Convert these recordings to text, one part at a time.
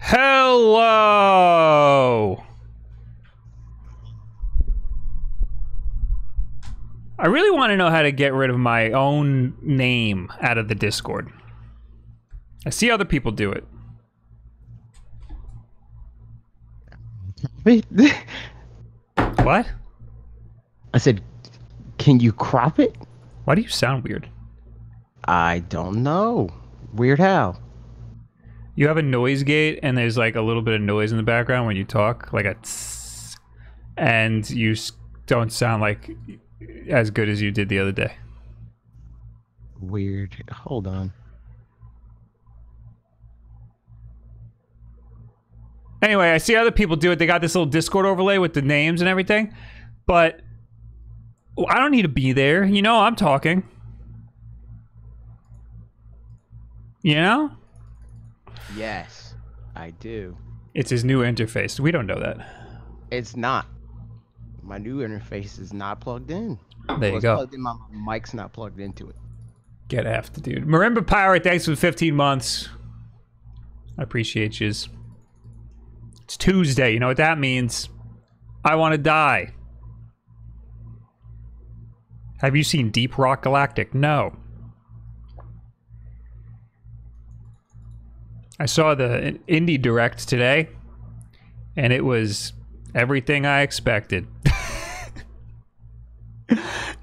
Hello! I really want to know how to get rid of my own name out of the Discord. I see other people do it. Wait. What? I said, can you crop it? Why do you sound weird? I don't know. Weird how? You have a noise gate and there's like a little bit of noise in the background when you talk, like a tss, and you don't sound like as good as you did the other day. Weird. Hold on. Anyway, I see other people do it. They got this little Discord overlay with the names and everything, but I don't need to be there. You know, I'm talking. You know? Yes, I do. It's his new interface. We don't know that. It's not. My new interface is not plugged in. There you go. Plugged in, my mic's not plugged into it. Get after, dude. Marimba Pirate, thanks for 15 months. I appreciate yous. It's Tuesday. You know what that means? I want to die. Have you seen Deep Rock Galactic? No. I saw the Indie Direct today, and it was everything I expected.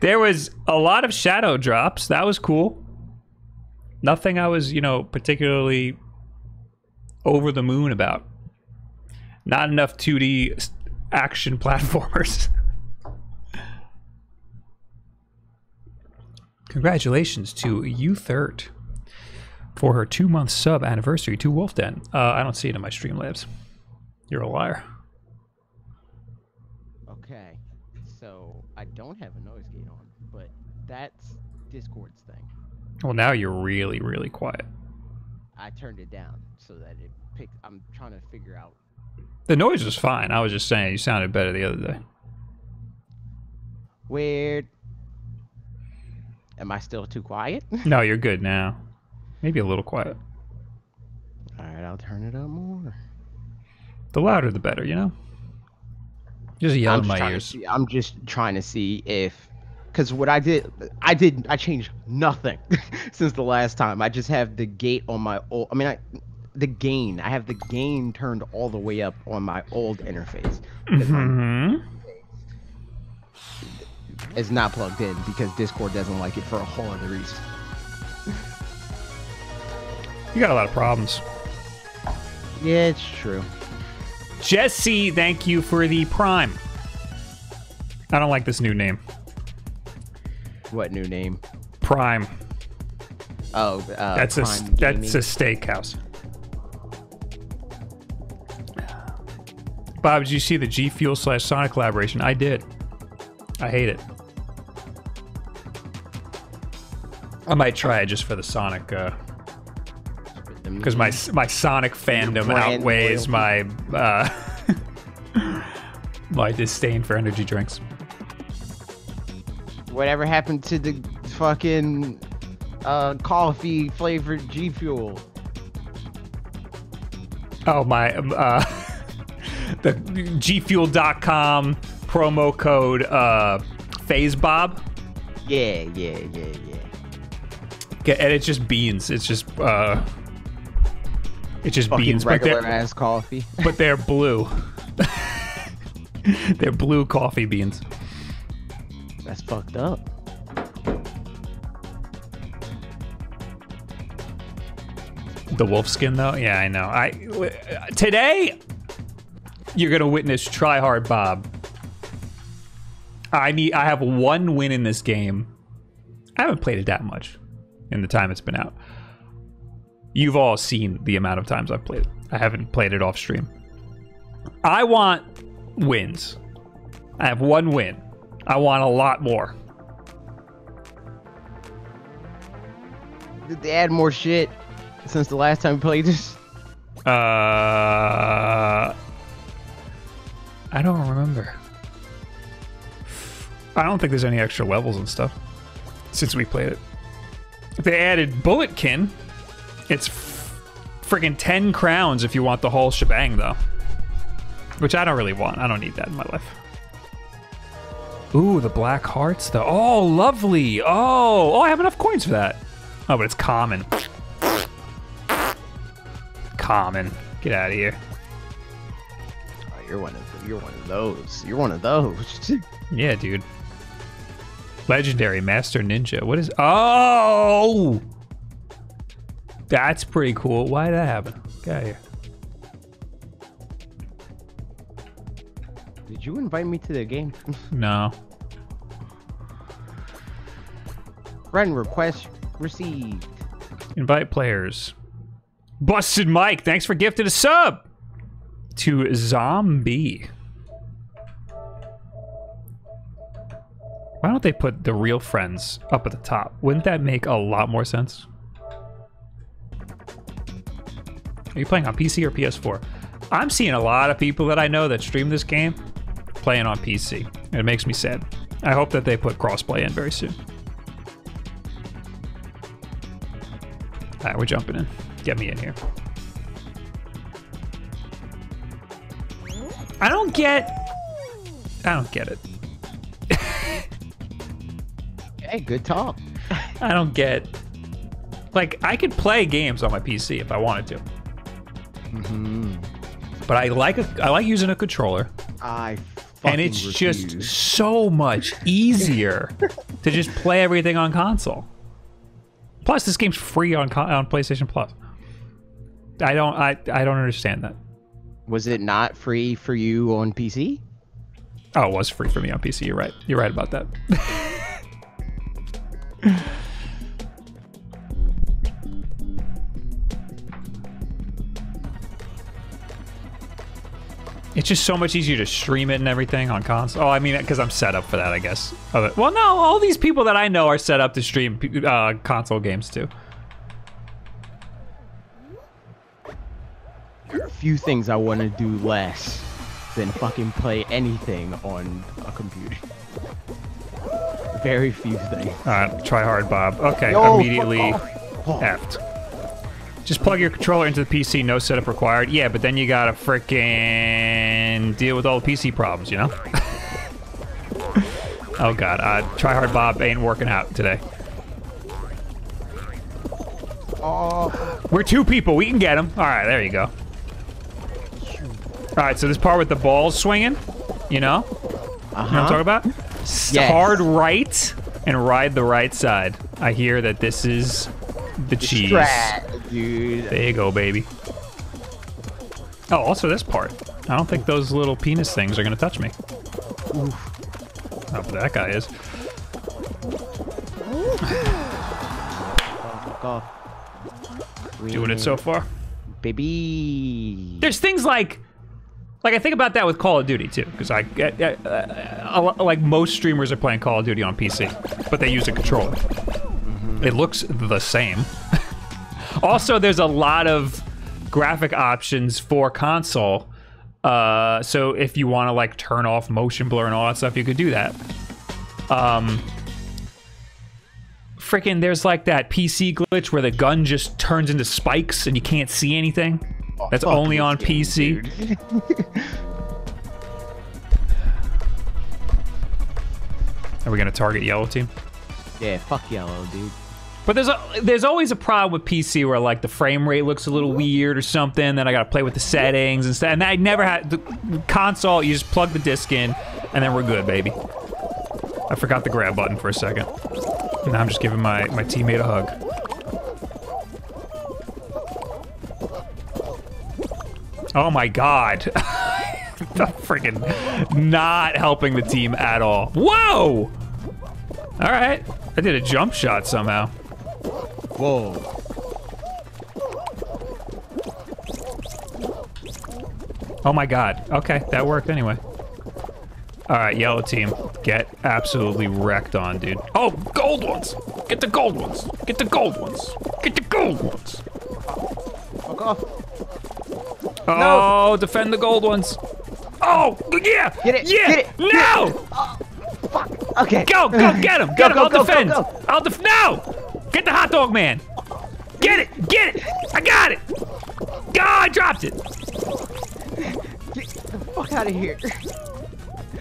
There was a lot of shadow drops. That was cool. Nothing I was, you know, particularly over the moon about. Not enough 2D action platformers. Congratulations to Uthert for her 2-month sub anniversary to Wolf Den. I don't see it in my Streamlabs. You're a liar. Okay, so I don't have a noise gate on, but that's Discord's thing. Well, now you're really, really quiet. I turned it down so that it picked. I'm trying to figure out. The noise was fine. I was just saying you sounded better the other day. Weird. Am I still too quiet? No, you're good now. Maybe a little quiet. All right, I'll turn it up more. The louder, the better, you know? Just yell in my ears. I'm just trying to see if... Because what I changed nothing since the last time. I just have the gate on my old... I mean, the gain. I have the gain turned all the way up on my old interface. Mm-hmm. It's not plugged in because Discord doesn't like it for a whole other reason. You got a lot of problems. Yeah, it's true. Jesse, thank you for the Prime. I don't like this new name. What new name? Prime. Oh, that's Prime that's a steakhouse. Bob, did you see the G Fuel / Sonic collaboration? I did. I hate it. I might try it just for the Sonic. Because my Sonic fandom outweighs my my disdain for energy drinks. Whatever happened to the fucking coffee flavored G Fuel? Oh my! The GFuel.com promo code PhaseBob. Yeah. And it's just beans. It's just. It's just fucking beans, regular ass coffee. But they're blue. They're blue coffee beans. That's fucked up. The wolf skin, though. Yeah, I know. Today, you're gonna witness Try Hard Bob. I have one win in this game. I haven't played it that much in the time it's been out. You've all seen the amount of times I've played it. I haven't played it off stream. I want wins. I have one win. I want a lot more. Did they add more shit since the last time we played this? I don't remember. I don't think there's any extra levels and stuff since we played it. They added Bulletkin. It's friggin' 10 crowns if you want the whole shebang, though. Which I don't really want. I don't need that in my life. Ooh, the black hearts, though. Oh, lovely. Oh, I have enough coins for that. Oh, but it's common. Common. Get out of here. Oh, you're one of those. You're one of those. Yeah, dude. Legendary Master Ninja. What is... Oh! That's pretty cool. Why did that happen? Get out of here. Did you invite me to the game? No. Friend request received. Invite players. Busted Mike, thanks for gifting a sub to Zombie. Why don't they put the real friends up at the top? Wouldn't that make a lot more sense? Are you playing on PC or PS4? I'm seeing a lot of people that I know that stream this game playing on PC, and it makes me sad. I hope that they put crossplay in very soon. All right, we're jumping in. Get me in here. I don't get it. Hey, good talk. I don't get... Like, I could play games on my PC if I wanted to. Mm-hmm. But I like using a controller. And it's refuse. Just so much easier to just play everything on console. Plus, this game's free on PlayStation Plus. I don't understand that. Was it not free for you on PC? Oh, it was free for me on PC. You're right. You're right about that. It's just so much easier to stream it and everything on console. Oh, I mean, because I'm set up for that, I guess. Well, no, all these people that I know are set up to stream console games too. There are a few things I want to do less than fucking play anything on a computer. Very few things. All right, try hard, Bob. Okay, no, immediately effed. Just plug your controller into the PC, no setup required. Yeah, but then you gotta frickin' deal with all the PC problems, you know? Oh god, try hard Bob ain't working out today. We're two people, we can get him. Alright, there you go. Alright, so this part with the balls swinging, you know? Uh-huh. You know what I'm talking about? Yes. Hard right and ride the right side. I hear that this is the cheese. Strat, dude. There you go, baby. Oh, also this part. I don't think those little penis things are gonna touch me. Oof. Oh, but that guy is. Doing it so far. Baby. There's things like I think about that with Call of Duty too, because I like most streamers are playing Call of Duty on PC, but they use a controller. It looks the same. Also, there's a lot of graphic options for console. So if you want to like turn off motion blur and all that stuff, you could do that. Freaking, there's like that PC glitch where the gun just turns into spikes and you can't see anything. That's only on PC. Are we gonna target yellow team? Yeah, fuck yellow, dude. But there's always a problem with PC where like the frame rate looks a little weird or something. Then I gotta play with the settings and stuff. And I never had the console. You just plug the disc in, and then we're good, baby. I forgot the grab button for a second. Now I'm just giving my teammate a hug. Oh my god! I'm freaking not helping the team at all. Whoa! All right, I did a jump shot somehow. Whoa. Oh my god, okay, that worked anyway. All right, yellow team, get absolutely wrecked on, dude. Oh, gold ones, get the gold ones, get the gold ones, get the gold ones. Fuck off. Oh, no. Defend the gold ones. Oh, yeah, get it. Yeah, get it. No! Get it. Oh, fuck, okay. Go, get him, get him, I'll defend. I'll def- No! Get the hot dog man. Get it, I got it. God, I dropped it. Get the fuck out of here.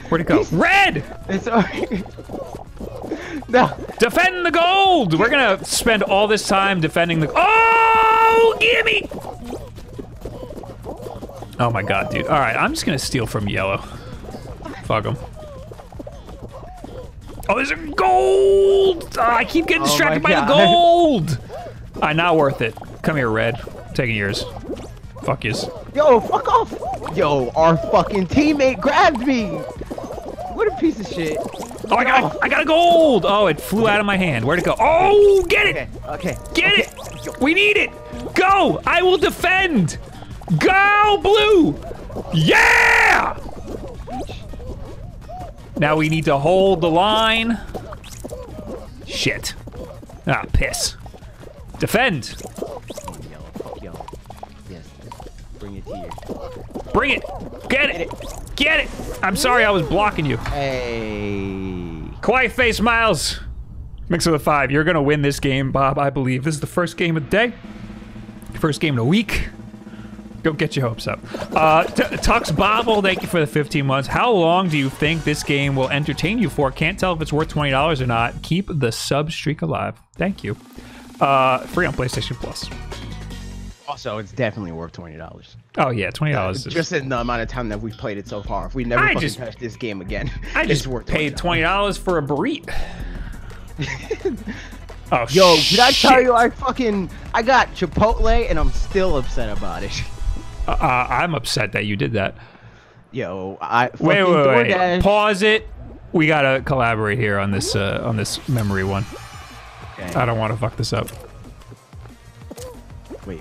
Where'd it go? He's... Red! It's alright. No. Defend the gold! We're gonna spend all this time defending the... Oh! Gimme! Oh my god, dude. Alright, I'm just gonna steal from yellow. Fuck him. Oh, there's a gold! I keep getting distracted by the gold! Alright, not worth it. Come here, Red. I'm taking yours. Fuck yous. Yo, fuck off! Yo, our fucking teammate grabbed me! What a piece of shit. Oh, I got a gold! Oh, it flew out of my hand. Where'd it go? Oh, get it! Okay. Get it! We need it! Go! I will defend! Go, blue! Yeah! Now we need to hold the line. Shit. Ah, piss. Defend! Bring it here. Bring it! Get it! Get it! I'm sorry I was blocking you. Hey. Quiet face, Miles. Mix of the five. You're gonna win this game, Bob, I believe. This is the first game of the day. First game in a week. Don't get your hopes up. Tux Bobble, thank you for the 15 months. How long do you think this game will entertain you for? Can't tell if it's worth $20 or not. Keep the sub streak alive. Thank you. Free on PlayStation Plus. Also, it's definitely worth $20. Oh yeah, $20. Just in the amount of time that we've played it so far. If we never fucking touch this game again, I just paid $20 for a burrito. Oh, yo, did I tell you I got Chipotle and I'm still upset about it. I'm upset that you did that. Yo, wait. Pause it. We gotta collaborate here on this memory one. Okay. I don't want to fuck this up. Wait.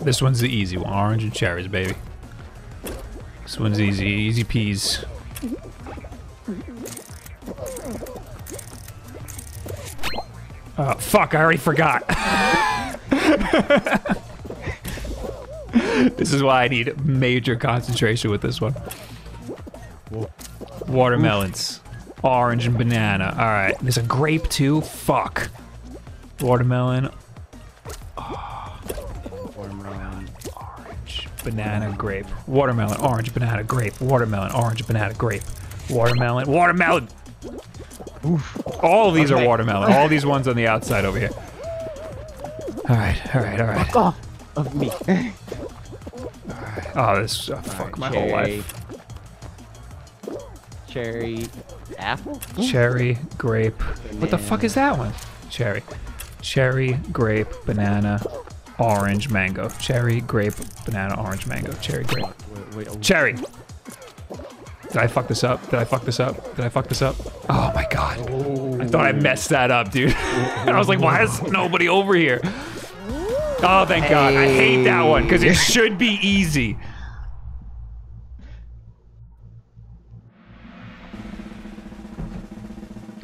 This one's the easy one. Orange and cherries, baby. This one's easy. Easy peas. Oh, fuck. I already forgot. This is why I need major concentration with this one. Watermelons. Orange and banana. All right. There's a grape, too. Fuck. Watermelon. Watermelon, orange, banana, grape. Watermelon, orange, banana, grape. Watermelon, orange, banana, grape. Watermelon, watermelon! Oof. All of these are watermelon. All these ones on the outside over here. Alright, alright, alright. Fuck off of me. Oh, this fuck my whole life. Cherry, apple? Cherry, grape. Banana. What the fuck is that one? Cherry. Cherry, grape, banana, orange, mango. Cherry, grape, banana, orange, mango. Cherry, grape. Wait. Cherry! Did I fuck this up? Did I fuck this up? Did I fuck this up? Oh my god. Oh. I thought I messed that up, dude. And I was like, why is nobody over here? Oh, thank god. I hate that one, because it should be easy.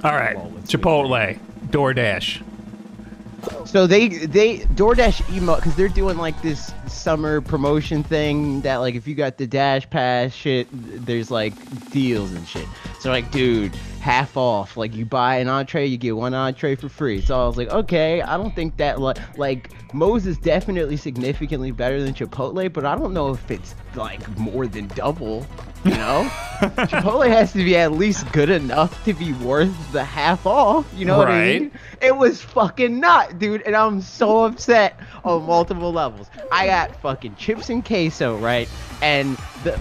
Alright, Chipotle, DoorDash. So they DoorDash email, because they're doing like this summer promotion thing that like if you got the Dash Pass shit, there's like deals and shit. So like, dude, half off. Like you buy an entree, you get one entree for free. So I was like, okay, I don't think that like Moe's is definitely significantly better than Chipotle, but I don't know if it's like more than double. You know, Chipotle has to be at least good enough to be worth the half off. You know what I mean? It was fucking not, dude. And I'm so upset on multiple levels. I got fucking chips and queso, right? And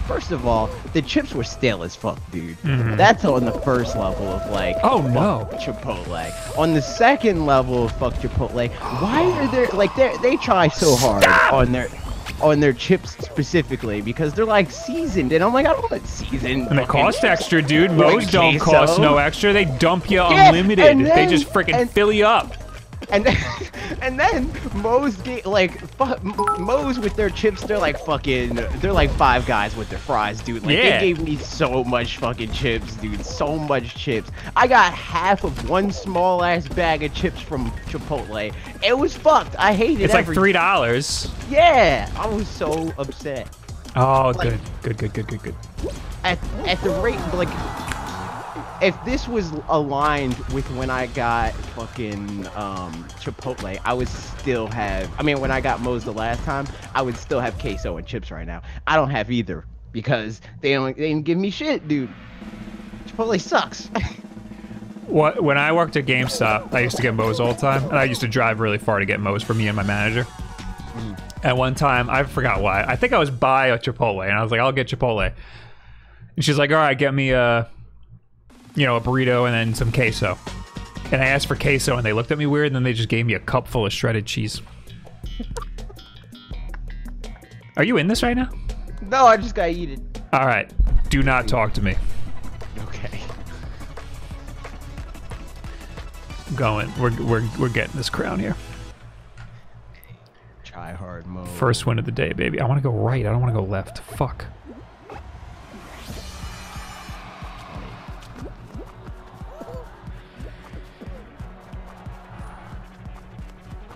first of all, the chips were stale as fuck, dude. Mm-hmm. That's on the first level of like, oh no, Chipotle. On the second level of fuck Chipotle, why are there like they try so hard on their. On their chips specifically because they're like seasoned and I'm like I don't want seasoned. And they cost extra, dude. Moe's don't cost no extra. They dump you unlimited. And then, they just freaking fill you up. And then Moe's get like Moe's with their chips. They're like fucking. They're like Five Guys with their fries, dude. Like they gave me so much fucking chips, dude. So much chips. I got half of one small ass bag of chips from Chipotle. It was fucked. I hated it. It's like $3. Yeah, I was so upset. Oh, like, good. At the rate like. If this was aligned with when I got fucking Chipotle, I would still have, I mean, when I got Moe's the last time, I would still have queso and chips right now. I don't have either because they didn't give me shit, dude. Chipotle sucks. What, when I worked at GameStop, I used to get Moe's all the time, and I used to drive really far to get Moe's for me and my manager. And one time, I forgot why, I think I was by a Chipotle, and I was like, I'll get Chipotle. And she's like, all right, get me a, you know, a burrito and then some queso. And I asked for queso, and they looked at me weird, and then they just gave me a cup full of shredded cheese. Are you in this right now? No, I just gotta eat it. All right, do not talk to me. Okay. I'm going, we're getting this crown here. Try hard mode. First win of the day, baby. I want to go right. I don't want to go left. Fuck.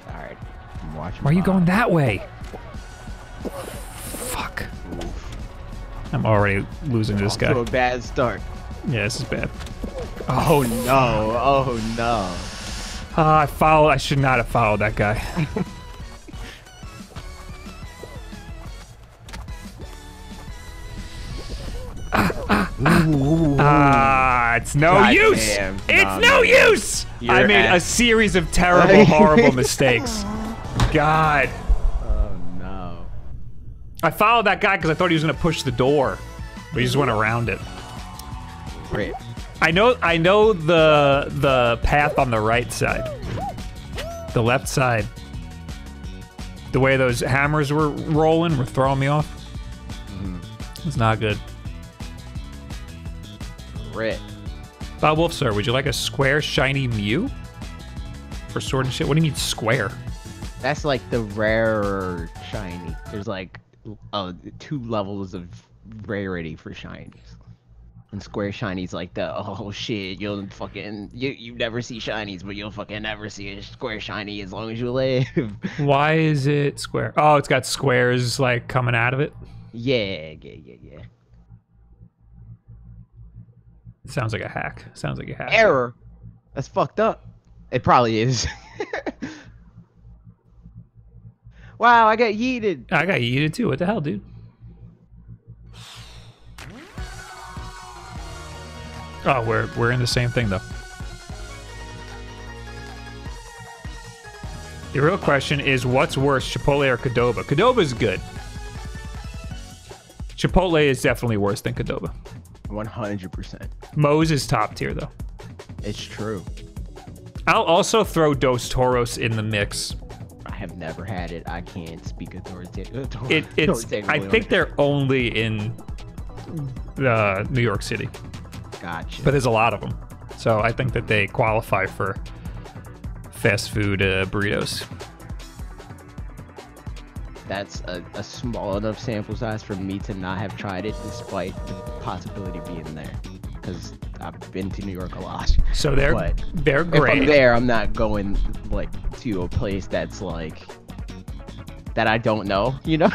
All right. I'm watching. Why are you going that way? Fuck. Oof. I'm already losing to this guy. To a bad start. Yeah, this is bad. Oh no. Oh no. I followed. I should not have followed that guy. It's no use. Damn, it's no use. I made a series of terrible, horrible mistakes. God. Oh no. I followed that guy because I thought he was gonna push the door, but he just went around it. Rip. I know the path on the right side. The left side. The way those hammers were rolling were throwing me off. It's not good. Red. Bob Wolf, sir, would you like a square shiny Mew for sword and shit? What do you mean square? That's like the rare shiny. There's like 2 levels of rarity for shinies, and square shinies like the oh shit you'll fucking you never see shinies, but you'll fucking never see a square shiny as long as you live. Why is it square? Oh, it's got squares like coming out of it. Yeah. Sounds like a hack. Sounds like a hack. Error. That's fucked up. It probably is. Wow, I got yeeted. I got yeeted too. What the hell, dude? Oh, we're in the same thing though. The real question is, what's worse, Chipotle or Qdoba? Qdoba's good. Chipotle is definitely worse than Qdoba. 100%. Moe's is top tier, though. It's true. I'll also throw Dos Toros in the mix. I have never had it. I can't speak authoritatively. I think they're only in New York City. Gotcha. But there's a lot of them. So I think that they qualify for fast food burritos. That's a small enough sample size for me to not have tried it, despite the possibility of being there, because I've been to New York a lot. So they're great. If I'm there, I'm not going like to a place that's like that I don't know, you know,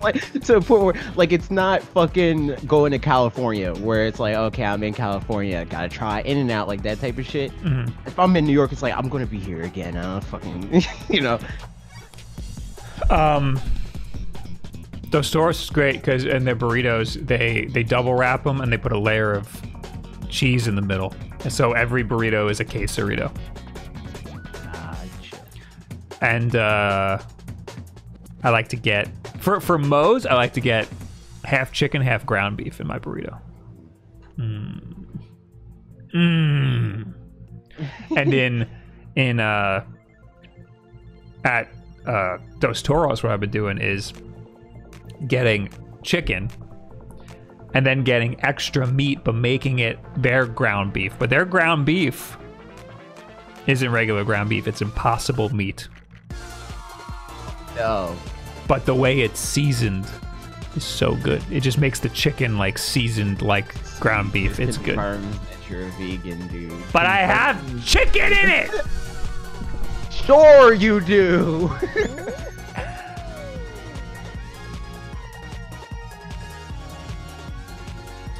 like to a point where like it's not fucking going to California where it's like okay, I'm in California, gotta try In-N-Out like that type of shit. Mm-hmm. If I'm in New York, it's like I'm gonna be here again. I don't fucking, you know. Those stores is great because in their burritos they double wrap them and they put a layer of cheese in the middle, and so every burrito is a quesarito. Gotcha. And I like to get for Moe's, I like to get half chicken, half ground beef in my burrito. And at Dos Toros, what I've been doing is getting chicken and then getting extra meat, but making it their ground beef. But their ground beef isn't regular ground beef, it's Impossible meat. No. But the way it's seasoned is so good. It just makes the chicken like seasoned like ground beef. It's good. Confirms that you're a vegan, dude. But I have chicken in it! Sure you do.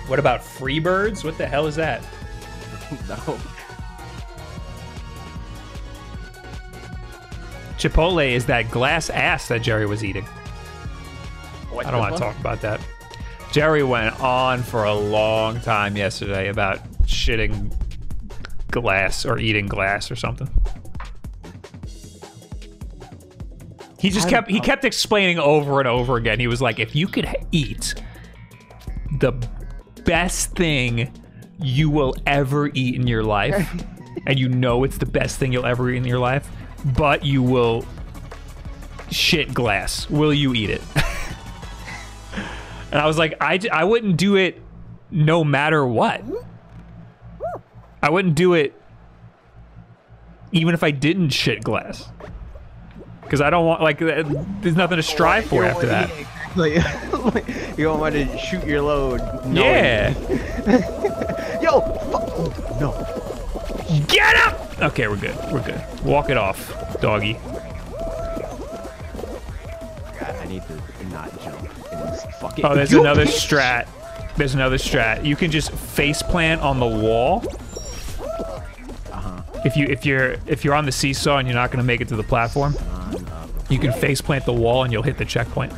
What about Freebirds? What the hell is that? No. Chipotle is that glass ass that Jerry was eating. What, I don't want to talk about that. Jerry went on for a long time yesterday about shitting glass or eating glass or something. He just kept explaining over and over again. He was like, if you could eat the best thing you will ever eat in your life, and you know it's the best thing you'll ever eat in your life, but you will shit glass, will you eat it? And I was like, I wouldn't do it no matter what. I wouldn't do it even if I didn't shit glass. Because I don't want, like, there's nothing to strive for after that. Like, you don't want to shoot your load. Yeah. Yo, fuck. No. Get up! Okay, we're good. We're good. Walk it off, doggy. God, I need to not jump in this fucking... Oh, there's another strat. There's another strat. You can just faceplant on the wall. If you're on the seesaw and you're not gonna make it to the platform, you can faceplant the wall and you'll hit the checkpoint.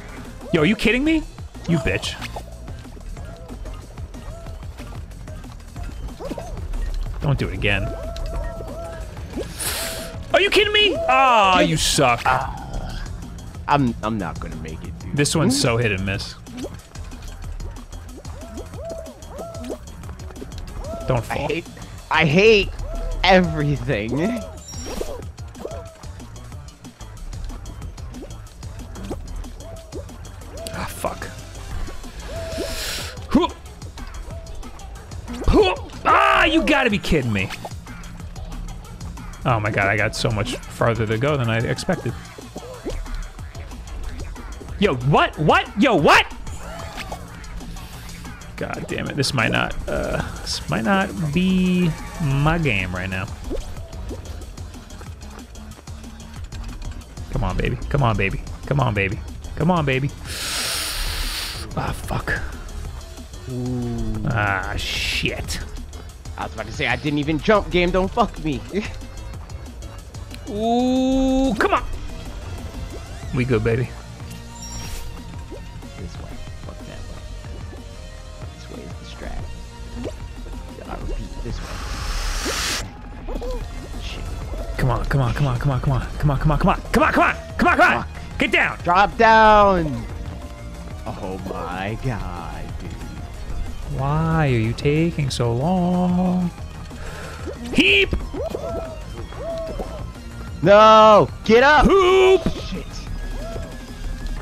Yo, are you kidding me? You bitch. Don't do it again. Are you kidding me? Ah, you suck. I'm not gonna make it, dude. This one's so hit and miss. Don't fall. I hate everything. Ah, fuck. Ah, you gotta be kidding me. Oh my god, I got so much farther to go than I expected. Yo, what? What? Yo, what? God damn it, this might not be my game right now. Come on, baby. Come on, baby. Come on, baby. Come on, baby. Ah, fuck. Ooh. Ah, shit. I was about to say, I didn't even jump. Game, don't fuck me. Ooh, come on. We good, baby. Come on, come on, come on, come on, come on, come on, come on, come on, come on, come on, come on! Get down! Drop down! Oh my god, dude. Why are you taking so long? Heap! No! Get up! Hoop! Shit.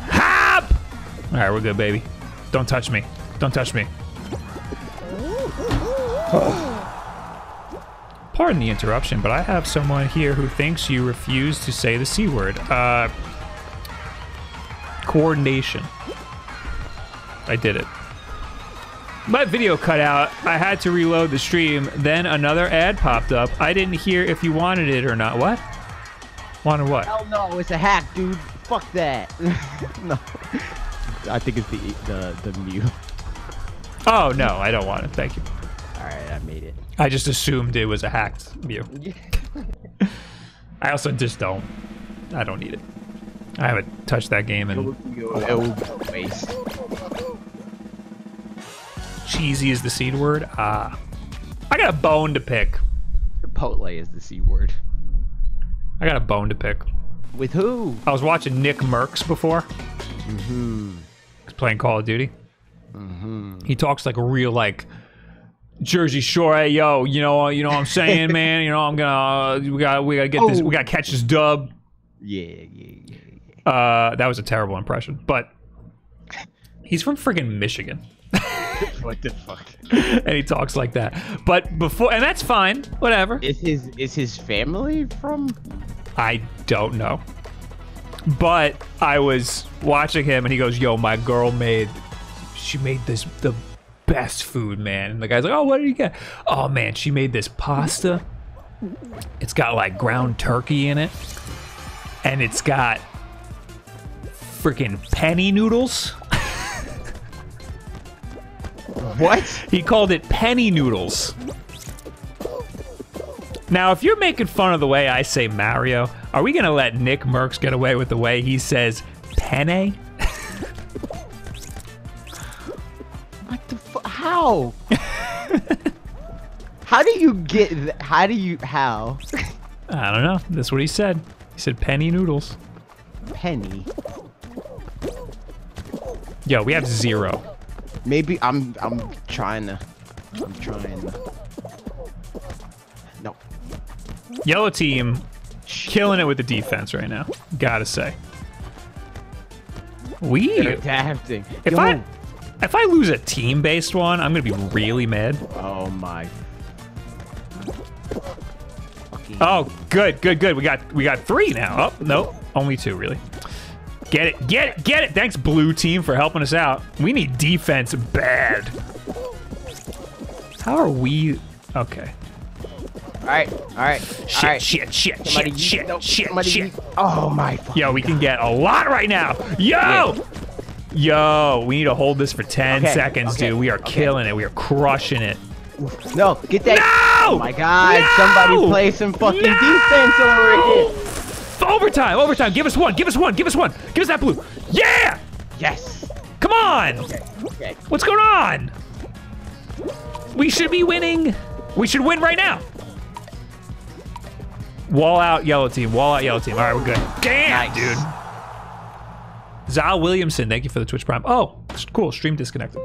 Hop! Alright, we're good, baby. Don't touch me. Don't touch me. Pardon the interruption, but I have someone here who thinks you refuse to say the C word. Coordination. I did it. My video cut out. I had to reload the stream. Then another ad popped up. I didn't hear if you wanted it or not. What? Wanted what? Hell no, it's a hack, dude. Fuck that. No. I think it's the mute. Oh, no, I don't want it. Thank you. All right, I made it. I just assumed it was a hacked view. I also just don't. I don't need it. I haven't touched that game in... It was a waste. Cheesy is the C word? Ah. I got a bone to pick. Chipotle is the C word. I got a bone to pick. With who? I was watching Nick Merckx before. Mm-hmm. He's playing Call of Duty. Mm-hmm. He talks like a real, like... Jersey Shore, hey yo, you know what I'm saying, man. You know I'm gonna, we gotta get this, we gotta catch this dub. Yeah. That was a terrible impression, but he's from friggin' Michigan. What the fuck? And he talks like that, but before, and that's fine, whatever. Is his family from? I don't know, but I was watching him, and he goes, "Yo, my girl made this the best food, man." And the guy's like, "Oh, what did you get?" "Oh man, she made this pasta. It's got like ground turkey in it, and it's got freaking penny noodles." What? He called it penny noodles. Now, if you're making fun of the way I say Mario, are we gonna let Nick Merckx get away with the way he says penne? What the fuck? How? How do you get? How do you? How? I don't know. That's what he said. He said penny noodles. Penny. Yo, we have zero. Maybe I'm trying to. I'm trying to. No. Yellow team, killing it with the defense right now. Gotta say. We. Adapting. If I lose a team-based one, I'm gonna be really mad. Oh my. Oh, good, good, good. We got three now. Oh, nope. Only two, really. Get it, get it, get it. Thanks, blue team, for helping us out. We need defense bad. How are we? Okay. All right, all right. Shit, all right. Shit, shit, somebody shit, shit, nope, shit, shit. Oh, my fucking Yo, we God. Can get a lot right now. Yo! Wait. Yo, we need to hold this for 10 seconds, dude. We are killing it. We are crushing it. No, get that. No! Oh my God, no! Somebody play some fucking defense over here. Overtime, overtime. Give us one, give us one, give us one. Give us that blue. Yeah! Yes. Come on. Okay. Okay. What's going on? We should be winning. We should win right now. Wall out, yellow team. Wall out, yellow team. All right, we're good. Damn, nice. Dude. Zal Williamson, thank you for the Twitch Prime. Oh, cool. Stream disconnected.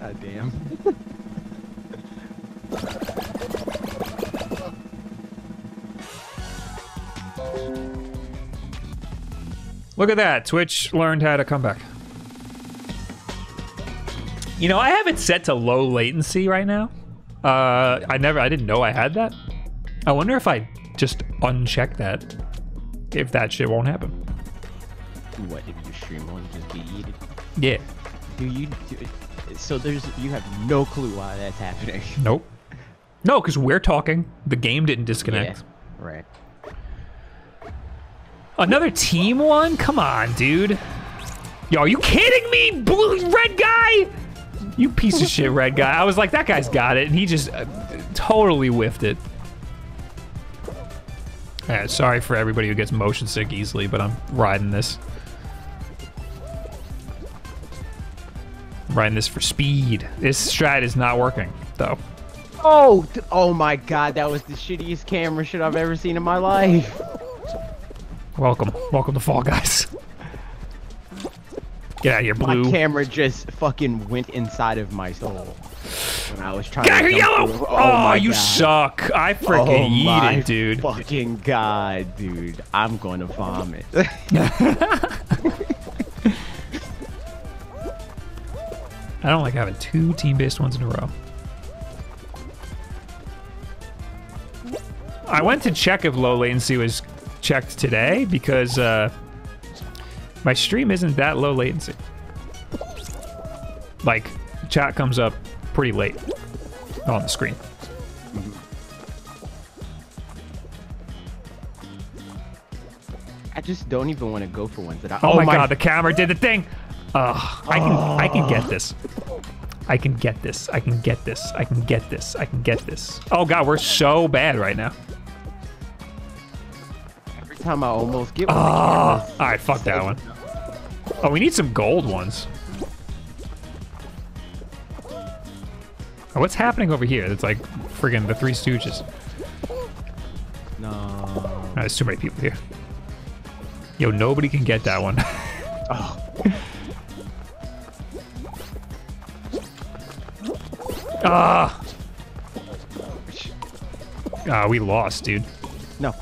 God damn. Look at that. Twitch learned how to come back. You know, I have it set to low latency right now. I didn't know I had that. I wonder if I just uncheck that, if that shit won't happen. What, if your stream won't just be eaten? Yeah. Do you do it? So you have no clue why that's happening. Nope. No, because we're talking. The game didn't disconnect. Yeah, right. Another team one? Come on, dude. Yo, are you kidding me, red guy? You piece of shit, red guy. I was like, that guy's got it, and he just totally whiffed it. All right, sorry for everybody who gets motion sick easily, but I'm riding this. Riding this for speed. This strat is not working, though. Oh, oh my God, that was the shittiest camera shit I've ever seen in my life. Welcome, welcome to Fall Guys. Get out of here, blue. My camera just fucking went inside of my soul when I was trying. Get out of here, yellow! Oh, you suck! I freaking eat it, dude. Fucking God, dude, I'm going to vomit. I don't like having two team-based ones in a row. I went to check if low latency was checked today because my stream isn't that low latency. Like, chat comes up pretty late on the screen. I just don't even want to go for ones that I... Oh my God, the camera did the thing! I can get this. I can get this. I can get this. I can get this. I can get this. Oh God, we're so bad right now. Every time I almost get one. All right, fuck that one. Oh, we need some gold ones. Oh, what's happening over here? It's like friggin' the Three Stooges. No. Oh, there's too many people here. Yo, nobody can get that one. Oh. We lost, dude. No.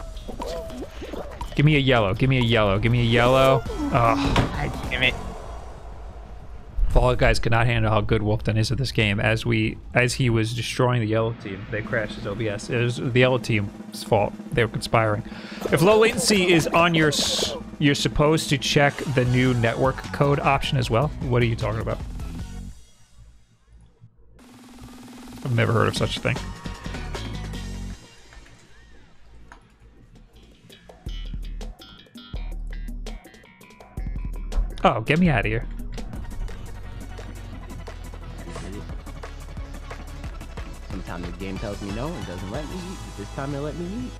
Give me a yellow. Give me a yellow. Give me a yellow. God damn it. Fall Guys could not handle how good Wolfden is at this game. As he was destroying the yellow team, they crashed his OBS. It was the yellow team's fault. They were conspiring. If low latency is on your... You're supposed to check the new network code option as well. What are you talking about? I've never heard of such a thing. Oh, get me out of here. time the game tells me no and doesn't let me eat, but this time it let me eat.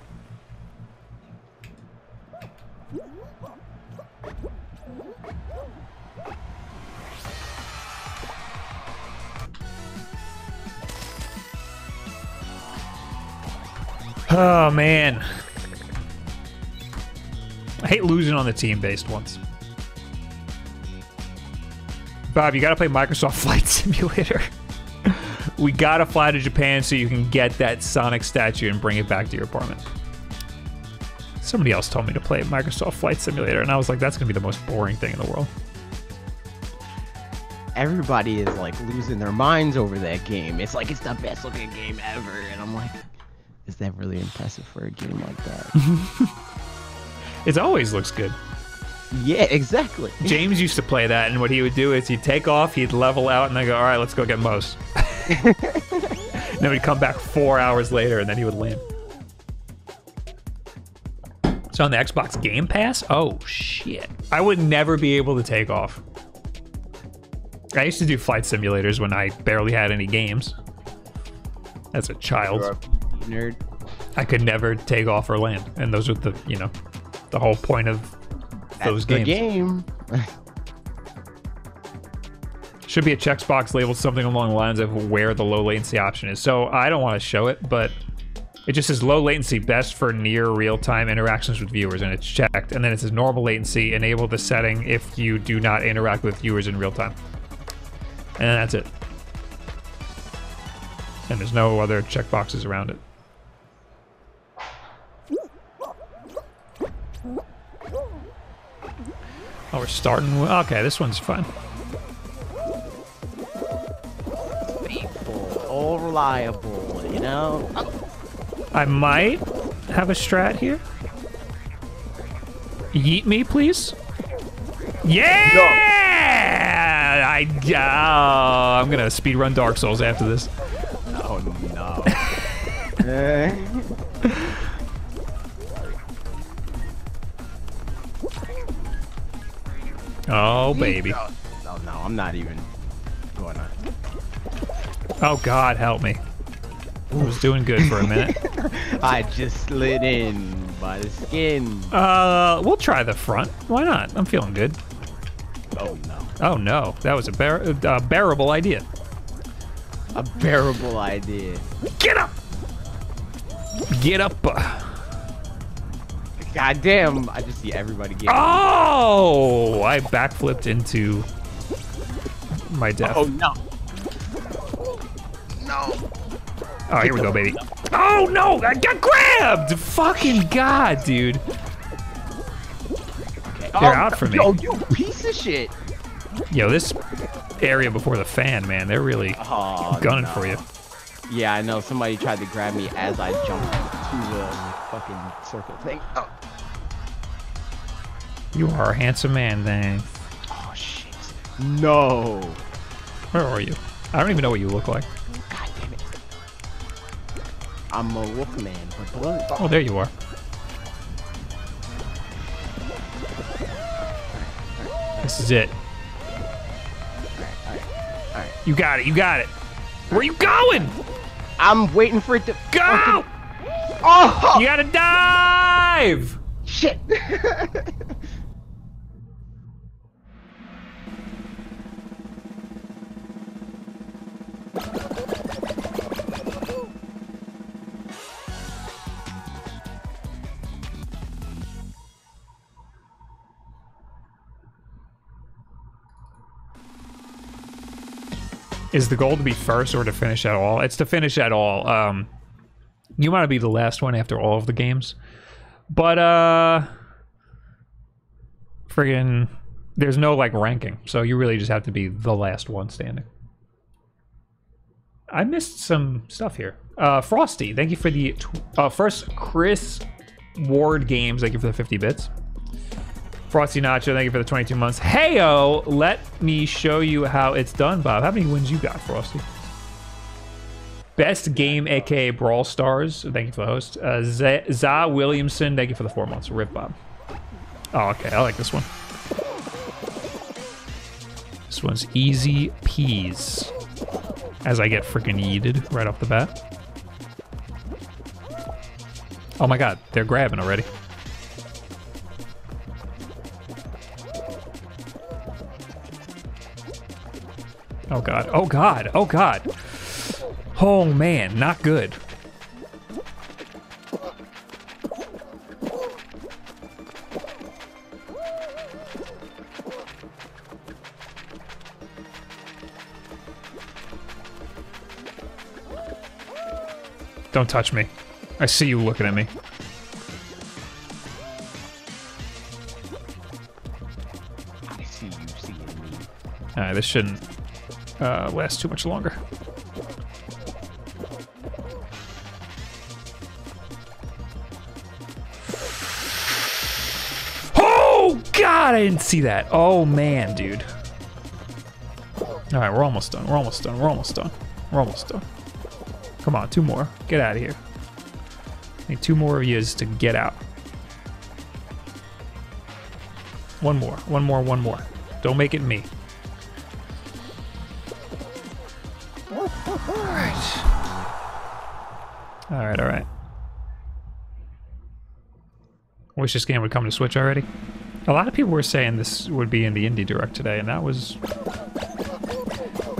Oh, man. I hate losing on the team-based ones. Bob, you gotta play Microsoft Flight Simulator. We gotta fly to Japan so you can get that Sonic statue and bring it back to your apartment. Somebody else told me to play Microsoft Flight Simulator, and I was like, that's gonna be the most boring thing in the world. Everybody is, like, losing their minds over that game. It's like, it's the best looking game ever, and I'm like... Is that really impressive for a game like that? It always looks good. Yeah, exactly. James used to play that, and what he would do is he'd take off, he'd level out, and then go, all right, let's go get Moe's. And then we'd come back 4 hours later, and then he would land. So on the Xbox Game Pass? Oh, shit. I would never be able to take off. I used to do flight simulators when I barely had any games. As a child. Sure. Nerd. I could never take off or land, and those are the, you know, the whole point of those games. The game. Should be a checkbox labeled something along the lines of where the low latency option is. So I don't want to show it, but it just says low latency best for near real-time interactions with viewers, and it's checked. And then it says normal latency, enable the setting if you do not interact with viewers in real time. And that's it. And there's no other checkboxes around it. Oh, we're starting with... Okay, this one's fun. Faithful, all reliable, you know? I might have a strat here. Yeet me, please. Yeah! I'm gonna speedrun Dark Souls after this. Oh, no. Oh, baby. Oh, no, I'm not even going to. Oh, God, help me. I was doing good for a minute. I just slid in by the skin. We'll try the front. Why not? I'm feeling good. Oh, no. Oh, no. That was a bearable idea. A bearable idea. Get up! Get up! Goddamn! I just see everybody get up. Oh! I backflipped into my death. Oh no! No! Oh, here we go, baby. Oh no! I got grabbed! Fucking god, dude! Okay. They're out for me. Yo, you piece of shit! Yo, this area before the fan, man, they're really gunning for you. Yeah, I know. Somebody tried to grab me as I jumped to the fucking circle thing. Oh. You are a handsome man, then. Oh, shit. No. Where are you? I don't even know what you look like. God damn it. I'm a wolf man. Oh, there you are. This is it. You got it, you got it. Where are you going? I'm waiting for it to go! Fucking... Oh! You gotta dive! Shit! Is the goal to be first or to finish at all? It's to finish at all. You want to be the last one after all of the games. But, friggin', there's no, like, ranking. So you really just have to be the last one standing. I missed some stuff here. Frosty, thank you for the... first, Chris Ward Games, thank you for the 50 bits. Frosty Nacho, thank you for the 22 months. Heyo, let me show you how it's done, Bob. How many wins you got, Frosty? Best Game, aka Brawl Stars. Thank you for the host. Za Williamson, thank you for the 4 months. Rip, Bob. Oh, okay. I like this one. This one's easy peas. As I get freaking yeeted right off the bat. Oh my god, they're grabbing already. Oh god, oh god, oh god. Oh man, not good. Don't touch me. I see you looking at me. I see you seeing me. Alright, this shouldn't last too much longer. Oh god, I didn't see that. Oh man, dude. Alright, we're almost done. We're almost done. We're almost done. We're almost done. Come on, two more. Get out of here. Need two more of yous to get out. One more, one more, one more. Don't make it me. Alright. Alright, alright. I wish this game would come to Switch already. A lot of people were saying this would be in the Indie Direct today, and that was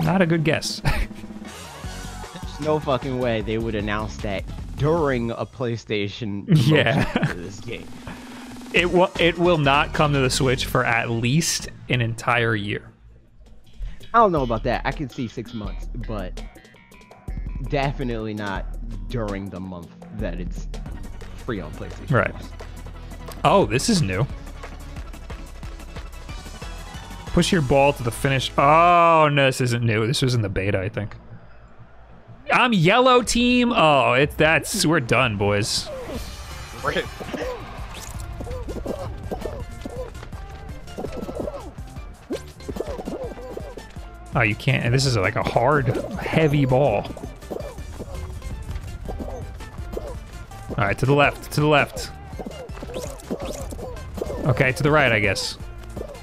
not a good guess. No fucking way they would announce that during a PlayStation promotion. Yeah. This game. It will not come to the Switch for at least an entire year. I don't know about that. I can see 6 months, but definitely not during the month that it's free on PlayStation. Right. Oh, this is new. Push your ball to the finish. Oh, no, this isn't new. This was in the beta, I think. I'm yellow team. Oh, we're done, boys. Oh, you can't. This is like a hard, heavy ball. All right, to the left, to the left. Okay, to the right, I guess.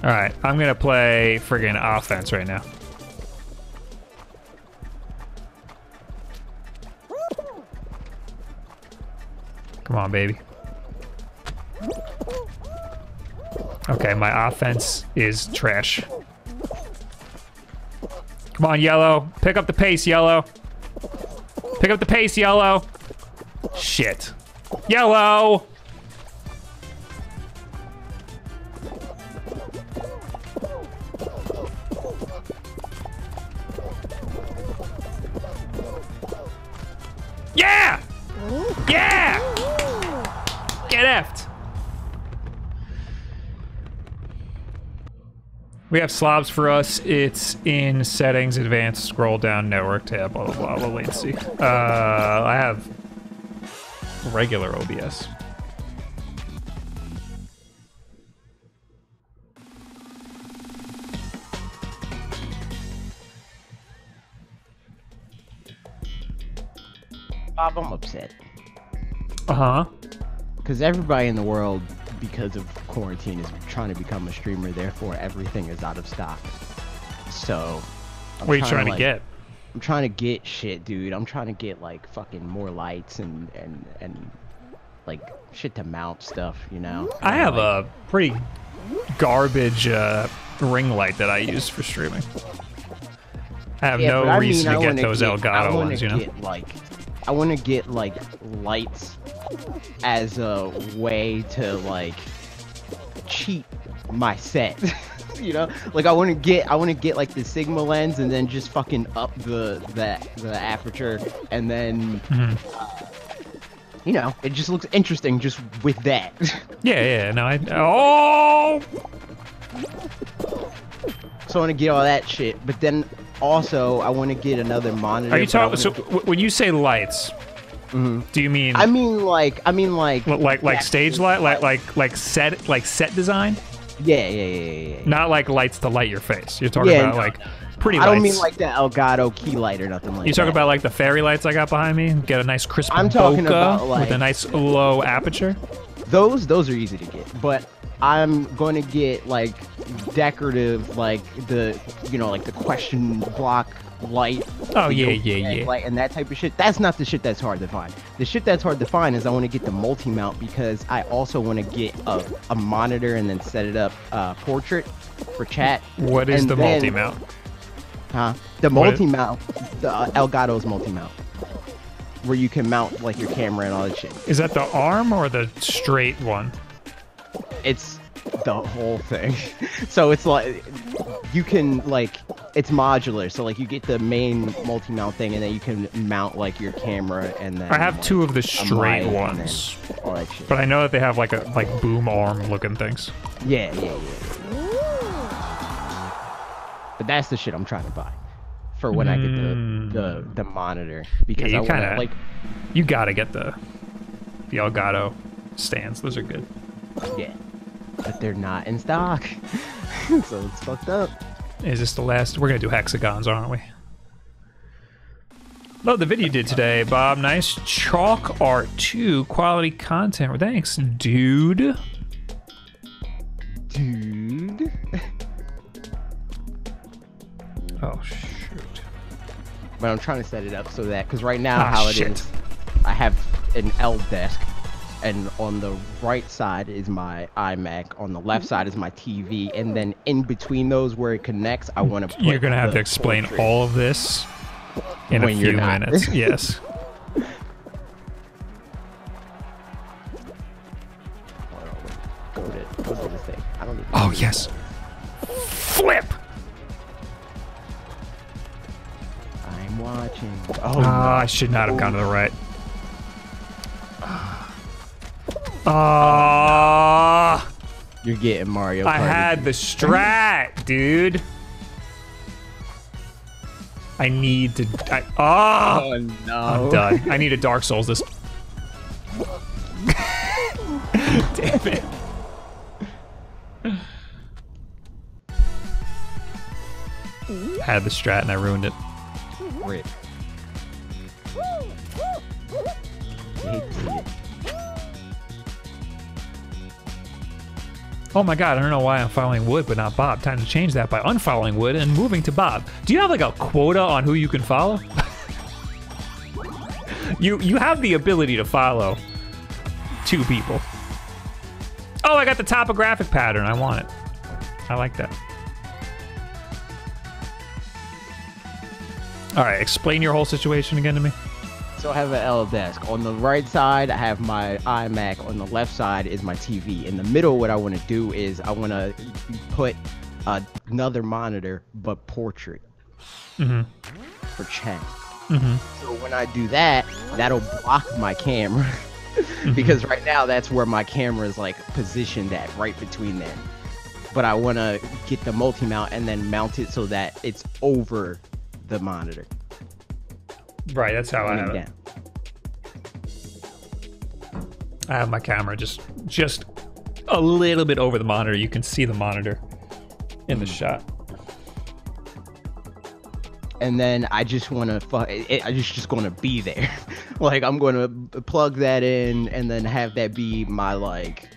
All right, I'm gonna play friggin' offense right now. Come on, baby. Okay, my offense is trash. Come on, yellow. Pick up the pace, yellow. Pick up the pace, yellow. Shit. Yellow! Yeah! Yeah! Get effed. We have slobs for us. It's in settings, advanced, scroll down, network tab, blah, blah, blah, latency. I have regular OBS. Bob, I'm upset. Uh-huh. Because everybody in the world, because of quarantine, is trying to become a streamer. Therefore, everything is out of stock. So, what are you trying to get? I'm trying to get shit, dude. I'm trying to get like fucking more lights and like shit to mount stuff, you know. I have a pretty garbage ring light that I use for streaming. I have no reason to get those Elgato ones, you know. I want to get like lights as a way to like cheat my set. You know, like I want to get like the Sigma lens and then just fucking up the aperture and then you know, it just looks interesting just with that. Yeah, yeah, no, so I want to get all that shit, but then also I want to get another monitor. Are you talking so when you say lights? Mm-hmm. Do you mean? I mean like stage light, like set design. Yeah. Not like lights to light your face. You're talking about like pretty lights. I don't mean like the Elgato key light or nothing like that. You talking about like the fairy lights I got behind me? Get a nice crisp bokeh about, like, with a nice low aperture. Those are easy to get, but I'm going to get like decorative, like the question block light. Oh, yeah, yeah, yeah. Light and that type of shit. That's not the shit that's hard to find. The shit that's hard to find is I want to get the multi-mount because I also want to get a monitor and then set it up portrait for chat. What is the multi-mount? Huh? The multi-mount, the Elgato's multi-mount, where you can mount like your camera and all that shit. Is that the arm or the straight one? It's the whole thing. So it's like, you can like, it's modular. So like you get the main multi-mount thing and then you can mount like your camera and then. I have like, two of the straight ones. All that shit. But I know that they have like a like boom arm looking things. Yeah, yeah, yeah. But that's the shit I'm trying to buy. For when I get the monitor, because yeah, you kinda, like you gotta get the Elgato stands. Those are good. Yeah, but they're not in stock, so it's fucked up. Is this the last? We're gonna do hexagons, aren't we? Love the video you did today, Bob. Nice chalk art too. Quality content. Well, thanks, dude. Dude. Oh shoot. But I'm trying to set it up so that, because right now how it is, I have an L desk, and on the right side is my iMac, on the left side is my TV, and then in between those where it connects, I want to. You're gonna have to explain all of this in a few minutes. Yes. Oh yes. Flip. Watching. Oh, I should not have gone to the right. You're getting Mario Kart. I had the strat, dude. I need to. Oh no! I'm done. I need a Dark Souls this. Damn it. I had the strat and I ruined it. Rip. Oh my god, I don't know why I'm following Wood but not Bob. Time to change that by unfollowing Wood and moving to Bob. Do you have like a quota on who you can follow? You have the ability to follow two people. Oh, I got the topographic pattern. I want it. I like that. All right, explain your whole situation again to me. So I have an L desk. On the right side, I have my iMac. On the left side is my TV. In the middle, what I want to do is I want to put another monitor, but portrait for chat. So when I do that, that'll block my camera because right now that's where my camera is like positioned at, right between there. But I want to get the multi-mount and then mount it so that it's over the monitor. Right, that's how I have it. I have my camera just a little bit over the monitor. You can see the monitor in the shot. And then I just want to, I'm just going to be there. Like, I'm going to plug that in and then have that be my, like,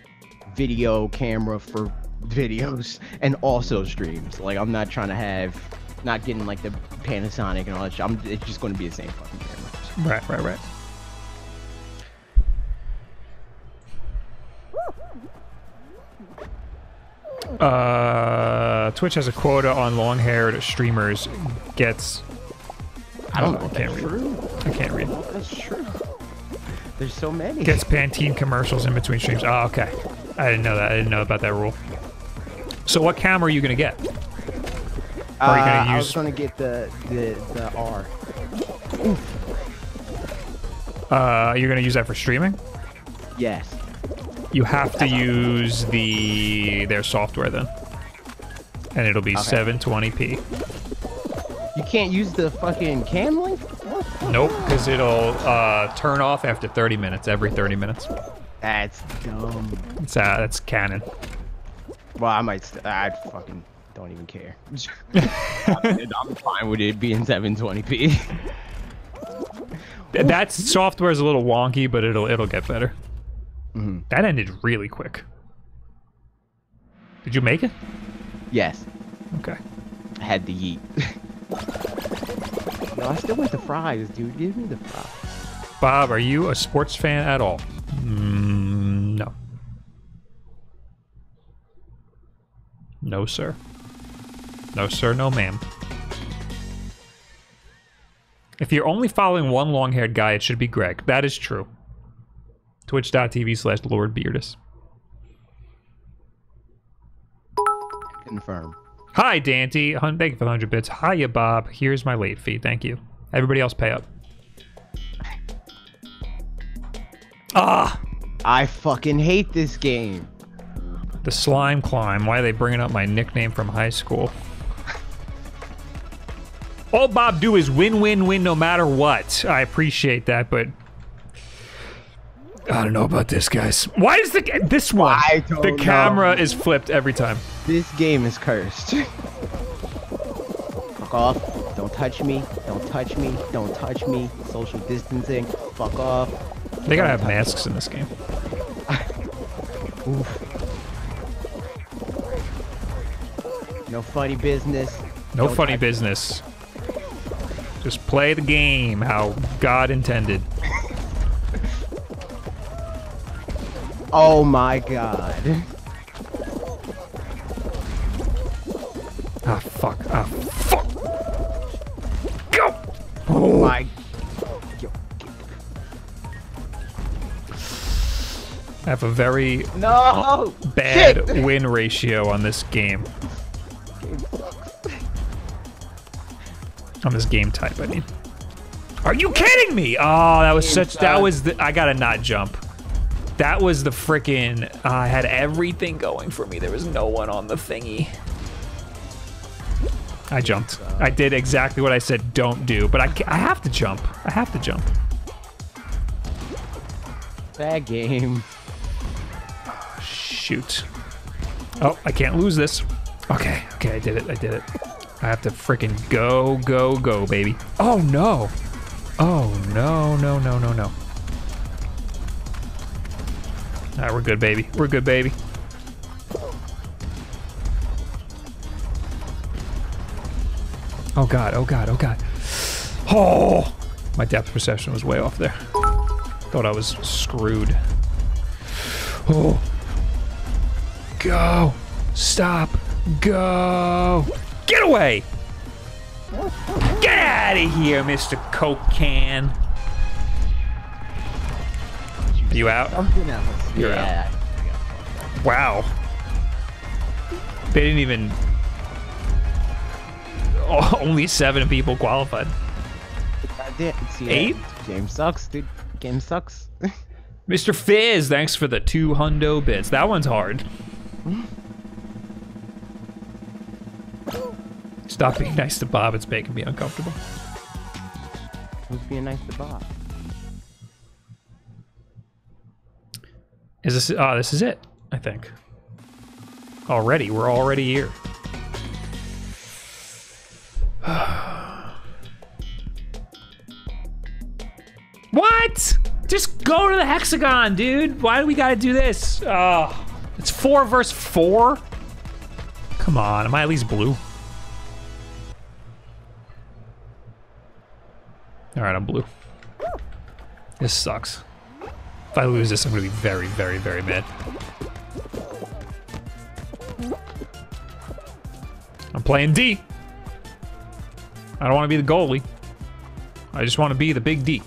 video camera for videos and also streams. Like, I'm not trying to have... not getting like the Panasonic and all that shit. It's just going to be the same fucking camera. Right, right, right. Twitch has a quota on long-haired streamers. Gets. I don't know. I can't read. That's true. There's so many. Gets Pantene commercials in between streams. Oh, okay. I didn't know that. I didn't know about that rule. So, what camera are you gonna get? I was gonna get the R. Oof. You're gonna use that for streaming? Yes. You have to use their software then, and it'll be 720p. You can't use the fucking cam link? Nope, because it'll turn off after 30 minutes. Every 30 minutes. That's dumb. That's Canon. Well, I might. I'd fucking. Don't even care. I'm fine with it being 720p. That software is a little wonky, but it'll get better. That ended really quick. Did you make it? Yes. Okay. I had to yeet. No, I still want the fries, dude. Give me the fries. Bob, are you a sports fan at all? No. No, sir. No, sir. No, ma'am. If you're only following one long-haired guy, it should be Greg. That is true. Twitch.tv/LordBeardus. Confirm. Hi, Dante. Thank you for 100 bits. Hiya, Bob. Here's my late fee. Thank you. Everybody else pay up. Ah! I fucking hate this game. The slime climb. Why are they bringing up my nickname from high school? All Bob do is win, win, win, no matter what. I appreciate that, but I don't know about this, guys. Why is this one? The camera is flipped every time. This game is cursed. Fuck off! Don't touch me! Don't touch me! Don't touch me! Social distancing. Fuck off! They gotta have masks in this game. Oof. No funny business. No funny business. Just play the game how God intended. Oh my God. Ah, fuck. Ah, fuck. Go! Oh my. I have a very bad win ratio on this game. On this game type, I mean. Are you kidding me? Oh, that was such. That was the. I gotta not jump. That was the freaking. I had everything going for me. There was no one on the thingy. I jumped. I did exactly what I said don't do, but I have to jump. I have to jump. Bad game. Oh, shoot. Oh, I can't lose this. Okay. Okay, I did it. I did it. I have to freaking go, go, go, baby. Oh, no. Oh, no, no, no, no, no. All right, we're good, baby. We're good, baby. Oh, God. Oh, God. Oh, God. Oh! My depth perception was way off there. Thought I was screwed. Oh. Go. Stop. Go. Get away! Get out of here, Mr. Coke Can. You out? You're out. Wow. They didn't even. Oh, only 7 people qualified. I did. See 8? Game sucks, dude. Game sucks. Mr. Fizz, thanks for the 200 bits. That one's hard. Stop being nice to Bob. It's making me uncomfortable. Who's being nice to Bob? Is this? Oh, this is it. I think. Already, we're already here. What? Just go to the hexagon, dude. Why do we gotta do this? It's 4 versus 4. Come on. Am I at least blue? All right, I'm blue. This sucks. If I lose this, I'm gonna be very, very, very mad. I'm playing D. I don't want to be the goalie. I just want to be the big D.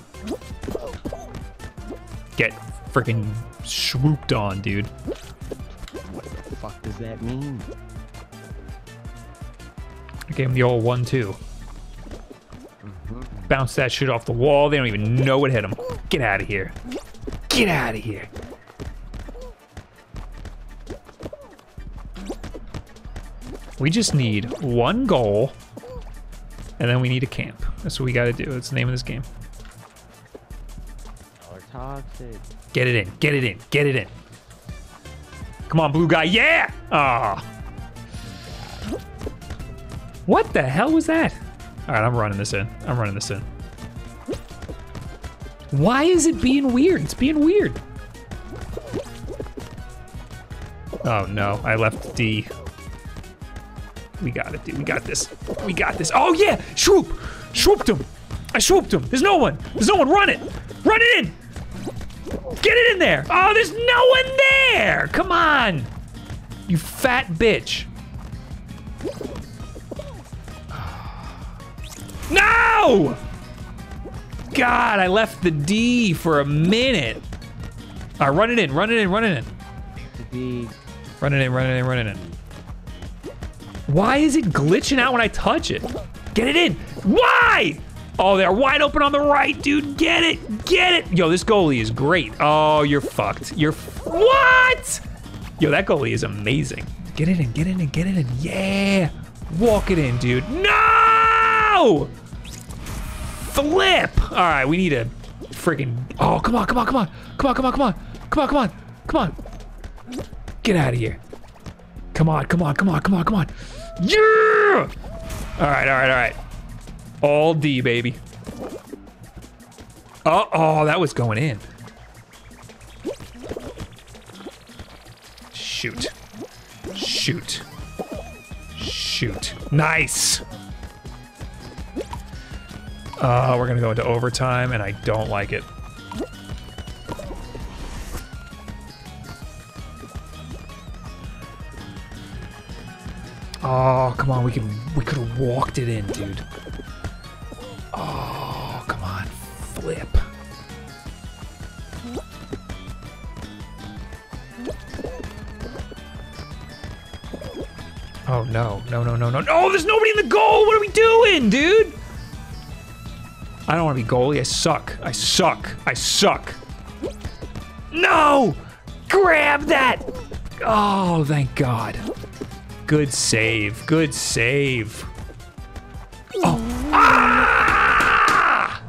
Get freaking swooped on, dude. What the fuck does that mean? I gave him the old 1-2. Bounce that shit off the wall. They don't even know what hit him. Get out of here. Get out of here. We just need one goal, and then we need a camp. That's what we gotta do. That's the name of this game. Y'all are toxic. Get it in. Get it in. Get it in. Come on, blue guy. Yeah! Ah. What the hell was that? All right, I'm running this in. I'm running this in. Why is it being weird? It's being weird. Oh, no. I left D. We got it, dude. We got this. We got this. Oh, yeah! Swoop! Swooped him! I swooped him. There's no one. There's no one. Run it. Run it in. Get it in there. Oh, there's no one there. Come on. You fat bitch. No! God, I left the D for a minute. All right, run it in. Run it in. Run it in. The D. Run it in. Run it in. Run it in. Why is it glitching out when I touch it? Get it in. Why? Oh, they're wide open on the right, dude. Get it. Get it. Yo, this goalie is great. Oh, you're fucked. You're what? Yo, that goalie is amazing. Get it in. Get it in. Get it in. Yeah. Walk it in, dude. No! Flip. All right, we need a freaking. Oh, come on. Come on. Come on. Come on. Come on. Come on. Come on. Come on. Come on. Get out of here. Come on. Come on. Come on. Come on. Come on. Yeah! All right. All right. All right. All D, baby. Oh, that was going in. Shoot. Shoot. Shoot. Nice! We're gonna go into overtime, and I don't like it. Oh, come on, we could have walked it in, dude. Oh, come on, flip. Oh, no, no, no, no, no. Oh, there's nobody in the goal. What are we doing, dude? I don't want to be goalie. I suck. I suck. I suck. No! Grab that! Oh, thank God. Good save. Good save. Oh. Ah!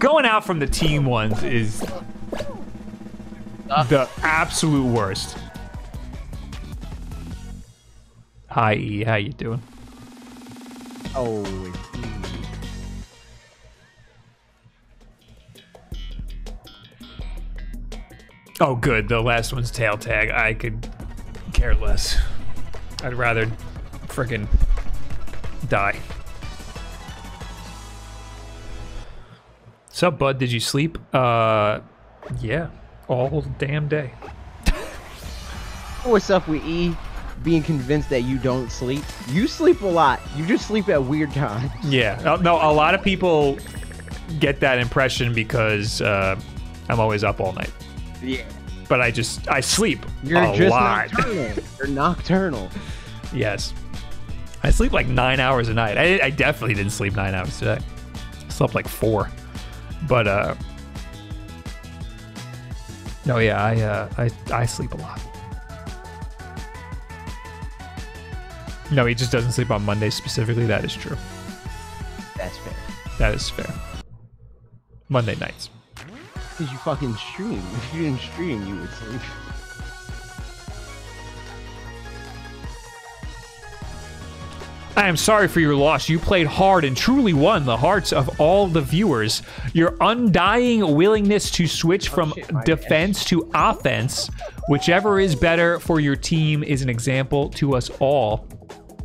Going out from the team ones is the absolute worst. Hi E, how you doing? Oh, oh good, the last one's tail tag. I could care less. I'd rather frickin' die. Sup, bud, did you sleep? Yeah, all damn day. What's up with E? Being convinced that you don't sleep. You sleep a lot. You just sleep at weird times. Yeah. No, a lot of people get that impression because I'm always up all night. Yeah. But I sleep a lot. Nocturnal. You're nocturnal. Yes. I sleep like 9 hours a night. I definitely didn't sleep 9 hours today. I slept like 4. But, no, yeah, I sleep a lot. No, he just doesn't sleep on Monday specifically. That is true. That's fair. That is fair. Monday nights. Because you fucking stream. If you didn't stream, you would sleep. I am sorry for your loss. You played hard and truly won the hearts of all the viewers. Your undying willingness to switch from defense to offense, whichever is better for your team, is an example to us all.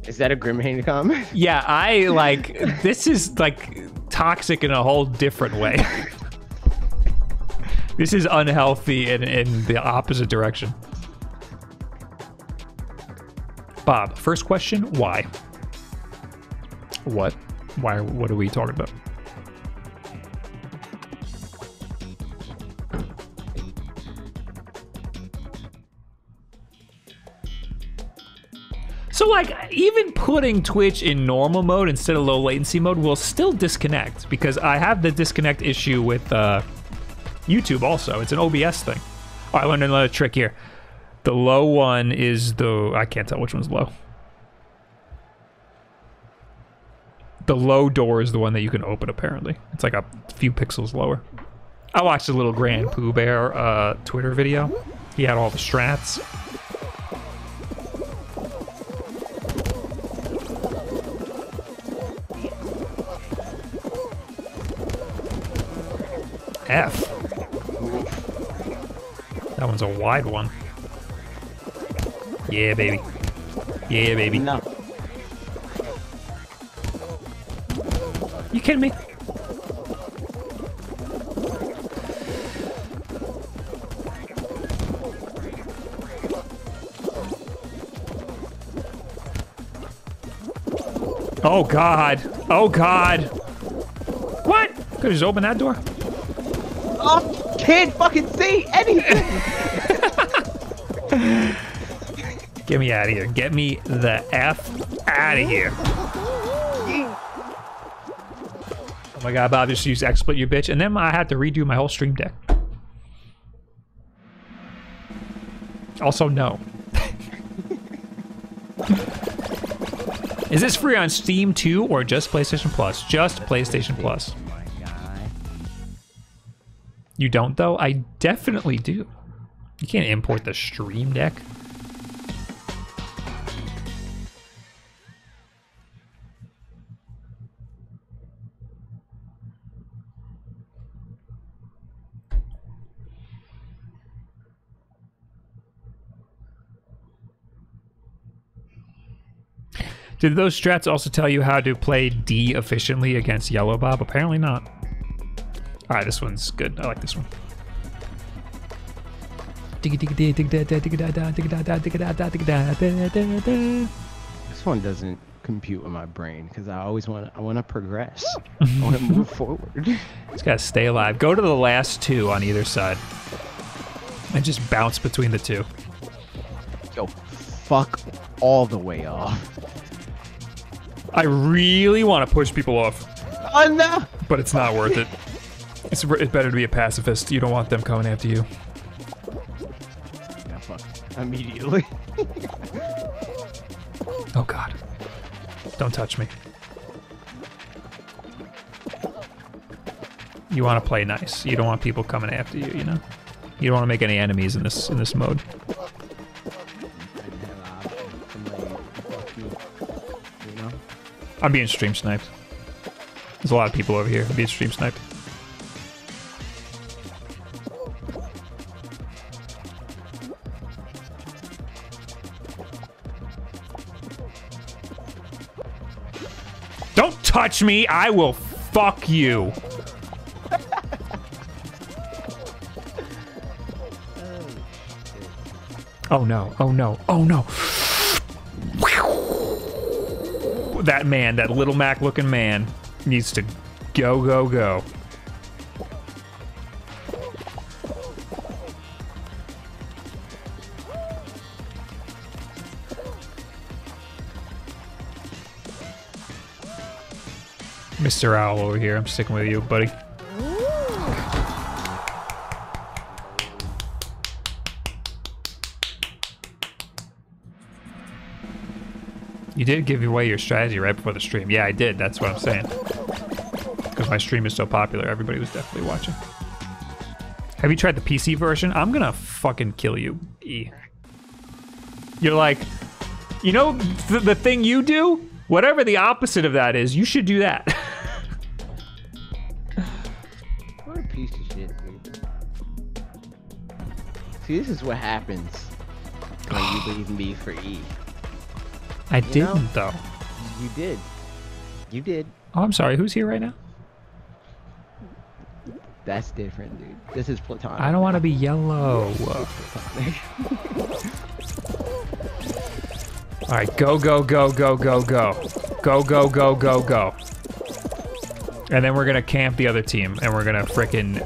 Is that a Grimhain comment? Yeah, I like, this is like toxic in a whole different way. This is unhealthy in the opposite direction. Bob, first question, why? What? Why? What are we talking about? So like, even putting Twitch in normal mode instead of low latency mode will still disconnect, because I have the disconnect issue with YouTube also. It's an OBS thing. Oh, I learned another trick here. The low one is the... I can't tell which one's low. The low door is the one that you can open, apparently. It's like a few pixels lower. I watched a little Grand Pooh Bear Twitter video. He had all the strats. F. That one's a wide one. Yeah, baby. Yeah, baby. No. You kidding me? Oh, God. Oh, God. What? Could have just opened that door. I can't fucking see anything. Get me out of here. Get me the F out of here. Oh, my God, Bob. Just used XSplit, you bitch. And then I had to redo my whole stream deck. Also, no. Is this free on Steam too, or just PlayStation Plus? Just PlayStation Plus. You don't though? I definitely do. You can't import the Stream Deck. Did those strats also tell you how to play D efficiently against Yellow, Bob? Apparently not. All right, this one's good. I like this one. This one doesn't compute in my brain because I always want to progress. I want to move forward. Just gotta stay alive. Go to the last two on either side and just bounce between the two. Yo, fuck all the way off. I really want to push people off. Oh, no. But it's not worth it. It's better to be a pacifist. You don't want them coming after you. Yeah, fuck. Immediately. Oh, God. Don't touch me. You want to play nice. You don't want people coming after you, you know? You don't want to make any enemies in this mode. I'm being stream sniped. There's a lot of people over here. I'm being stream sniped. Don't touch me! I will fuck you! Oh no, oh no, oh no! That man, that Little Mac looking man, needs to go, go, go. Mr. Owl over here, I'm sticking with you, buddy. You did give away your strategy right before the stream. Yeah, I did. That's what I'm saying. Because my stream is so popular, everybody was definitely watching. Have you tried the PC version? I'm gonna fucking kill you. You're like, you know, the thing you do? Whatever the opposite of that is, you should do that. What a piece of shit, dude. See, this is what happens when you leave me for E. I didn't, though. You did. You did. Oh, I'm sorry. Who's here right now? That's different, dude. This is platonic. I don't want to be yellow. All right, go, go, go, go, go, go. Go, go, go, go, go. And then we're going to camp the other team, and we're going to frickin'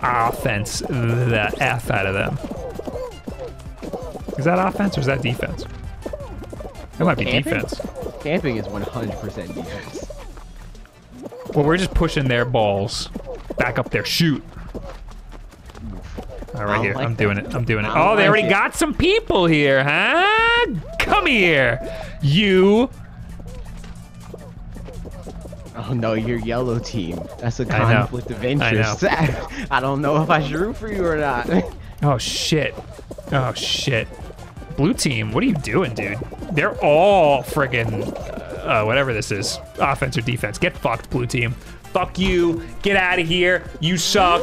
offense the F out of them. Is that offense or is that defense? That might be defense. Camping is 100% defense. Well, we're just pushing their balls back up their chute. All right, here. I'm doing it. I'm doing it. Oh, they already got some people here, huh? Come here, you. Oh, no, you're yellow team. That's a conflict of interest. I know. I don't know if I should root for you or not. Oh, shit. Oh, shit. Blue team, what are you doing, dude? They're all friggin' whatever this is, offense or defense. Get fucked, blue team. Fuck you. Get out of here. You suck.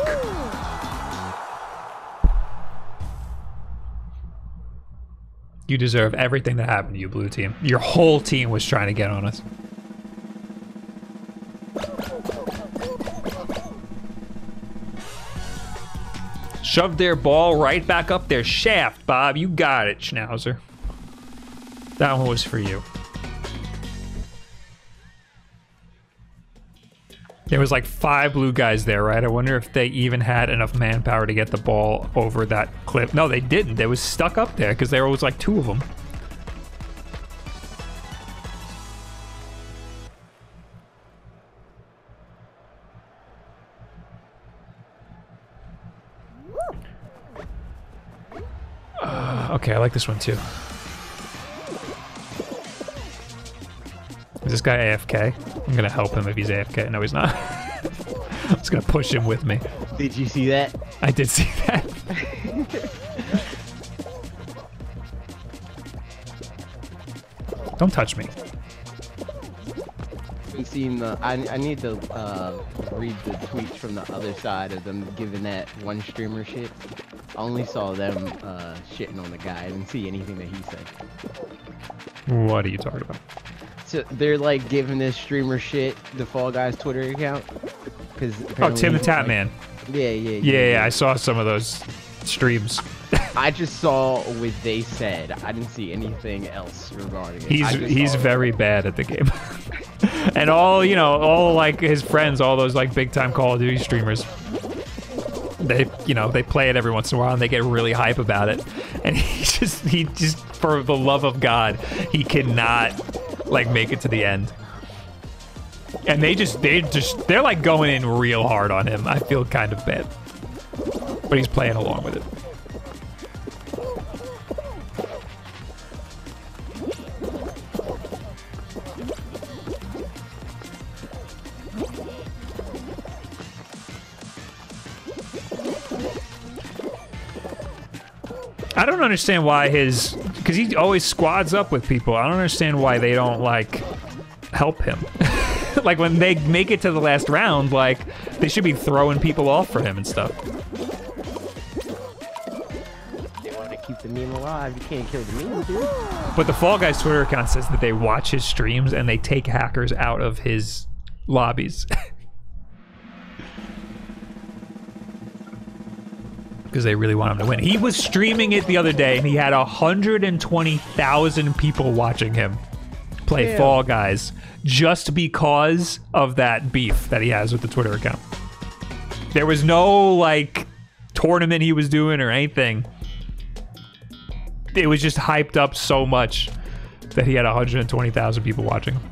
You deserve everything that happened to you, Blue Team. Your whole team was trying to get on us. Shove their ball right back up their shaft, Bob. You got it, Schnauzer. That one was for you. There was like 5 blue guys there, right? I wonder if they even had enough manpower to get the ball over that clip. No, they didn't. They was stuck up there because there was like 2 of them. Okay, I like this one too. Is this guy AFK? I'm gonna help him if he's AFK. No, he's not. I'm just gonna push him with me. Did you see that? I did see that. Don't touch me. I need to read the tweets from the other side of them giving that one streamer shit. I only saw them shitting on the guy. I didn't see anything that he said. What are you talking about? So they're like giving this streamer shit, the Fall Guys Twitter account. Oh, Tim the Tap Man. Yeah, I saw some of those streams. I just saw what they said. I didn't see anything else regarding it. He's very bad at the game. And all, you know, all like his friends, all those like big time Call of Duty streamers, they, you know, they play it every once in a while and they get really hype about it. And he just, for the love of God, he cannot like make it to the end. And they're like going in real hard on him. I feel kind of bad, but he's playing along with it. I don't understand why because he always squads up with people. I don't understand why they don't, like, help him. Like, when they make it to the last round, like, they should be throwing people off for him and stuff. They want to keep the meme alive. You can't kill the meme, dude. But the Fall Guys Twitter account says that they watch his streams and they take hackers out of his lobbies. Because they really want him to win. He was streaming it the other day and he had 120,000 people watching him play Fall Guys just because of that beef that he has with the Twitter account. There was no like tournament he was doing or anything. It was just hyped up so much that he had 120,000 people watching him.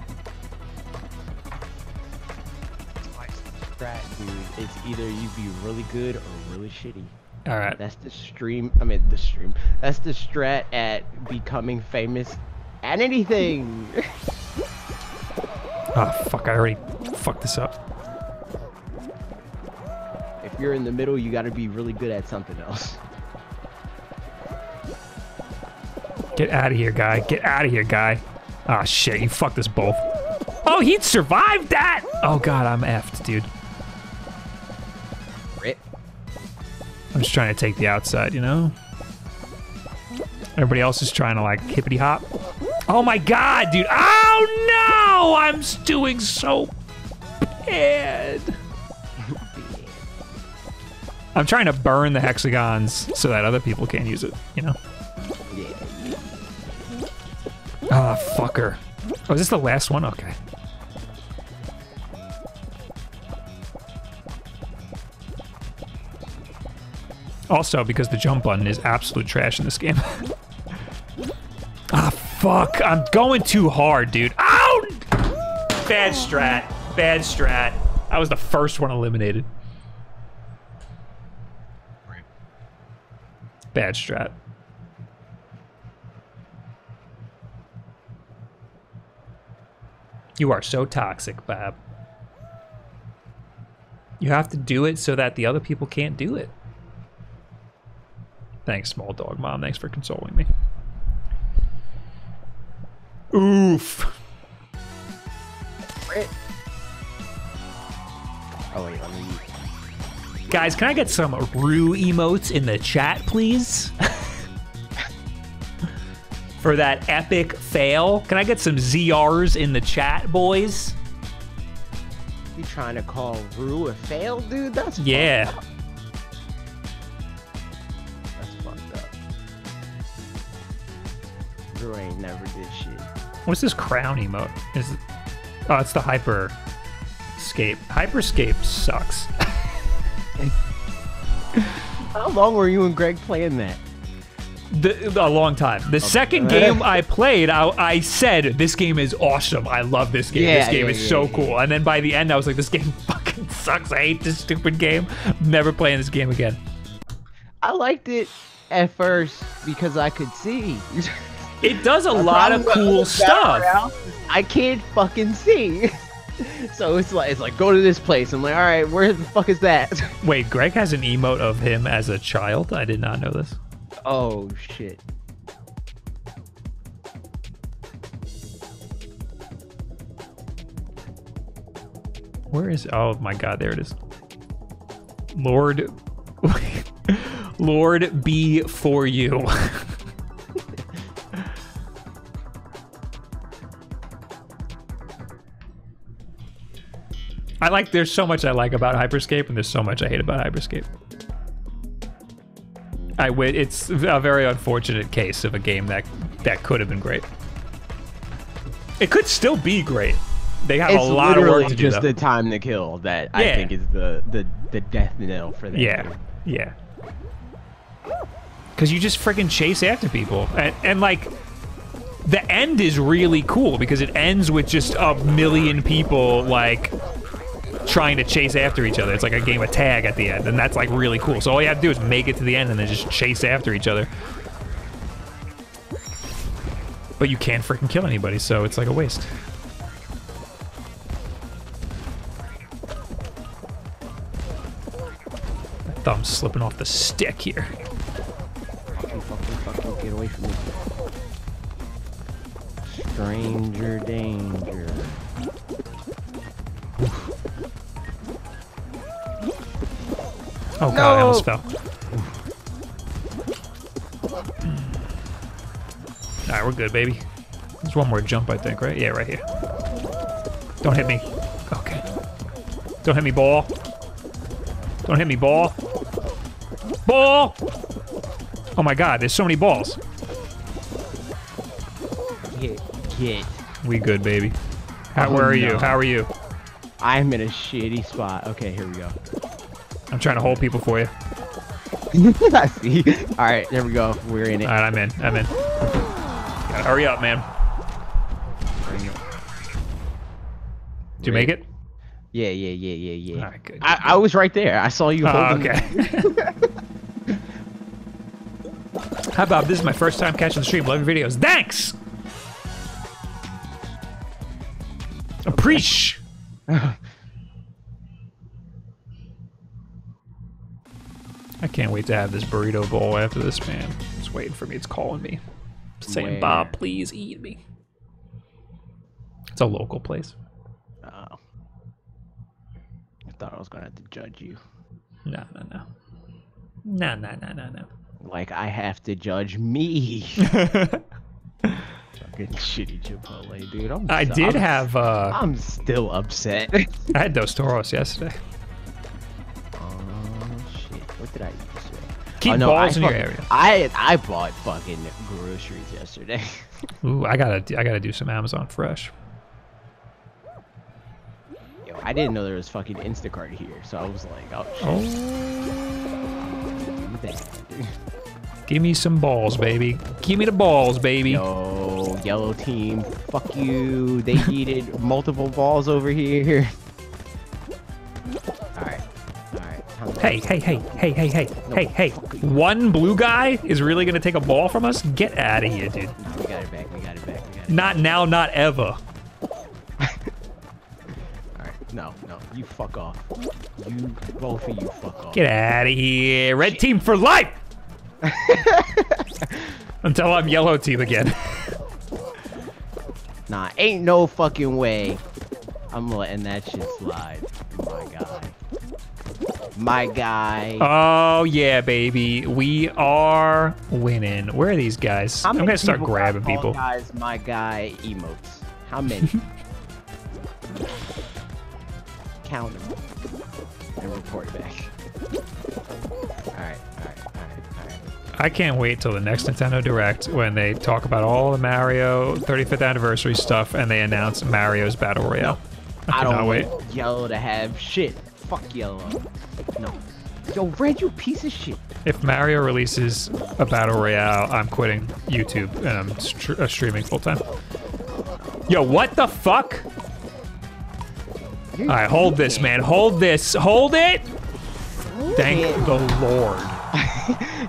It's either you be really good or really shitty. All right. That's the stream. I mean, the stream. That's the strat at becoming famous at anything. Oh, fuck. I already fucked this up. If you're in the middle, you got to be really good at something else. Get out of here, guy. Get out of here, guy. Ah, oh, shit. You fucked us both. Oh, he survived that. Oh, God. I'm effed, dude. I'm just trying to take the outside, you know? Everybody else is trying to, like, hippity-hop. Oh, my God, dude. Oh, no! I'm doing so bad. I'm trying to burn the hexagons so that other people can't use it, you know? Ah, oh, fucker. Oh, is this the last one? Okay. Also, because the jump button is absolute trash in this game. Ah, fuck. I'm going too hard, dude. Ow! Bad strat. Bad strat. I was the first one eliminated. Bad strat. You are so toxic, Bob. You have to do it so that the other people can't do it. Thanks, small dog mom. Thanks for consoling me. Oof. Oh, wait, guys, can I get some Rue emotes in the chat, please? for that epic fail. Can I get some ZRs in the chat, boys? You trying to call Rue a fail, dude? That's yeah. Fucked up. That's fucked up. Rue ain't never did shit. What's this crown emote? Is it... Oh, it's the Hyperscape. Hyperscape sucks. How long were you and Greg playing that? A long time. The second game I played, I said, this game is awesome. I love this game. Yeah, this game is so cool. And then by the end, I was like, this game fucking sucks. I hate this stupid game. I'm never playing this game again. I liked it at first because I could see. It does a lot of cool stuff. Around, I can't fucking see. So it's like, go to this place. I'm like, all right, where the fuck is that? Wait, Greg has an emote of him as a child? I did not know this. Oh, shit. Where is... Oh, my God. There it is. Lord... Lord be for you. I like... There's so much I like about Hyperscape, and there's so much I hate about Hyperscape. It's a very unfortunate case of a game that could have been great. It could still be great. They have a lot of work to do. It's just the time to kill that I think is the death knell for that. Yeah, game. Yeah. Because you just freaking chase after people, and like the end is really cool because it ends with just a million people like trying to chase after each other. It's like a game of tag at the end, and that's like really cool. So all you have to do is make it to the end and then just chase after each other. But you can't freaking kill anybody, so it's like a waste. My thumb's slipping off the stick here. Fucking get away from me. Stranger danger. Oh god, no. I almost fell. Alright, we're good, baby. There's one more jump, I think, right? Yeah, right here. Don't hit me. Okay. Don't hit me, ball. Don't hit me, ball. Ball! Oh my god, there's so many balls. Get. We good, baby. How are you? I'm in a shitty spot. Okay, here we go. I'm trying to hold people for you. I see. All right, there we go. We're in it. All right, I'm in. Gotta hurry up, man. Did you make it? Yeah. All right, good. I was right there. I saw you holding. Okay. How about this is my first time catching the stream. Love your videos. Thanks! Preach! I can't wait to have this burrito bowl after this, man. It's waiting for me. It's calling me. It's saying, Bob, please eat me. It's a local place. Oh. I thought I was going to have to judge you. No. Like, I have to judge me. Fucking shitty Chipotle, dude. I'm still upset. I had Dos Toros yesterday. What did I eat this way? Keep balls in your area. I bought fucking groceries yesterday. Ooh, I gotta do some Amazon Fresh. Yo, I didn't know there was fucking Instacart here, so I was like, oh shit. Oh. Give me some balls, baby. Give me the balls, baby. Yo, yellow team, fuck you. They needed multiple balls over here. Hey. One blue guy is really gonna take a ball from us? Get out of here, dude. No, we got it back. Not now, not ever. Alright, no, you fuck off. You, both of you fuck off. Get out of here. Red team for life! Until I'm yellow team again. Nah, ain't no fucking way. I'm letting that shit slide. Oh my god. my guy. Oh, yeah, baby. We are winning. Where are these guys? I'm going to start grabbing people. Guys, my guy emotes. How many? Count them. And report back. All right. I can't wait till the next Nintendo Direct when they talk about all the Mario 35th anniversary stuff and they announce Mario's Battle Royale. No, I don't wait. Yellow to have shit. Fuck yellow. No. Yo, Red, you piece of shit. If Mario releases a Battle Royale, I'm quitting YouTube and I'm streaming full time. Yo, what the fuck? All right, hold this, man. Hold this. Hold it. Thank the Lord.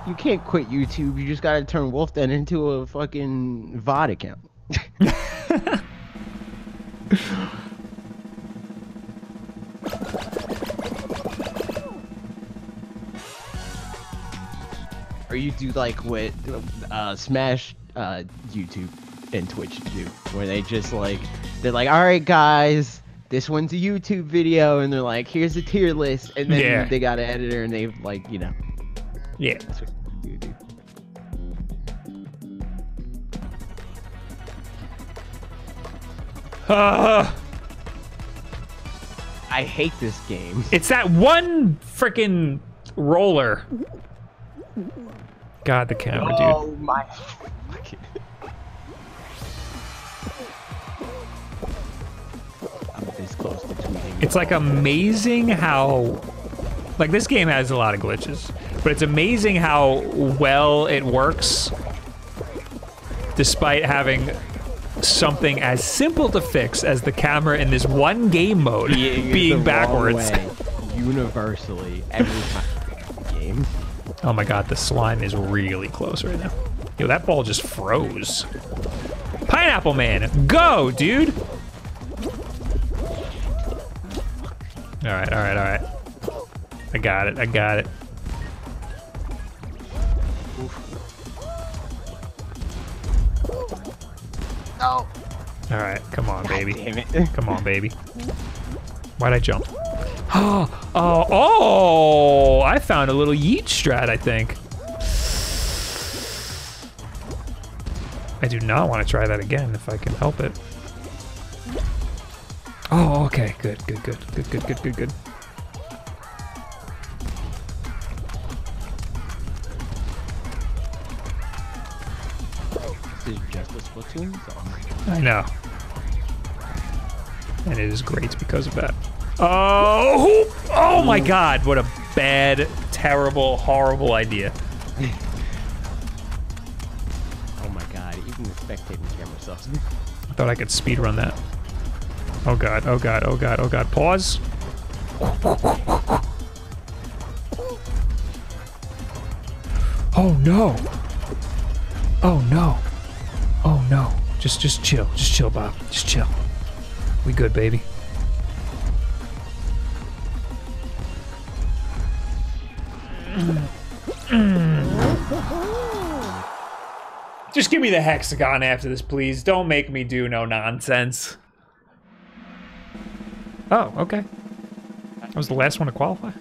You can't quit YouTube. You just gotta turn Wolf Den into a fucking VOD account. Or you do like what Smash YouTube and Twitch do, where they just like, they're like, all right, guys, this one's a YouTube video, and they're like, here's a tier list, and then they got an editor, and they've like, you know. Yeah. That's what you do. I hate this game. It's that one freaking roller. God, the camera, dude. Oh my. I'm this close to tweeting. It's like amazing how, like, this game has a lot of glitches, but it's amazing how well it works despite having something as simple to fix as the camera in this one game mode being backwards. Universally, every time game. Oh my god, the slime is really close right now. Yo, that ball just froze. Pineapple Man, go, dude! Alright, alright, alright. I got it, I got it. No! Alright, come on, baby. God damn it. Come on, baby. Why'd I jump? Oh, oh, oh, I found a little yeet strat, I think. I do not want to try that again if I can help it. Oh, okay, good. This is just a Splatoon song. I know. And it is great because of that. Oh! Oh my god, what a bad, terrible, horrible idea. Oh my god, even the spectating camera sucks. I thought I could speedrun that. Oh god, oh god, oh god, oh god. Pause. Oh no! Oh no! Oh no. Just chill. Just chill, Bob. Just chill. We good, baby. Just give me the hexagon after this, please. Don't make me do no nonsense. Oh, okay. I was the last one to qualify.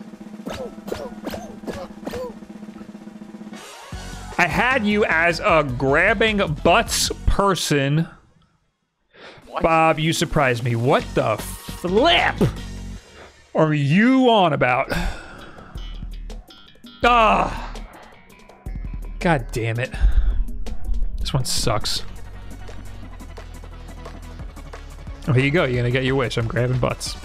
I had you as a grabbing butts person. What? Bob, you surprised me. What the flip are you on about? Ah! God damn it. This one sucks. Oh, here you go. You're gonna get your wish. I'm grabbing butts.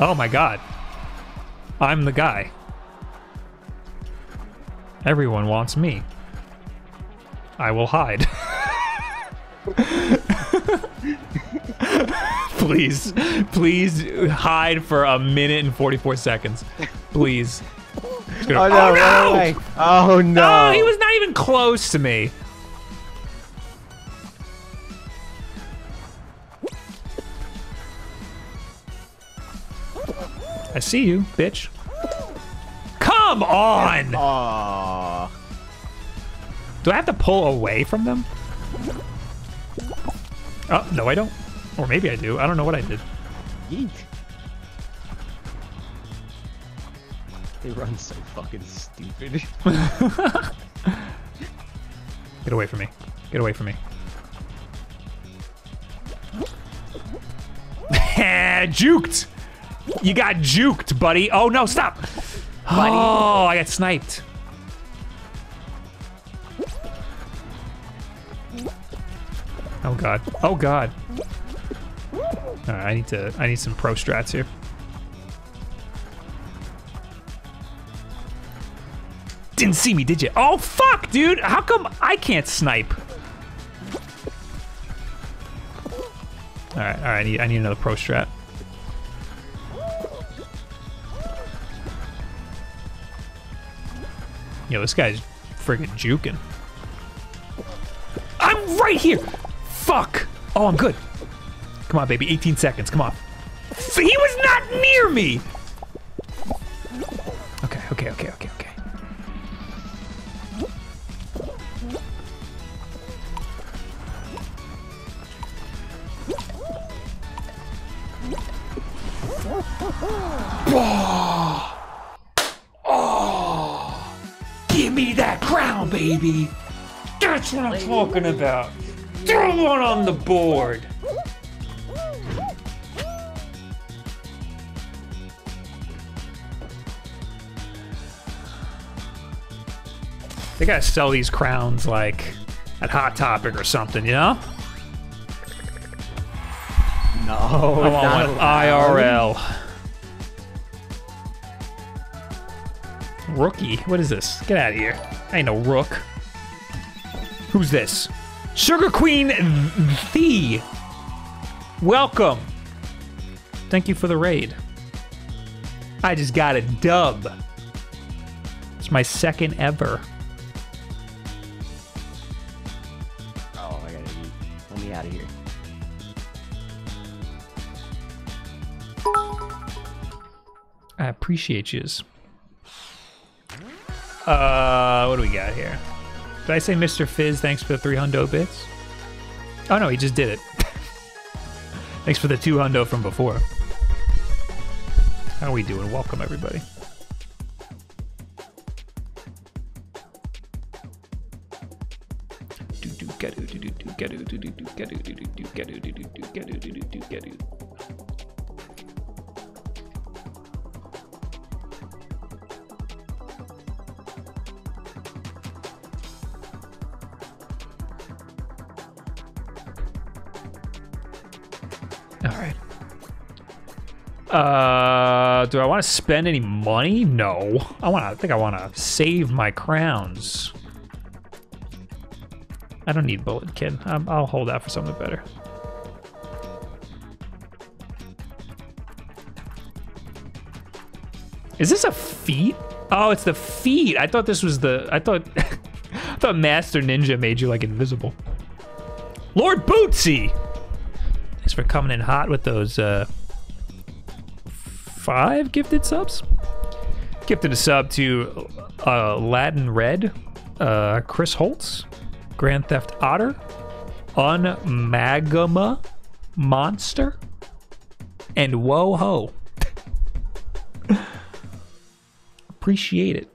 Oh my god. I'm the guy. Everyone wants me. I will hide. Please, please hide for a minute and 44 seconds. Please. Gonna, oh no! Oh no! Oh no! Oh, he was not even close to me. I see you, bitch. Come on! Aww. Do I have to pull away from them? No, I don't. Or maybe I do. I don't know what I did. Yeesh. They run so fucking stupid. Get away from me. Get away from me. Juked! You got juked, buddy. Oh, no, stop. Buddy. Oh, I got sniped. Oh, God. Oh, God. All right, I need some pro strats here. Didn't see me, did you? Oh, fuck, dude. How come I can't snipe? All right, I need another pro strat. Yo, this guy's friggin' juking. I'm right here. Fuck. Oh, I'm good. Come on, baby. 18 seconds. Come on. He was not near me. Okay, okay, okay, okay, okay. Oh. Oh. Give me that crown, baby. That's what I'm talking about. Throw one on the board. They gotta sell these crowns like at Hot Topic or something, you know? No, I want one IRL. Rookie? What is this? Get out of here. I ain't no rook. Who's this? Sugar Queen Thee. Welcome. Thank you for the raid. I just got a dub. It's my second ever. Oh, I gotta eat. Let me out of here. I appreciate yous. What do we got here? Did I say Mr. Fizz, thanks for the 300 bits? Oh no, he just did it. Thanks for the 200 from before. How are we doing? Welcome, everybody. Do I want to spend any money? No. I think I want to save my crowns. I don't need Bullet Kid. I'll hold out for something better. Is this a feat? Oh, it's the feat. I thought this was the, I thought Master Ninja made you like invisible. Lord Bootsy! Thanks for coming in hot with those, 5 gifted subs. Gifted a sub to Latin Red, Chris Holtz, Grand Theft Otter, Unmagama Monster, and Whoa Ho. Appreciate it.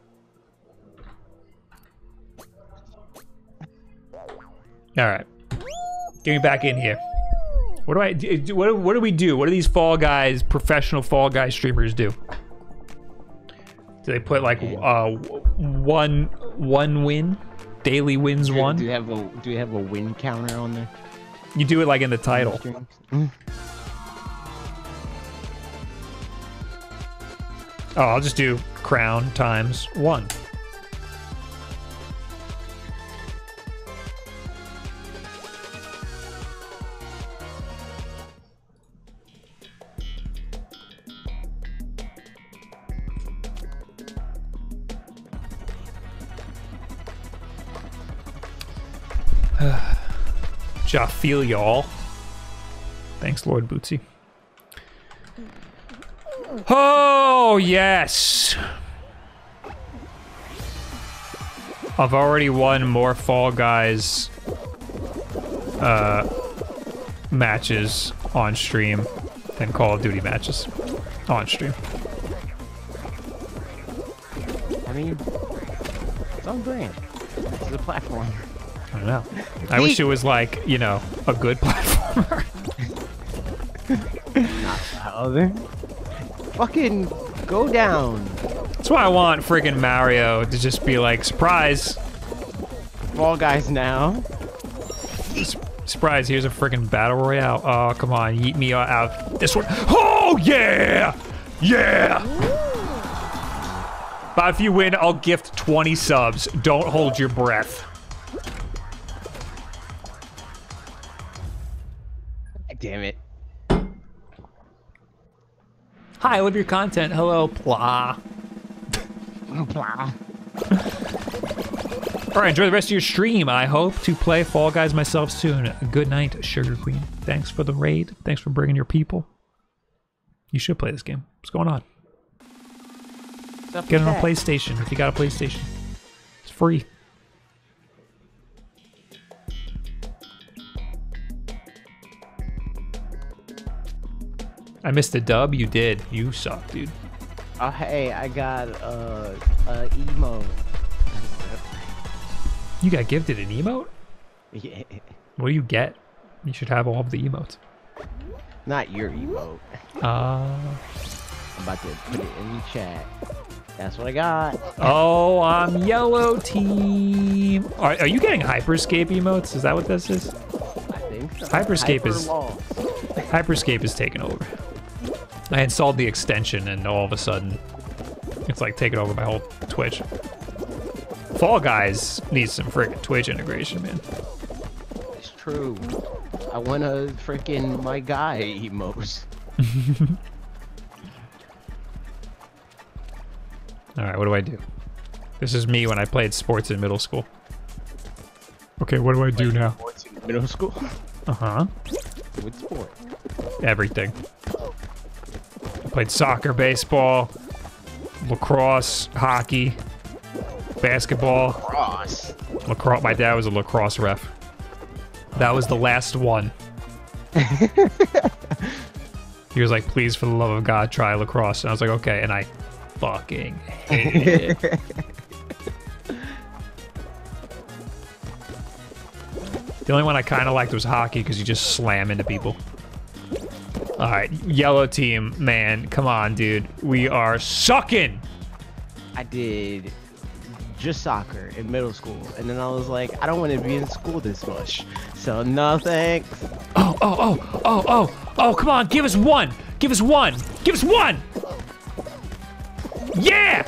All right, get me back in here. What do I do? What do we do? What do these Fall Guys, professional Fall Guys streamers do? Do they put like one win, daily wins one? Do you have a win counter on there? You do it like in the title. Oh, I'll just do crown times 1. I feel y'all. Thanks, Lord Bootsy. Oh, yes. I've already won more Fall Guys matches on stream than Call of Duty matches on stream. I mean, it's on brand. This is a platform. I don't know. I wish it was like, you know, a good platformer. Not that other. Fucking go down. That's why I want friggin' Mario to just be like, surprise. Fall Guys now. Surprise, here's a friggin' battle royale. Oh, come on, yeet me out. This one. Oh, yeah! Yeah! Ooh. But if you win, I'll gift 20 subs. Don't hold your breath. Damn it. Hi, I love your content. Hello, Plah. Plah. All right, enjoy the rest of your stream. I hope to play Fall Guys myself soon. Good night, Sugar Queen. Thanks for the raid. Thanks for bringing your people. You should play this game. What's going on? Get it on PlayStation if you got a PlayStation. It's free. I missed the dub. You did. You suck, dude. Oh, hey, I got an emote. You got gifted an emote? Yeah. What do you get? You should have all of the emotes. Not your emote. I'm about to put it in the chat. That's what I got. Oh, I'm yellow team. Are you getting Hyperscape emotes? Is that what this is? I think so. Hyperscape is taking over. I installed the extension and all of a sudden it's like taking over my whole Twitch. Fall Guys needs some freaking Twitch integration, man. It's true. I want to freaking my guy emotes. All right, what do I do? This is me when I played sports in middle school. Okay, what do I do now? Sports in middle school? Uh-huh. What sport? Everything. I played soccer, baseball, lacrosse, hockey, basketball. Lacrosse? Lacrosse. My dad was a lacrosse ref. That was the last one. He was like, please, for the love of God, try lacrosse. And I was like, okay. And I fucking hated it. The only one I kind of liked was hockey because you just slam into people. All right, yellow team, man, come on, dude. We are sucking. I did just soccer in middle school, and then I was like, I don't want to be in school this much, so no thanks. Oh, oh, oh, oh, oh, oh! Come on, give us one, give us one, give us one. Yeah.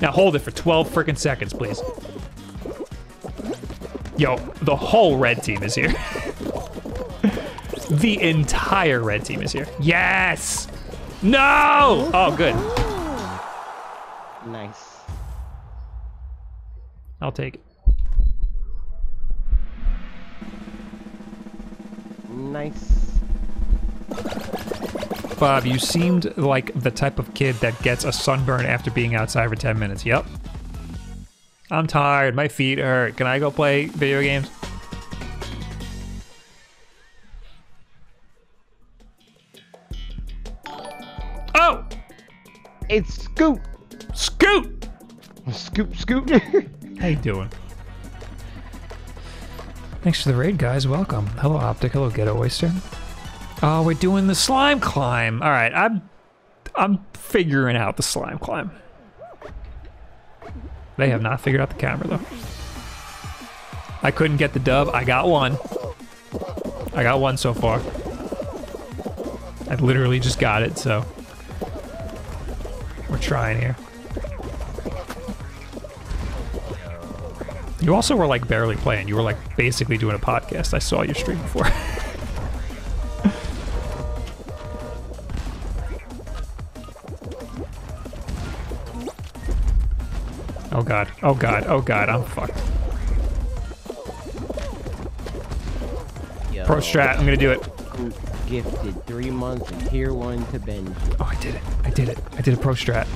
Now hold it for 12 freaking seconds, please. Yo, the whole red team is here. The entire red team is here. Yes! No! Oh, good. Nice. I'll take it. Nice. Bob, you seemed like the type of kid that gets a sunburn after being outside for 10 minutes. Yep. I'm tired. My feet hurt. Can I go play video games? Oh! It's Scoop! Scoop! Scoop, Scoop. How you doing? Thanks for the raid, guys. Welcome. Hello, Optic. Hello, Ghetto Oyster. Oh, we're doing the slime climb. All right, I'm figuring out the slime climb. They have not figured out the camera, though. I couldn't get the dub. I got one. I got one so far. I literally just got it, so... We're trying here. You also were, like, barely playing. You were, like, basically doing a podcast. I saw your stream before. Oh god, oh god, oh god, I'm fucked. Yo, pro strat, I'm gonna do it. Gifted 3 months of tier 1 to Benji. Oh, I did it, I did it. I did a pro strat.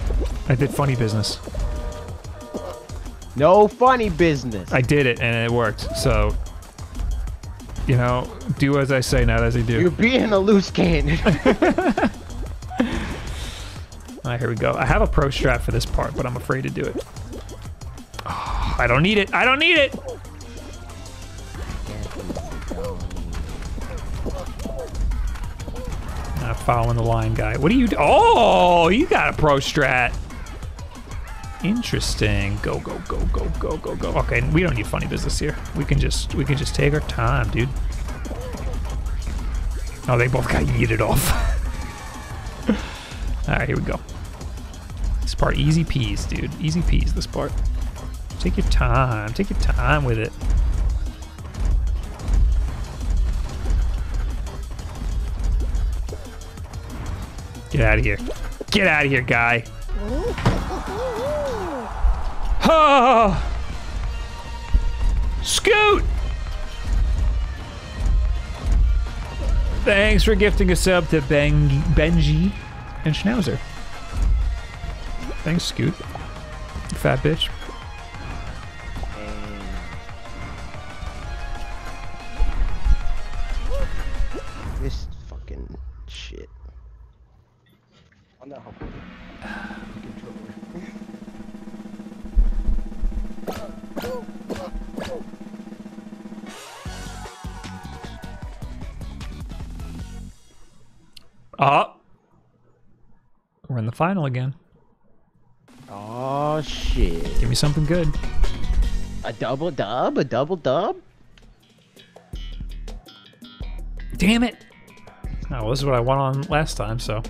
I did funny business. No funny business. I did it and it worked, so... you know, do as I say, not as I do. You're being a loose cannon. Alright, here we go. I have a pro strat for this part, but I'm afraid to do it. Oh, I don't need it. I don't need it. Not following the line, guy. What do you do? Oh, you got a pro strat. Interesting. Go, go, go, go, go, go, go. Okay, we don't need funny business here. We can just take our time, dude. Oh, they both got yeeted off. All right, here we go. This part, easy peas, dude. Easy peas, this part. Take your time. Take your time with it. Get out of here. Get out of here, guy. Oh! Scoot! Thanks for gifting a sub to Benji and Schnauzer. Thanks, Scoot. You fat bitch. This fucking shit. I'm not helping you. Oh, we're in the final again. Oh shit! Give me something good. A double dub? A double dub? Damn it! Oh, well, this is what I won on last time, so.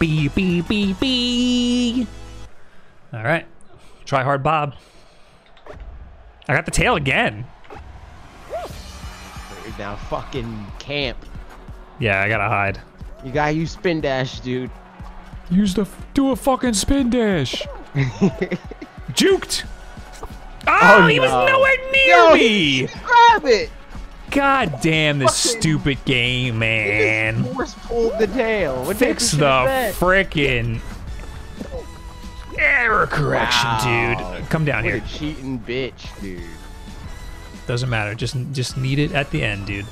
Bee, bee, bee, bee. All right, try hard, Bob. I got the tail again. Now fucking camp. Yeah, I gotta hide. You gotta use spin dash, dude. Do a fucking spin dash. Juked. Oh, oh he no. was nowhere near Yo, me. Grab it. God damn this fucking stupid game, man. He just force pulled the tail. What Fix the frickin' error correction, wow. dude. Come down what here. A cheating bitch, dude. Doesn't matter. Just need it at the end, dude.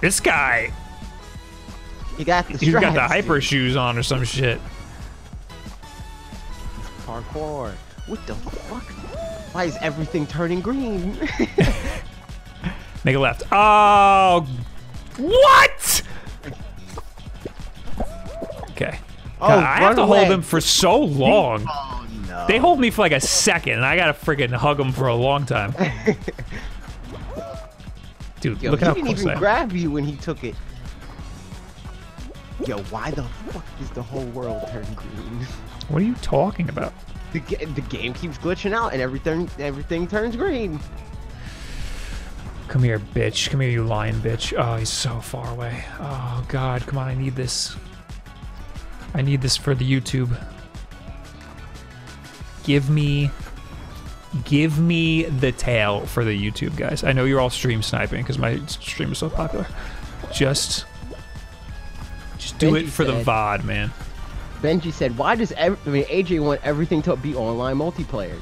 This guy. You got the. He's got the hyper dude. Shoes on or some shit. Parkour. What the fuck? Why is everything turning green? Make a left. Oh, what? Okay. Oh, God, I have to hold him for so long. They hold me for like a second, and I gotta freaking hug them for a long time. Dude, yo, look at how close I am. He didn't even grab you when he took it. Yo, why the fuck is the whole world turning green? What are you talking about? The game keeps glitching out, and everything turns green. Come here, bitch. Come here, you lying bitch. Oh, he's so far away. Oh, God. Come on, I need this. I need this for the YouTube. Give me the tail for the YouTube, guys. I know you're all stream sniping because my stream is so popular. Just do it for the VOD, man. Benji said, why does AJ want everything to be online multiplayer?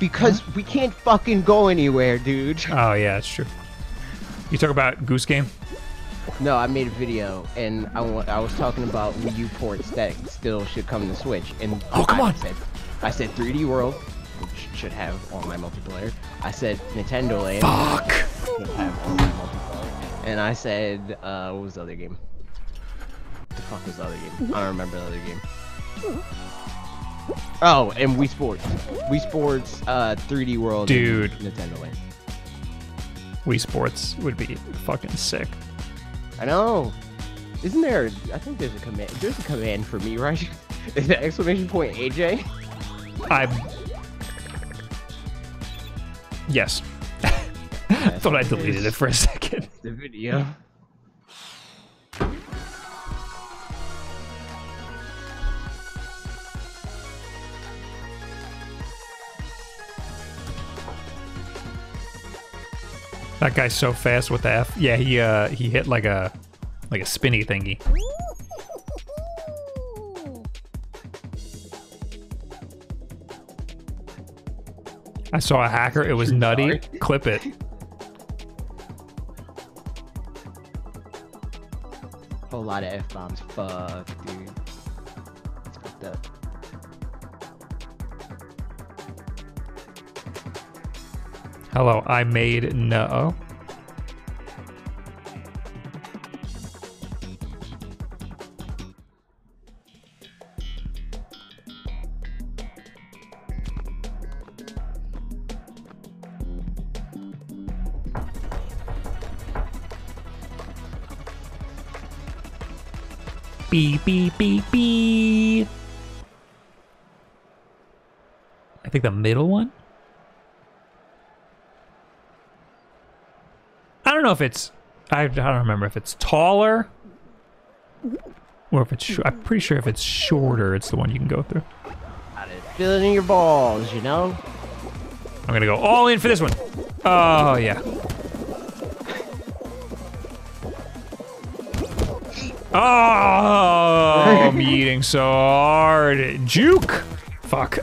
Because we can't fucking go anywhere, dude. Oh, yeah, it's true. You talk about Goose Game? No, I made a video, and I was talking about Wii U ports that still should come to Switch. And oh, come on. I said 3D World, which should have online multiplayer. I said Nintendo Land. Fuck! Should have online multiplayer. And I said, what was the other game? What the fuck was the other game? I don't remember the other game. Oh, and Wii Sports. Wii Sports, 3D World, dude. And Nintendo Land. Wii Sports would be fucking sick. I know. Isn't there? I think there's a command. There's a command for me, right? Is that exclamation point AJ? Yes. I thought I deleted it for a second. The video. That guy's so fast with the F. Yeah, he hit like a spinny thingy. I saw a hacker. It was nutty. Clip it. A lot of F-bombs. Fuck, dude. It's fucked up. Hello, I made no. Beep, beep, beep, beep. I think the middle one? I don't know if it's... I don't remember if it's taller. Or if it's... I'm pretty sure if it's shorter, it's the one you can go through. How to feel it in your balls, you know? I'm gonna go all in for this one. Oh, yeah. Oh, I'm eating so hard. Juke! Fuck.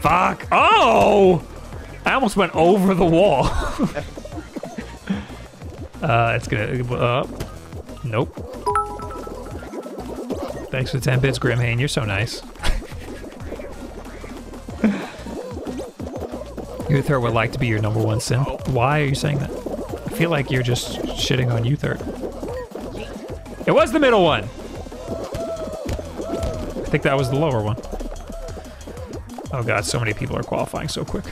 Fuck. Oh! I almost went over the wall. It's gonna... nope. Thanks for the 10 bits, Grimhane. You're so nice. Uthert would like to be your #1 simp. Why are you saying that? I feel like you're just shitting on Uthert. It was the middle one! I think that was the lower one. Oh god, so many people are qualifying so quick.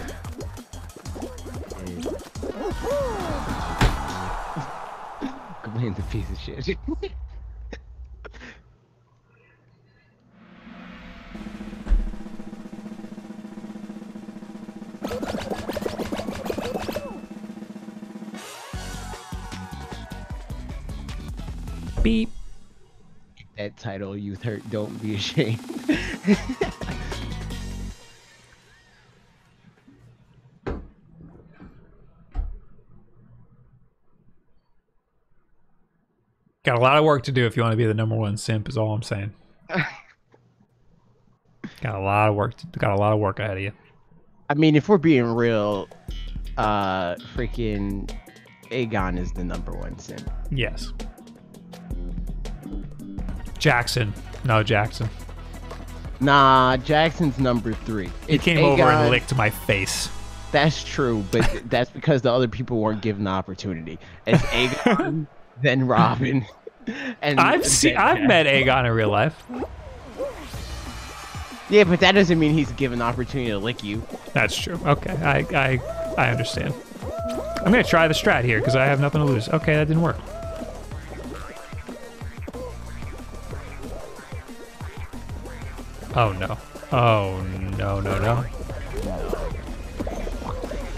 Complain's a piece of shit. Beep. That title, Youth Hurt, don't be ashamed. Got a lot of work to do if you want to be the #1 simp, is all I'm saying. Got a lot of work. Got a lot of work ahead of you. I mean, if we're being real, freaking Aegon is the #1 simp. Yes. Jackson. No, Jackson. Nah, Jackson's #3. He came over and licked my face. That's true, but that's because the other people weren't given the opportunity. It's Aegon, then Robin. And I've met Aegon in real life. Yeah, but that doesn't mean he's given the opportunity to lick you. That's true. Okay, I understand. I'm going to try the strat here because I have nothing to lose. Okay, that didn't work. Oh no. Oh no, no, no.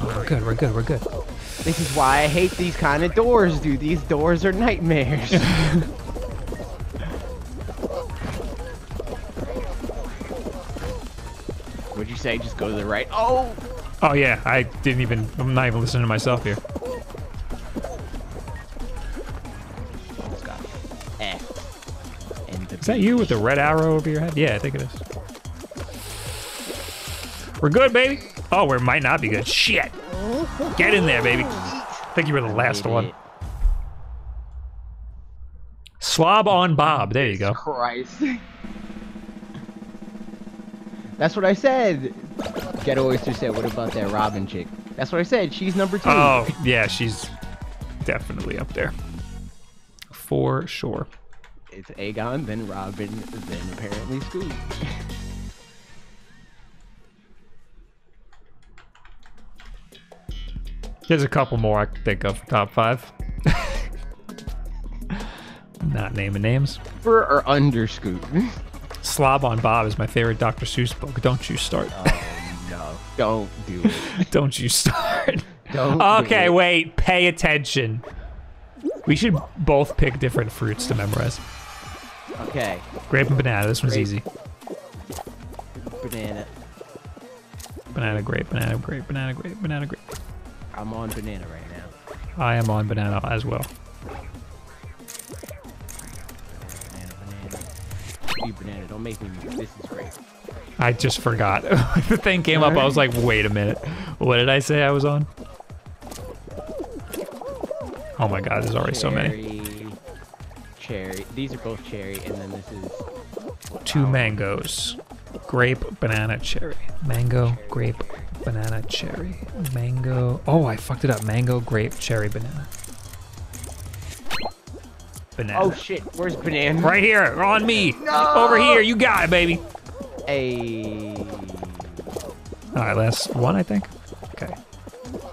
Oh, we're good, we're good, we're good. This is why I hate these kind of doors, dude. These doors are nightmares. What'd you say? Just go to the right. Oh! Oh yeah, I didn't even, I'm not even listening to myself here. Is that you with the red arrow over your head? Yeah, I think it is. We're good, baby. Oh, we might not be good. Shit. Get in there, baby. I think you were the last one. Slob on Bob. There you go. Christ. That's what I said. Ghetto Oyster said, what about that Robin chick? That's what I said. She's #2. Oh, yeah. She's definitely up there. For sure. It's Aegon, then Robin, then apparently Scoot. There's a couple more I can think of for top 5. Not naming names. For or under Scoot. Slob on Bob is my favorite Dr. Seuss book. Don't you start. Oh, no. Don't do it. Don't you start. Don't okay, do it. Wait. Pay attention. We should both pick different fruits to memorize. Okay. Grape and banana. This one's easy. Banana. Banana, grape, banana, grape, banana, grape, banana, grape. I'm on banana right now. I am on banana as well. Banana, banana. You banana, don't make me move. This is grape. I just forgot. The thing came up, I was like, wait a minute. What did I say I was on? Oh my god, there's already so many. These are both cherry, and then this is... Two mangoes. Grape, banana, cherry. Mango, cherry, grape, banana, cherry. Mango... Oh, I fucked it up. Mango, grape, cherry, banana. Banana. Oh shit, where's banana? Right here, on me! No! Over here, you got it, baby! Hey. Alright, last one, I think. Okay.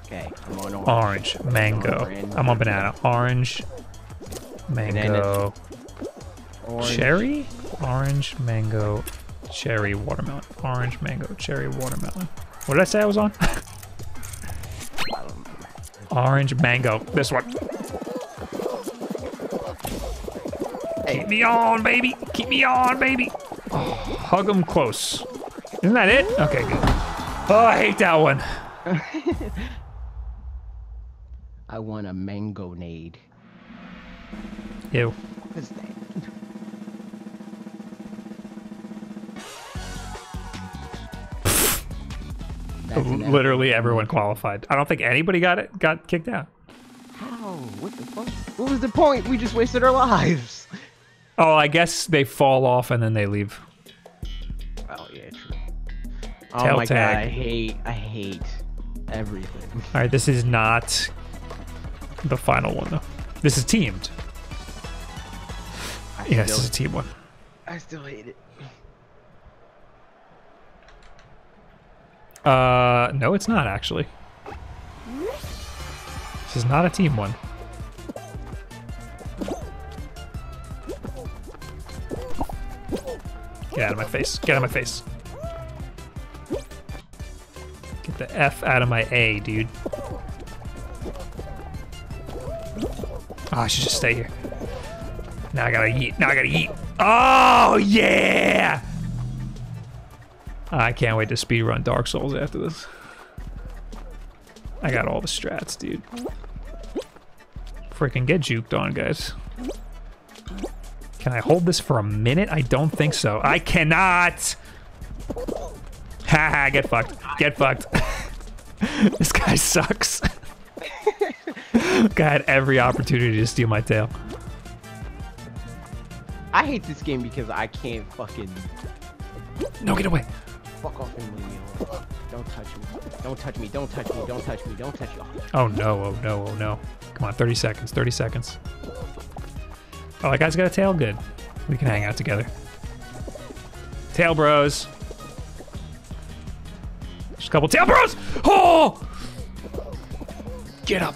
Okay, I'm on orange. Orange, mango. I'm on banana. Orange, mango, orange. Cherry? Orange, mango, cherry, watermelon. Orange, mango, cherry, watermelon. What did I say I was on? Orange, mango. This one. Hey. Keep me on, baby. Keep me on, baby. Oh, hug them close. Isn't that it? Okay, good. Oh, I hate that one. I want a mangonade. Ew. What's that? Literally everyone qualified. I don't think anybody got it. Got kicked out. How? What the fuck? What was the point? We just wasted our lives. Oh, I guess they fall off and then they leave. Oh yeah, true. Oh my god, I hate everything. All right, this is not the final one though. This is teamed. Yes, this is a team one. I still hate it. No, it's not actually. This is not a team one. Get out of my face. Get out of my face. Get the F out of my A, dude. Oh, I should just stay here. Now I gotta yeet. Now I gotta yeet. Oh, yeah! I can't wait to speedrun Dark Souls after this. I got all the strats, dude. Freaking get juked on, guys. Can I hold this for a minute? I don't think so. I cannot! Haha, get fucked. Get fucked. This guy sucks. Guy had every opportunity to steal my tail. I hate this game because I can't fucking... No, get away! Fuck off and leave me alone. Don't touch me. Don't touch me. Don't touch me. Don't touch me. Don't touch me. Oh no, oh no, oh no. Come on, 30 seconds. 30 seconds. Oh, that guy's got a tail. Good. We can hang out together. Tail bros. Just a couple tail bros! Oh! Get up.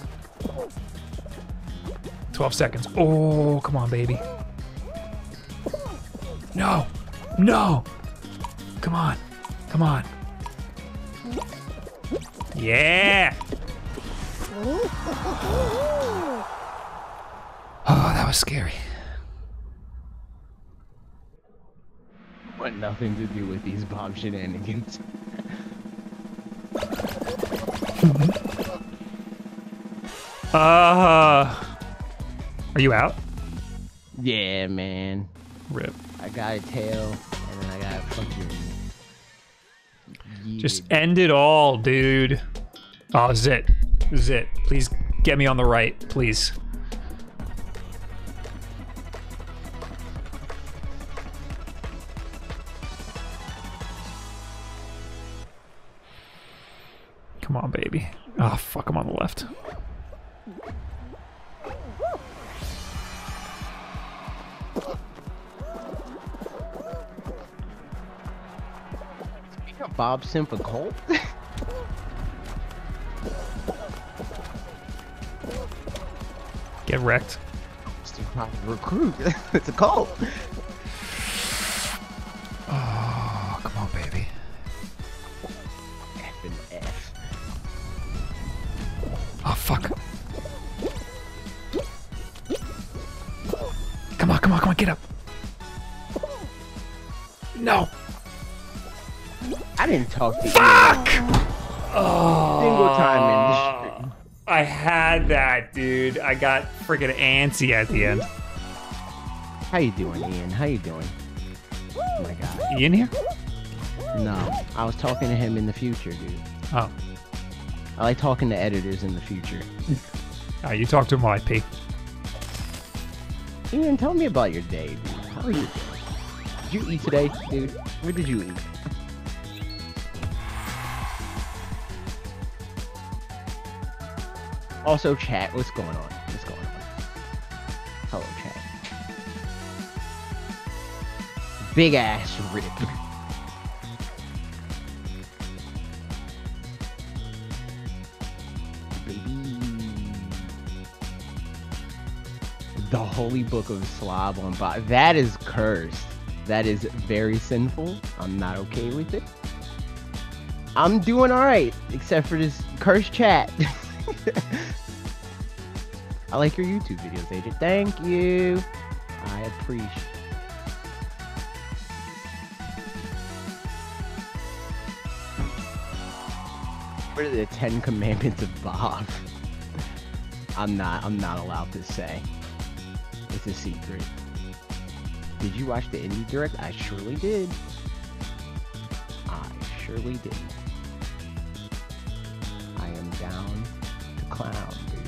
12 seconds. Oh, come on, baby. No! No! Come on. Come on. Yeah! Oh, that was scary. Want nothing to do with these bomb shenanigans. Are you out? Yeah, man. Rip. I got a tail, and then I got a fucking... Yeeted. Just end it all, dude. Oh, this is it. This is it. Please get me on the right, please. Come on, baby. Oh, fuck, I'm on the left. Speak of Bob Simpa Colt. Get wrecked. It's not a recruit. It's a cult. Oh, come on, baby. F and F. Oh, fuck. Come on, come on, come on, get up. No. I didn't talk to you. Fuck! Oh. Single time in the street. I had that, dude. I got freaking antsy at the end. How you doing, Ian? How you doing? Oh, my God. Ian here? No, I was talking to him in the future, dude. Oh. I like talking to editors in the future. Oh, you talked to him while I pee. Ian, tell me about your day, dude. How are you? Did you eat today, dude? What did you eat? Also, chat, what's going on? What's going on? Hello, chat. Big ass rip. Baby. The holy book of slob on bot. That is cursed. That is very sinful. I'm not okay with it. I'm doing alright, except for this cursed chat. I like your YouTube videos, AJ. Thank you. I appreciate it. What are the 10 commandments of Bob? I'm not allowed to say. It's a secret. Did you watch the Indie Direct? I surely did. I surely did. I am down to clown, dude.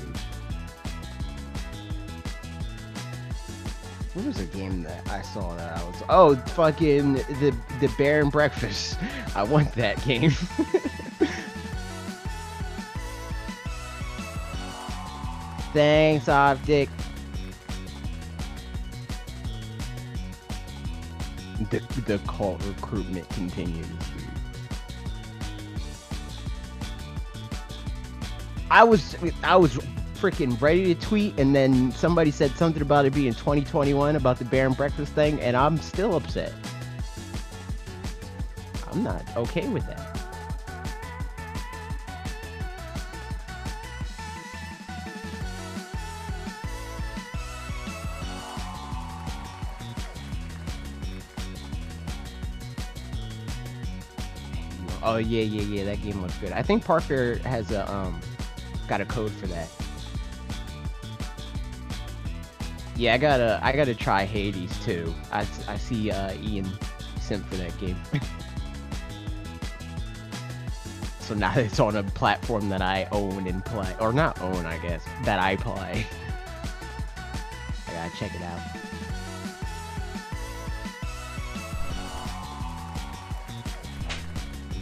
What was a game that I saw that I was... Oh, fucking the Bear and Breakfast. I want that game. Thanks, Optic. The cult recruitment continues, dude. I was freaking ready to tweet, and then somebody said something about it being 2021 about the Bear and Breakfast thing, and I'm still upset. I'm not okay with that. Oh, yeah, that game looks good. I think Parker has a, got a code for that. Yeah, I gotta try Hades, too. I see, Ian simp for that game. So now it's on a platform that I own and play. Or not own, I guess. That I play. I gotta check it out.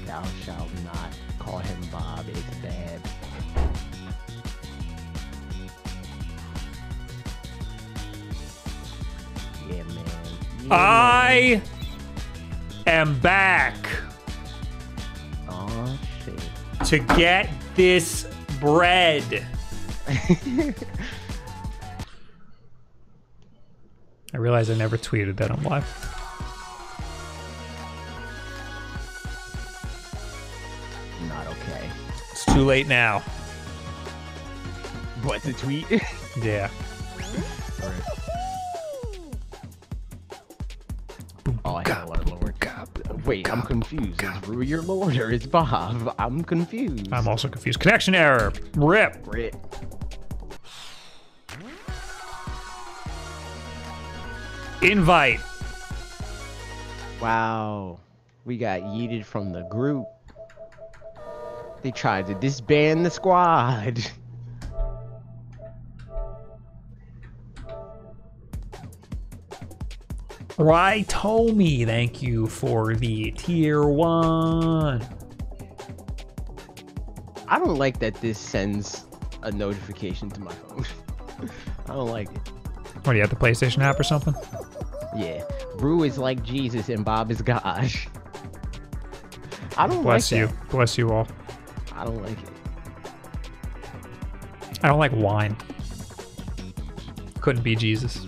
Thou shalt not call him Bob, it's bad. Yeah, man. Yeah, I am back. Oh shit. To get this bread. I realize I never tweeted that on live. Not okay. It's too late now. What, the tweet? Yeah. All right. Oh, I have a lot of Lord. Wait, I'm confused. Is Rue your Lord or is Bob? I'm confused. I'm also confused. Connection error. Rip. Rip. Invite. Wow. We got yeeted from the group. They tried to disband the squad. Right, Tommy, thank you for the tier 1. I don't like that this sends a notification to my phone. I don't like it. What, do you have the PlayStation app or something? Yeah. Brew is like Jesus and Bob is God. I don't like that. Bless you. Bless you all. I don't like it. I don't like wine. Couldn't be Jesus.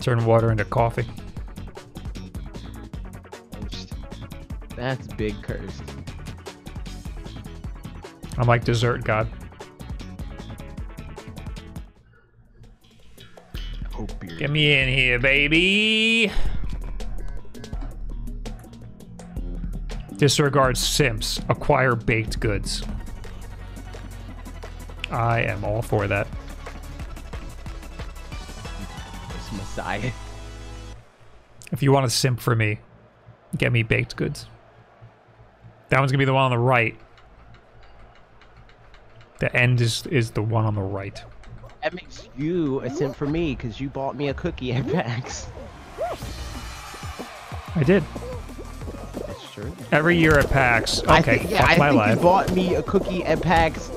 Turn water into coffee. That's big cursed. I'm like dessert god. Get me in here, baby. Disregard simps. Acquire baked goods. I am all for that. This Messiah. If you want to simp for me, get me baked goods. That one's gonna be the one on the right. The end is the one on the right. That makes you a simp for me, because you bought me a cookie at PAX. I did. That's true. Every year at PAX. Okay, I think you bought me a cookie at PAX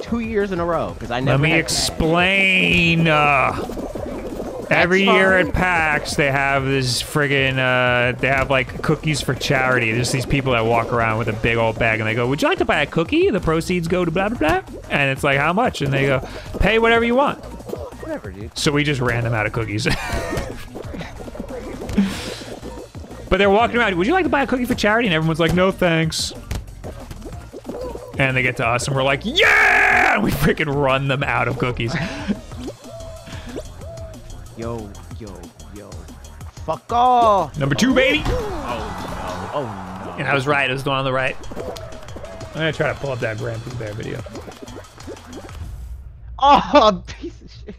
2 years in a row, because I never. Let me explain. Every year at PAX, they have this friggin', they have like cookies for charity. There's these people that walk around with a big old bag and they go, would you like to buy a cookie? The proceeds go to blah, blah, blah. And it's like, how much? And they go, pay whatever you want. Whatever, dude. So we just ran them out of cookies. But they're walking around, would you like to buy a cookie for charity? And everyone's like, no thanks. And they get to us and we're like, yeah! And we freaking run them out of cookies. Yo, yo, yo. Fuck off! Number two, baby! Oh, no. Oh, no. And I was right. It was the one on the right. I'm gonna try to pull up that Grand Pooh Bear video. Oh, piece of shit.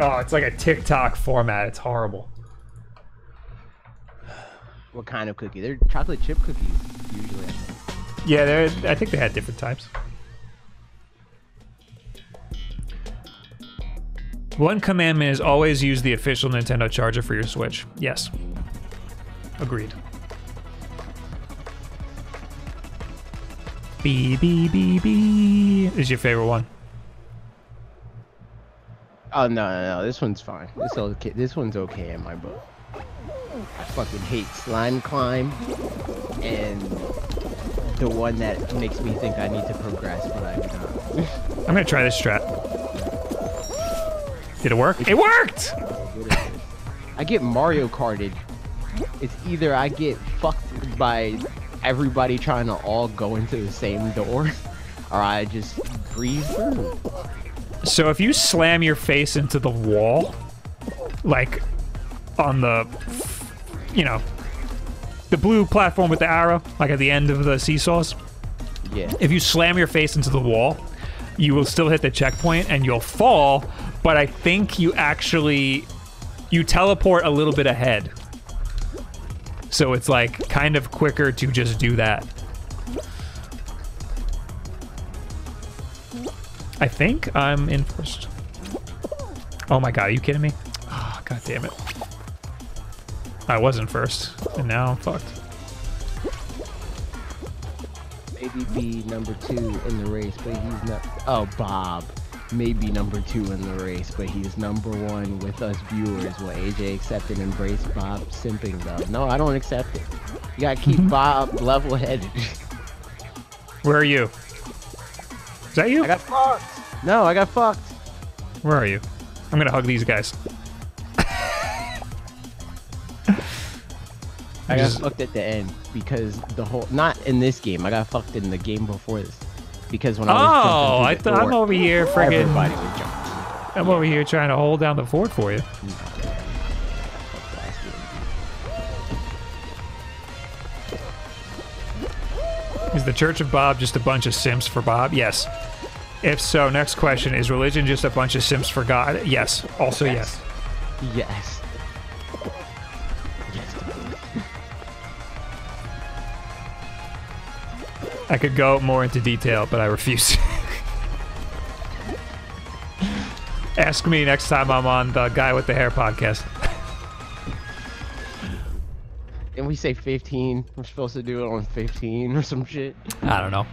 Oh, it's like a TikTok format. It's horrible. What kind of cookie? They're chocolate chip cookies, usually. I think. Yeah, I think they had different types. One commandment is always use the official Nintendo charger for your Switch. Yes. Agreed. Bee, bee, bee, bee. Is your favorite one? Oh, no, no, no. This one's fine. This, okay. This one's okay in my book. I fucking hate Slime Climb, and the one that makes me think I need to progress, but I'm not. I'm gonna try this strat. Did it work? It worked! I get Mario Karted. It's either I get fucked by everybody trying to all go into the same door, or I just breeze through. So if you slam your face into the wall, like, on the, you know, the blue platform with the arrow, like at the end of the seesaws. Yeah. If you slam your face into the wall, you will still hit the checkpoint and you'll fall, but I think you actually, you teleport a little bit ahead. So it's like kind of quicker to just do that. I think I'm in first. Oh my God, are you kidding me? Oh, God damn it. I wasn't first, and now I'm fucked. Maybe be number two in the race, but he's not. Oh, Bob. Maybe number two in the race, but he's number one with us viewers. Will AJ accept and embrace Bob simping, though? No, I don't accept it. You gotta keep Bob level-headed. Where are you? Is that you? I got fucked. No, I got fucked. Where are you? I'm gonna hug these guys. I got fucked at the end because the whole, not in this game, I got fucked in the game before this because when I was jumping through the door, I'm over here friggin'. Everybody was jumping. I'm over here trying to hold down the fort for you. Is the Church of Bob just a bunch of simps for Bob? Yes. If so, next question, is religion just a bunch of simps for God? Yes. Also yes. Yes. Yes. I could go more into detail, but I refuse. Ask me next time I'm on the Guy with the Hair podcast. Didn't we say 15? We're supposed to do it on 15 or some shit. I don't know.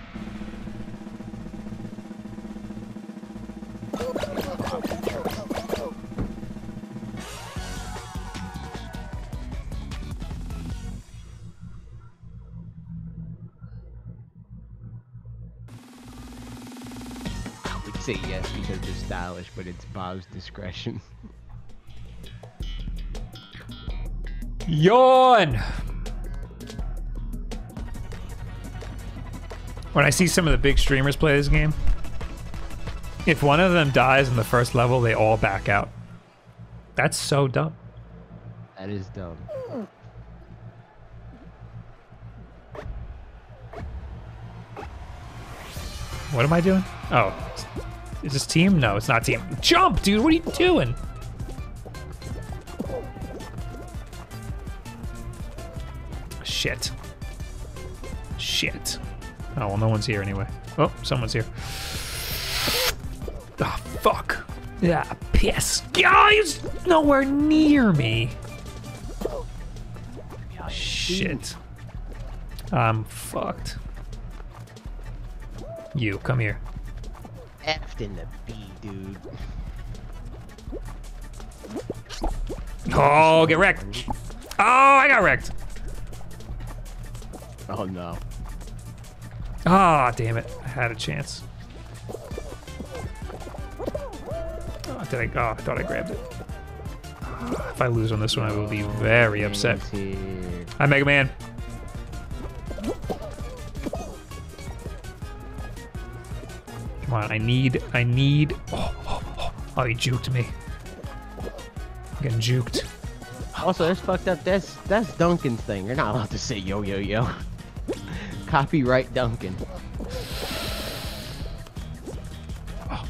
Say yes because they're stylish, but it's Bob's discretion. Yawn! When I see some of the big streamers play this game, if one of them dies in the first level, they all back out. That's so dumb. That is dumb. What am I doing? Oh. Is this team? No, it's not team. Jump, dude! What are you doing? Shit. Shit. Oh, well, no one's here anyway. Oh, someone's here. Ah, oh, fuck. Ah, piss. Oh, he's nowhere near me. Shit. I'm fucked. You, come here. F'd in the B, dude. Oh, get wrecked. Oh, I got wrecked. Oh, no. Ah, oh, damn it. I had a chance. Oh, did I? Oh, I thought I grabbed it. Oh, if I lose on this one, I will be very upset. Hi, Mega Man. Come on, I need. Oh, he juked me. I'm getting juked. Also, that's fucked up. That's Duncan's thing. You're not allowed to say yo, yo, yo. Copyright Duncan. Oh.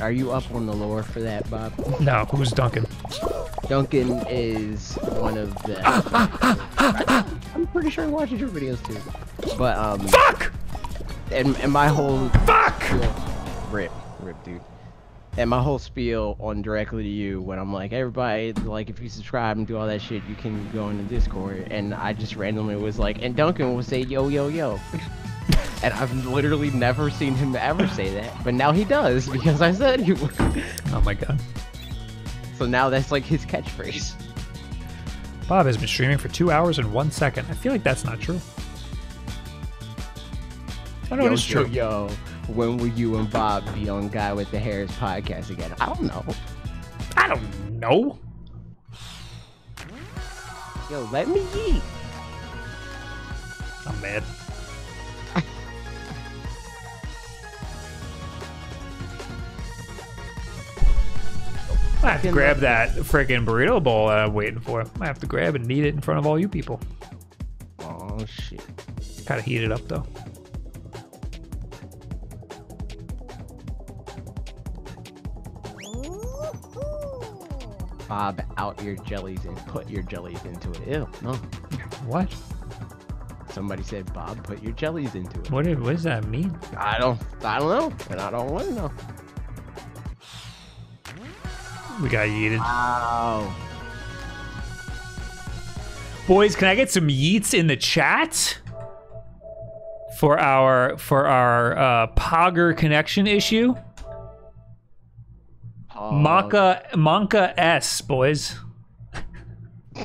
Are you up on the lore for that, Bob? No, who's Duncan? Duncan is one of the... I'm pretty sure he watches your videos too. But, fuck! And my whole... Fuck! Rip, dude. And my whole spiel on directly to you when I'm like, everybody, like, if you subscribe and do all that shit, you can go into Discord. And I just randomly was like, and Duncan will say, yo, yo, yo. And I've literally never seen him ever say that. But now he does, because I said he would. Oh my god. So now that's like his catchphrase. Bob has been streaming for 2 hours and 1 second. I feel like that's not true. I don't know it's true. Yo. When will you and Bob be on Guy with the Hairs podcast again? I don't know. I don't know. Yo, let me eat. I'm mad. I have to grab that freaking burrito bowl that I'm waiting for. I have to grab and eat it in front of all you people. Oh, shit. Gotta heat it up, though. Bob out your jellies and put your jellies into it. Ew, no. What? Somebody said, Bob, put your jellies into it. What does that mean? I don't know, and I don't want to know. We got yeeted. Wow. Boys, can I get some yeets in the chat? For our Pogger connection issue? Monka S, boys. Do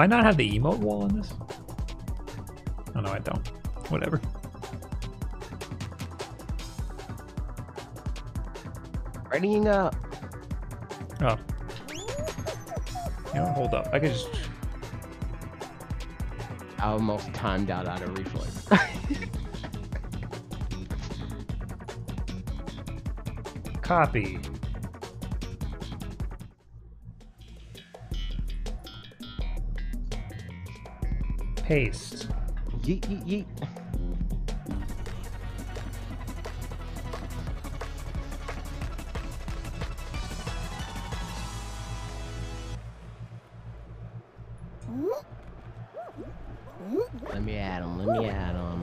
I not have the emote wall on this? Oh, no, I don't. Whatever. Readying up. Oh. You know, hold up. I could just... I almost timed out of reflex. Copy. Paste. Yeet, yeet, yeet. Let me add them.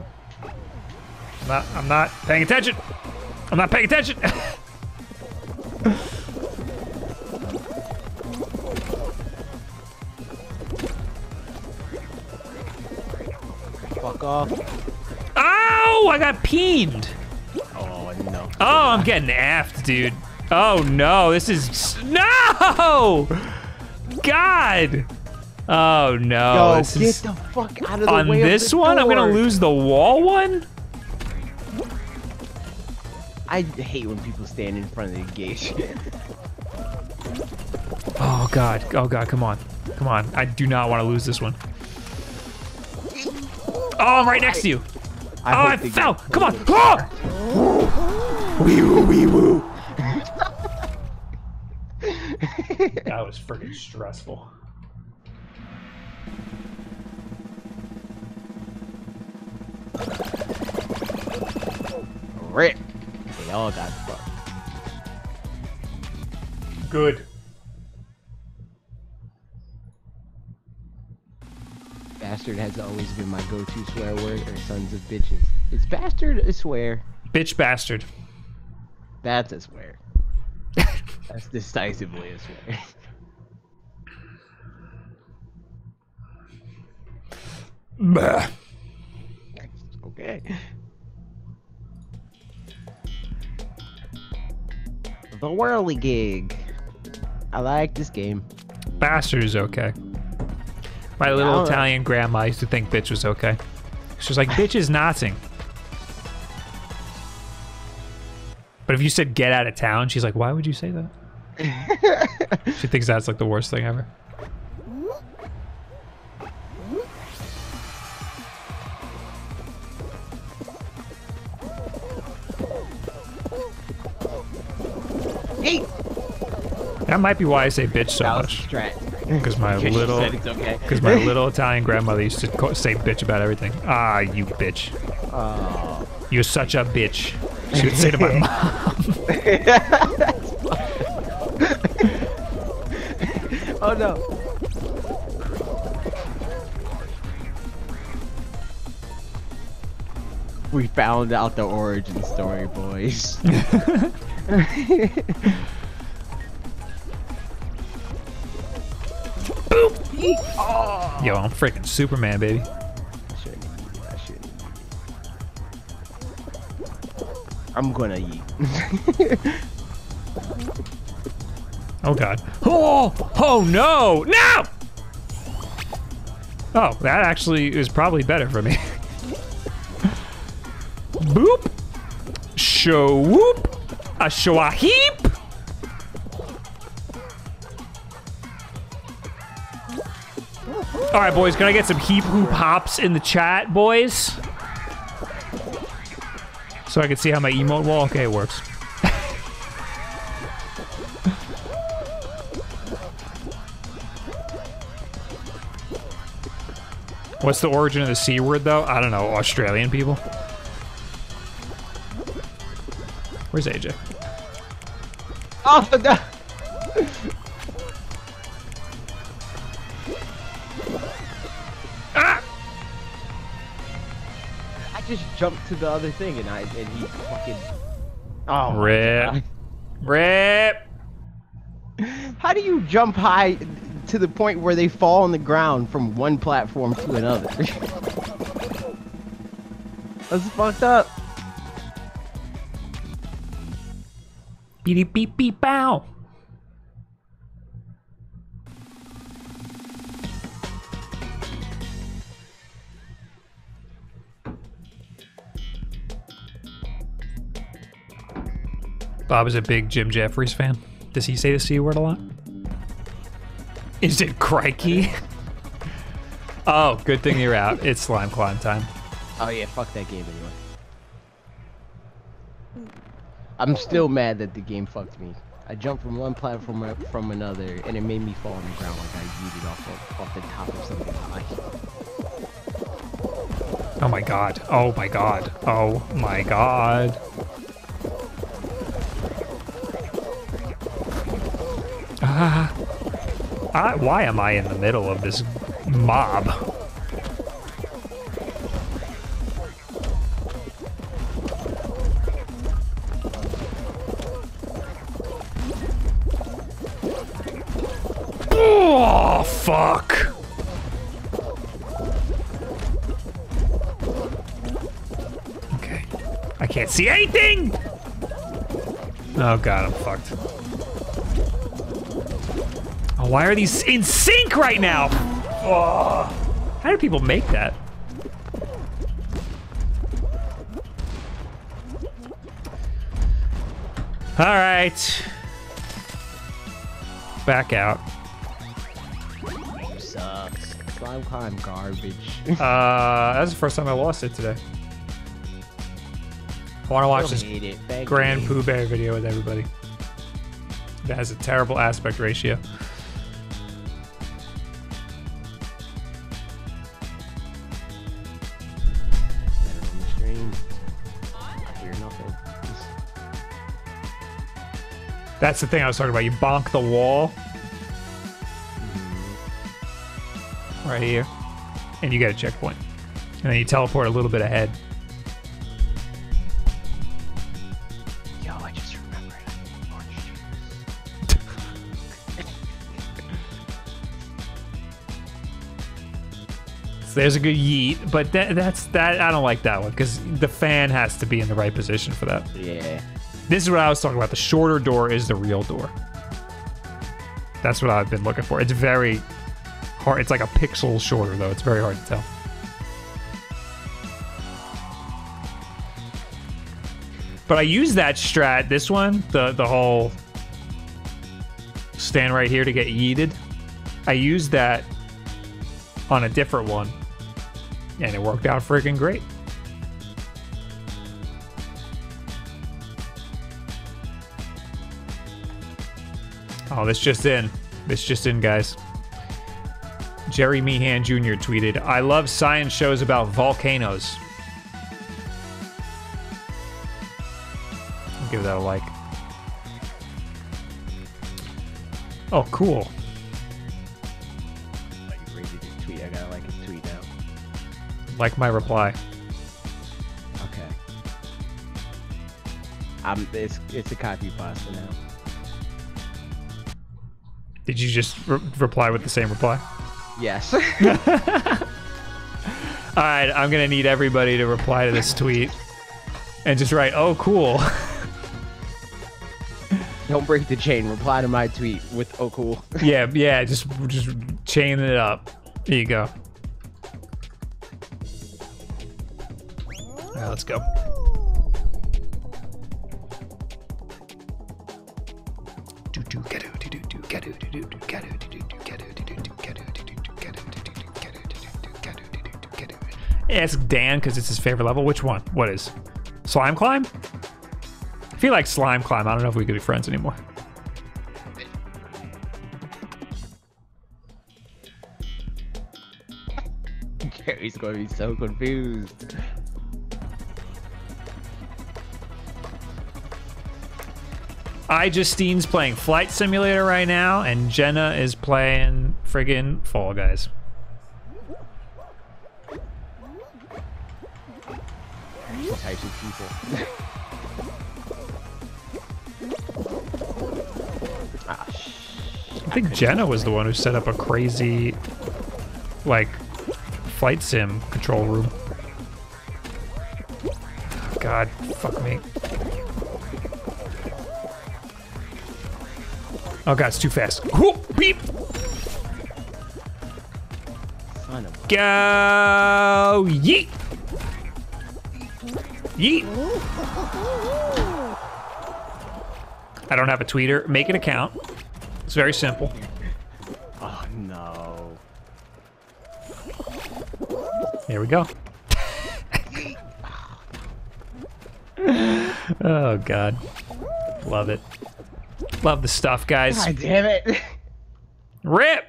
I'm not paying attention. I'm not paying attention. Fuck off. Oh, I got peened. Oh, no. Oh, I'm getting affed, dude. Oh, no. This is... No! God! Oh no! Yo, this get the fuck out of the way of this one. Door. I'm gonna lose the wall one. I hate when people stand in front of the gate. Oh god! Oh god! Come on! Come on! I do not want to lose this one. Oh, I'm right next to you. I fell! Come on! Oh! Wee woo wee woo. That was freaking stressful. Rip. They all got fucked. Good. Bastard has always been my go-to swear word, or sons of bitches. Is bastard a swear? Bitch bastard. That's a swear. That's decisively a swear. Bah. Okay. The Whirligig. I like this game. Bastard is okay. My little Italian grandma used to think bitch was okay. She was like, bitch is nothing. But if you said get out of town, she's like, why would you say that? She thinks that's like the worst thing ever. Hey. That might be why I say bitch so much. Because my little, my little Italian grandmother used to say bitch about everything. Ah, you bitch. Oh. You're such a bitch. She would say to my mom. Oh no. We found out the origin story, boys. Oh. Yo, I'm freaking Superman, baby. I'm gonna eat. Oh god. Oh! Oh no! No! Oh, that actually is probably better for me. Boop! Show whoop! A showa heap! Alright boys, can I get some heap hoop hops in the chat, boys? So I can see how my emote wall. Okay, it works. What's the origin of the C word though? I don't know, Australian people? Where's AJ? Oh, no. Ah! I just jumped to the other thing and he fucking... Oh, rip. Rip. How do you jump high to the point where they fall on the ground from one platform to another? That's fucked up. Beep beep beep bow. Bob is a big Jim Jeffries fan. Does he say the C word a lot? Is it crikey? Oh, good thing you're out. It's slime climb time. Oh yeah, fuck that game anyway. I'm still mad that the game fucked me. I jumped from one platform from another, and it made me fall on the ground like I yeeted off the top of something high. Oh my god. Oh my god. Oh my god. Ah. Why am I in the middle of this mob? Oh, fuck. Okay. I can't see anything! Oh god, I'm fucked. Oh, why are these in sync right now? Oh, how do people make that? Alright. Back out. Slime garbage. That's the first time I lost it today. I want to watch this Grand Pooh Bear video with everybody. That has a terrible aspect ratio. nothing. I hear nothing. That's the thing I was talking about. You bonk the wall. Right here. And you get a checkpoint. And then you teleport a little bit ahead. Yo, I just remembered. So there's a good yeet, but that's I don't like that one because the fan has to be in the right position for that. Yeah. This is what I was talking about. The shorter door is the real door. That's what I've been looking for. It's very hard. It's like a pixel shorter, though. It's very hard to tell. But I use that strat, this one, the whole stand right here to get yeeted. I used that on a different one, and it worked out freaking great. Oh, this just in. This just in, guys. Jerry Meehan Jr. tweeted, I love science shows about volcanoes. I'll give that a like. Oh, cool. Like a crazy tweet. I gotta like a tweet now. Like my reply. Okay. It's a copy pasta now. Did you just reply with the same reply? Yes. All right, I'm gonna need everybody to reply to this tweet and just write, oh, cool. Don't break the chain. Reply to my tweet with, oh, cool. Yeah, yeah, just chain it up. There you go. All right, let's go. Ask Dan because it's his favorite level. Which one? What is? Slime Climb? I feel like Slime Climb. I don't know if we could be friends anymore. Jerry's going to be so confused. Justine's playing Flight Simulator right now, and Jenna is playing friggin' Fall Guys. Types of people. Ah, I think Jenna was the one who set up a crazy, like, flight sim control room. Oh, God, fuck me. Oh God, it's too fast. Whoop, beep. Son of go yeet. Yeet. I don't have a tweeter. Make an account. It's very simple. Oh no. Here we go. Oh God. Love it. Love the stuff, guys. God damn it. RIP!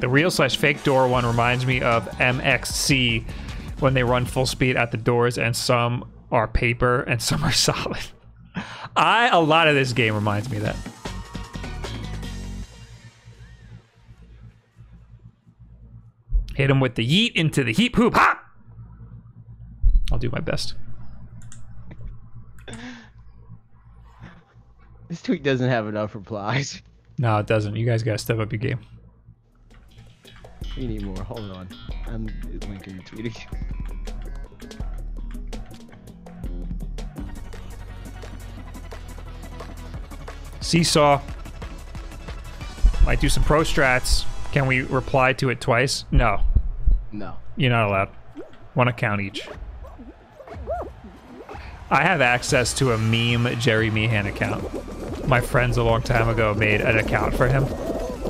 The real slash fake door one reminds me of MXC when they run full speed at the doors and some are paper and some are solid. A lot of this game reminds me of that. Hit him with the yeet into the heap hoop. Ha! I'll do my best. This tweet doesn't have enough replies. No, it doesn't. You guys gotta step up your game. We need more. Hold on. I'm linking the tweet again. Seesaw. Might do some pro strats. Can we reply to it twice? No. No. You're not allowed. One account each. I have access to a meme Jerry Meehan account. My friends a long time ago made an account for him,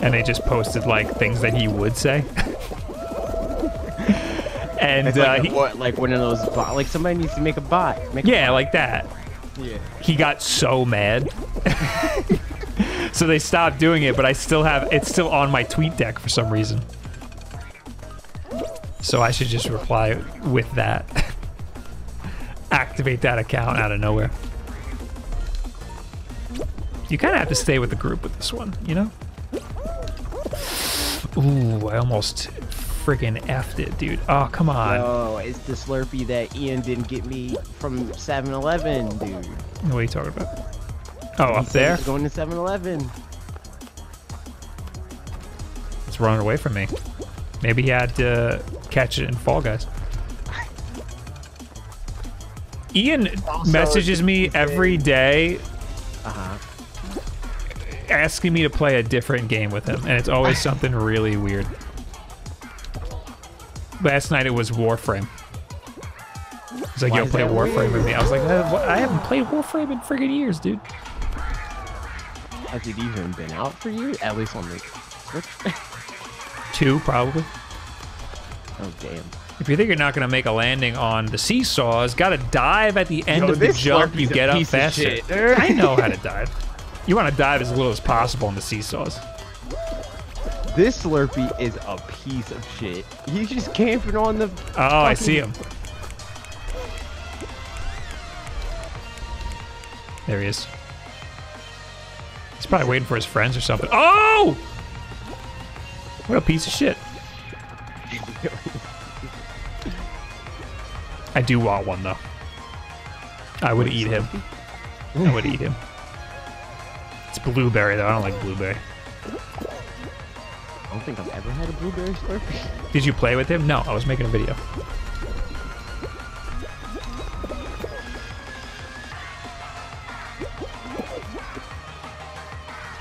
and they just posted like things that he would say. And it's like, what, like one of those bot, like somebody needs to make a bot. Make a bot. Like that. Yeah. He got so mad. So they stopped doing it, but I still have, it's still on my tweet deck for some reason. So I should just reply with that. Activate that account out of nowhere. You kind of have to stay with the group with this one, you know? Ooh, I almost freaking effed it, dude. Oh, come on. Oh, it's the Slurpee that Ian didn't get me from 7-Eleven, dude. What are you talking about? Oh, up there? He's going to 7-Eleven. It's running away from me. Maybe he had to catch it in Fall Guys. Ian also messages me every day asking me to play a different game with him, and it's always something really weird. Last night it was Warframe. He's like, yo, play Warframe with me. I was like, I haven't played Warframe in friggin' years, dude. Has it even been out for you? At least on the Switch? 2, probably. Oh, damn. If you think you're not going to make a landing on the seesaws, got to dive at the end of the jump. You get up faster. I know how to dive. You want to dive as little as possible on the seesaws. This Slurpee is a piece of shit. He's just camping on the... Oh, I see him. There he is. He's probably waiting for his friends or something. Oh! What a piece of shit. I do want one, though. I would eat him. I would eat him. It's blueberry, though. I don't like blueberry. I don't think I've ever had a blueberry Slurpee. Did you play with him? No, I was making a video.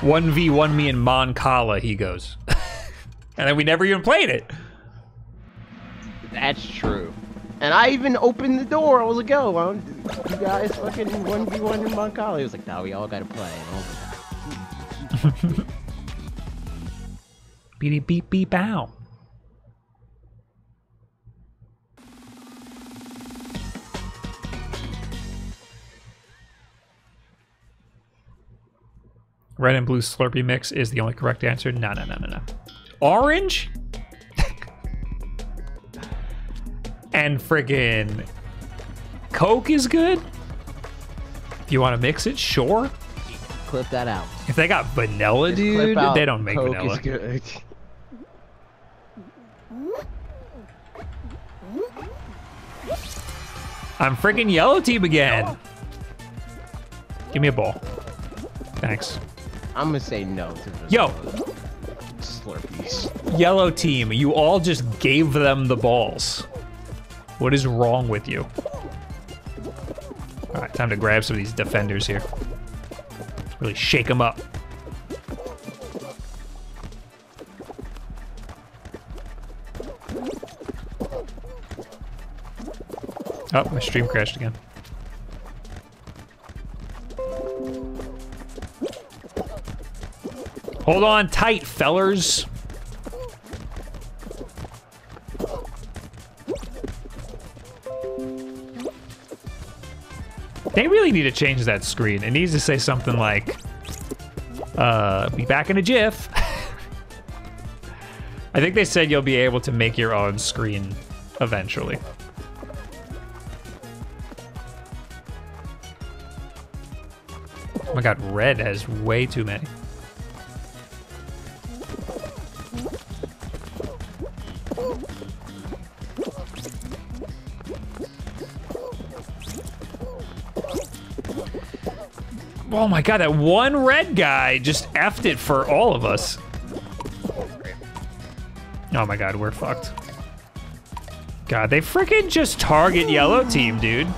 One v one me and Moncala, he goes. And then we never even played it. That's true. And I even opened the door. I was like, yo, you guys fucking 1v1 in Moncala. He was like, nah, we all gotta play. Beep, beep, beep, bow. Red and blue Slurpee mix is the only correct answer. No, no, no, no, no. Orange and friggin' Coke is good. If you want to mix it, sure. Clip that out. If they got vanilla, dude, they don't make Coke vanilla. Is good. I'm friggin' yellow team again. Give me a ball. Thanks. I'm gonna say no to this. Yo. Slurpees. Yellow team, you all just gave them the balls. What is wrong with you? All right, time to grab some of these defenders here. Really shake them up. Oh, my stream crashed again. Hold on tight, fellers. They really need to change that screen. It needs to say something like, be back in a jiff. I think they said you'll be able to make your own screen eventually. Oh my god, red has way too many. Oh my god, that one red guy just effed it for all of us. Oh my god, we're fucked. God, they freaking just target yellow team, dude. It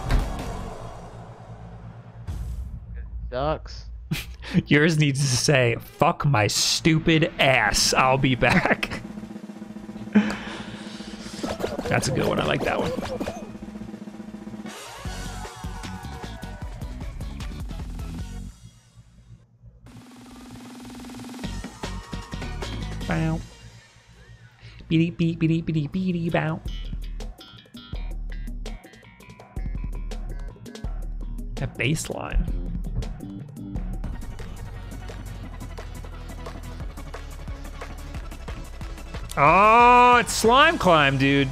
sucks. Yours needs to say, fuck my stupid ass, I'll be back. That's a good one, I like that one. Bow. Beep beep beep beep beep bow. That bass line. Oh, it's slime climb, dude.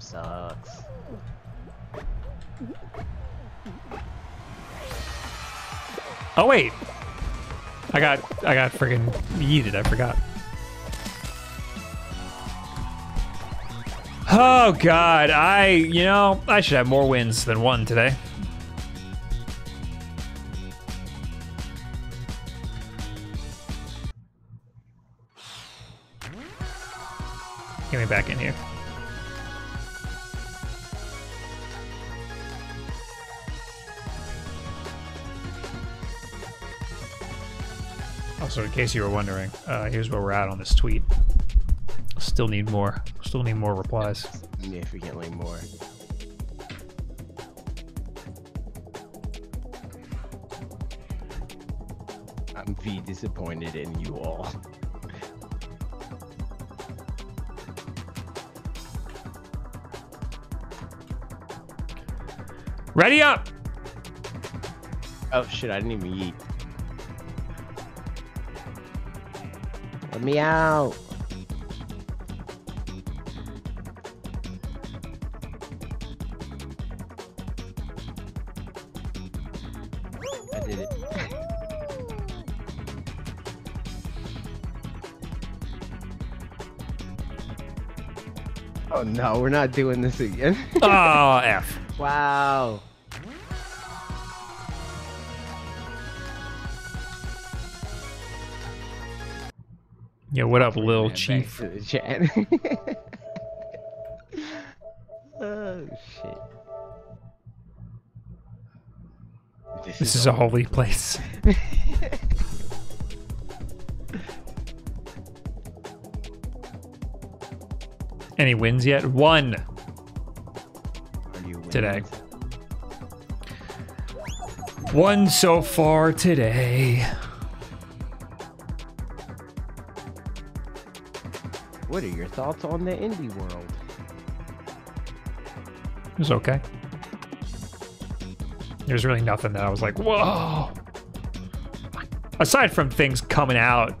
Sucks. Oh wait. I got friggin' yeeted, I forgot. Oh god, I should have more wins than one today. Get me back in here. Also, in case you were wondering, here's where we're at on this tweet. Still need more. Still need more replies. Significantly more. I'm V disappointed in you all. Ready up! Oh shit, I didn't even yeet. Let me out! I did it. Oh no, we're not doing this again. Oh, F. Wow. Yeah, what up, Lil Chief? Back to the chat. Oh, shit. This is a holy place. Any wins yet? One. Today. One so far today. What are your thoughts on the indie world? It was okay. There's really nothing that I was like, whoa. Aside from things coming out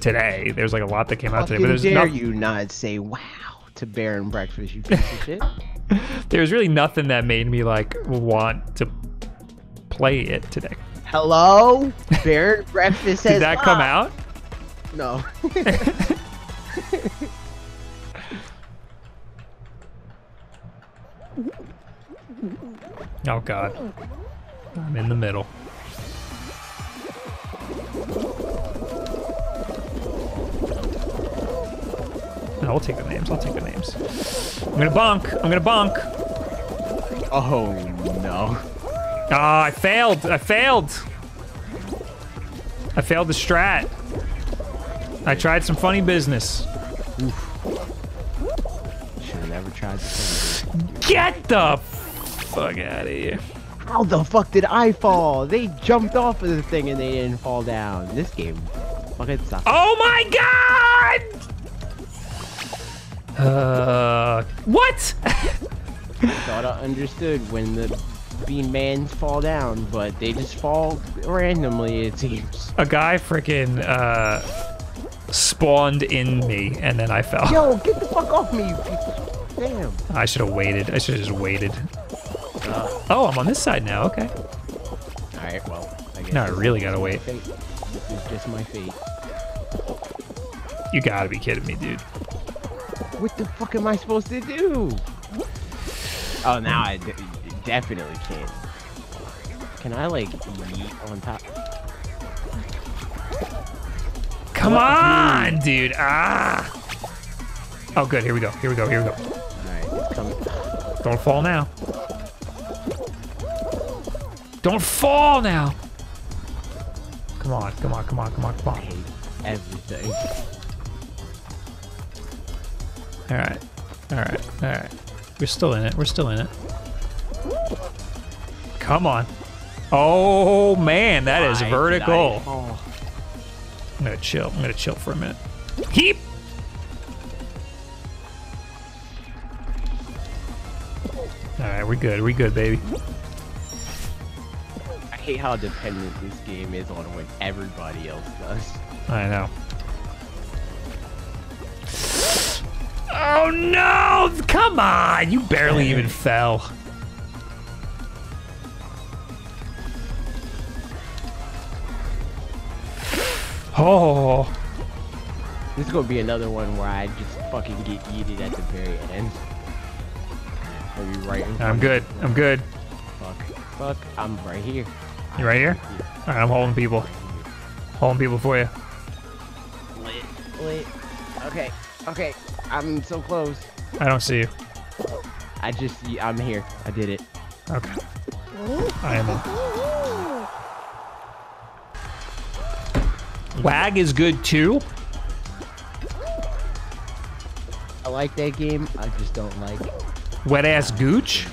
today, there's like a lot that came out today. But there's dare you not say wow to Bear and Breakfast, you piece of shit. There's really nothing that made me like want to play it today. Hello, Bear and Breakfast. Did that come out? No. Oh god, I'm in the middle. No, I'll take the names. I'll take the names. I'm gonna bonk. I'm gonna bonk. Oh no! Ah, I failed. I failed. I failed the strat. I tried some funny business. Should've never tried the funny business. Get the fuck out of here! How the fuck did I fall? They jumped off of the thing and they didn't fall down. This game fucking sucks. Oh my god! What? I thought I understood when the bean mans fall down, but they just fall randomly, it seems. A guy freaking spawned in me, and then I fell. Yo, get the fuck off me, you people. Damn. I should have waited. I should have just waited. Oh, I'm on this side now. Okay. Alright, well, I guess. No, I really gotta wait. This is just my fate. You gotta be kidding me, dude. What the fuck am I supposed to do? Oh, now I definitely can't. Can I, like, yeet on top? Come on, dude! Ah! Oh, good. Here we go. Here we go. Here we go. Alright, it's coming. Don't fall now. Don't fall now! Come on, come on, come on, come on, come on. I hate everything. Alright, alright, alright. We're still in it, we're still in it. Come on. Oh man, that is vertical. I'm gonna chill for a minute. Heep! Alright, we're good, baby. I hate how dependent this game is on what everybody else does. I know. Oh no! Come on! You barely even fell. Oh. This is gonna be another one where I just fucking get yeeted at the very end. Are you right? I'm good. I'm good. Fuck. I'm right here. You right here? All right, I'm holding people. Holding people for you. Wait. Okay. I'm so close. I don't see you. I'm here. I did it. Okay. I am. Lag is good too. I like that game. I just don't like it. Wet ass gooch.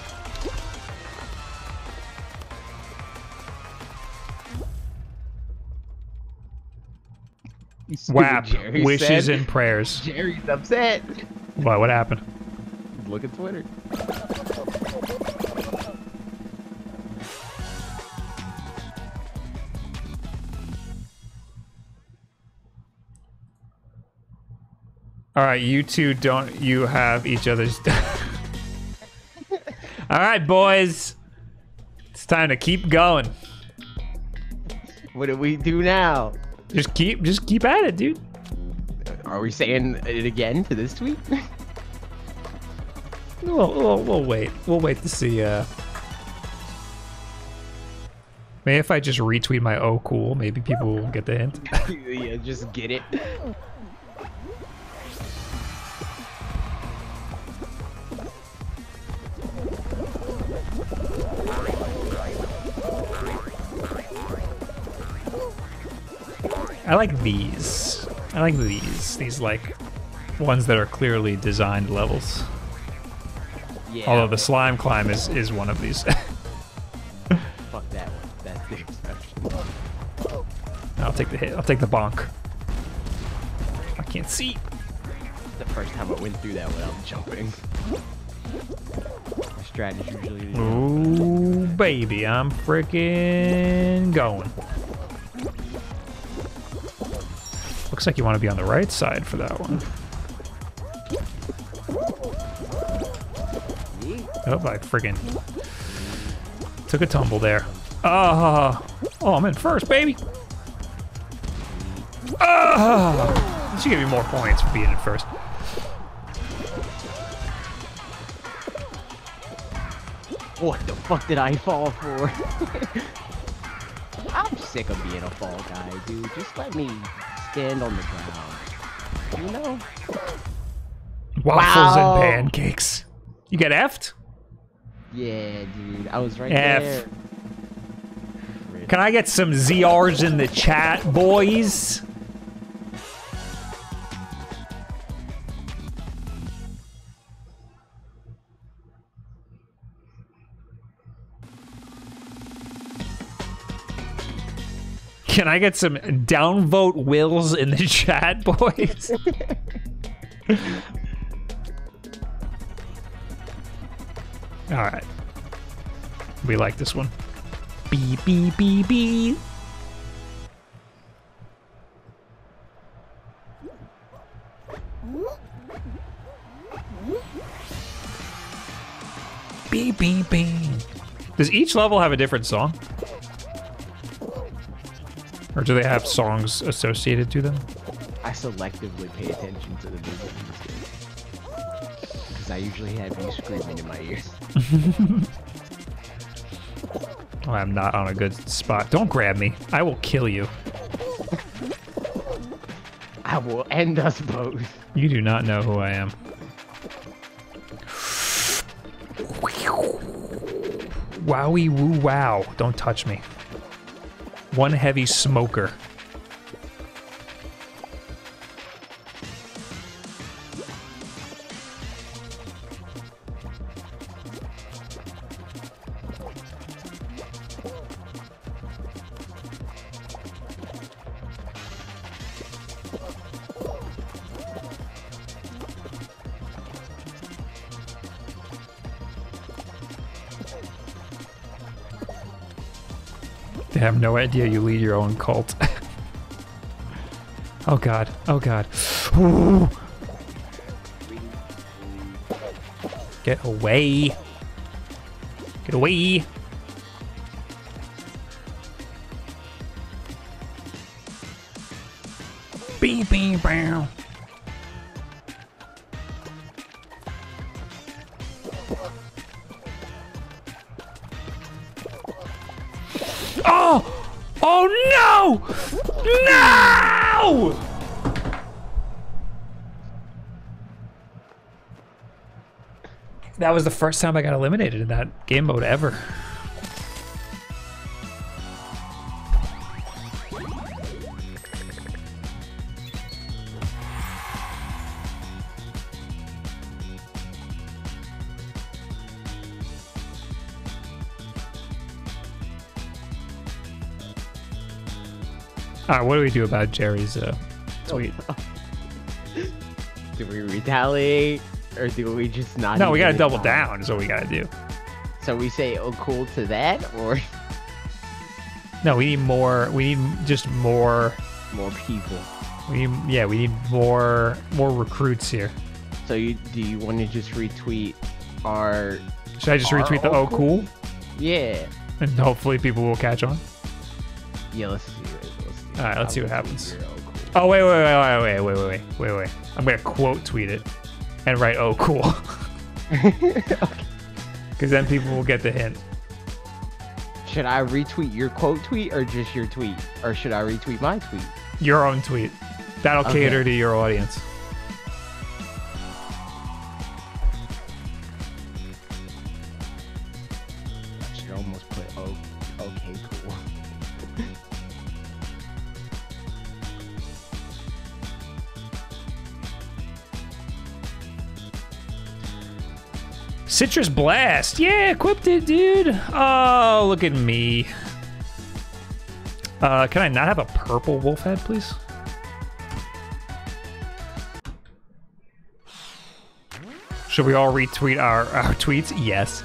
WAP, wishes and prayers. Jerry's upset. Why, what happened? Look at Twitter. Alright, you two don't, you have each other's... Alright, boys. It's time to keep going. What do we do now? Just keep at it, dude. Are we saying it again to this tweet? We'll wait. We'll wait to see. Maybe if I just retweet my "oh cool," maybe people will get the hint. Yeah, just get it. I like these. I like these. These, like, ones that are clearly designed levels. Yeah. Although the slime climb is one of these. Fuck that one. That's the exception. I'll take the hit. I'll take the bonk. I can't see. The first time I went through that without jumping. My strategy usually is... Ooh, baby. I'm freaking going. Looks like you want to be on the right side for that one. Oh, I friggin' took a tumble there. Oh, I'm in first, baby. Oh, you should give me more points for being in first. What the fuck did I fall for? I'm sick of being a fall guy, dude. Just let me... stand on the ground. You know? Waffles and pancakes. You got F'd? Yeah, dude. I was right there. Can I get some ZRs in the chat, boys? Can I get some downvote wills in the chat, boys? All right. We like this one. Beep, beep, beep, beep. Beep, beep, beep. Does each level have a different song? Or do they have songs associated to them? I selectively pay attention to the music because I usually have you screaming in my ears. I'm not on a good spot. Don't grab me. I will kill you. I will end us both. You do not know who I am. Wowie woo wow. Don't touch me. One heavy smoker. I have no idea you lead your own cult. Oh god. Oh god. Ooh. Get away. Get away. Bing, bing, bang. Oh! Oh no! No! That was the first time I got eliminated in that game mode ever. All right, what do we do about Jerry's tweet? Do we retaliate? Or do we just not? No, we gotta double down is what we gotta do. So we say, oh, cool to that, or? No, we need more. We need just more. More people. We need, yeah, we need more recruits here. So you, do you want to just retweet our? Should I just retweet the oh cool? Yeah. And hopefully people will catch on. Yeah, let's do it. All right, let's see what happens. Oh wait. I'm gonna quote tweet it. And write, oh, cool. Because then people will get the hint. Should I retweet your quote tweet or just your tweet? Or should I retweet my tweet? Your own tweet. That'll cater to your audience. I should almost put, oh, okay, cool. Citrus Blast, yeah, equipped it, dude. Oh, look at me. Can I not have a purple wolf head, please? Should we all retweet our tweets? Yes.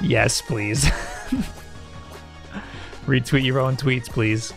Yes, please. Retweet your own tweets, please.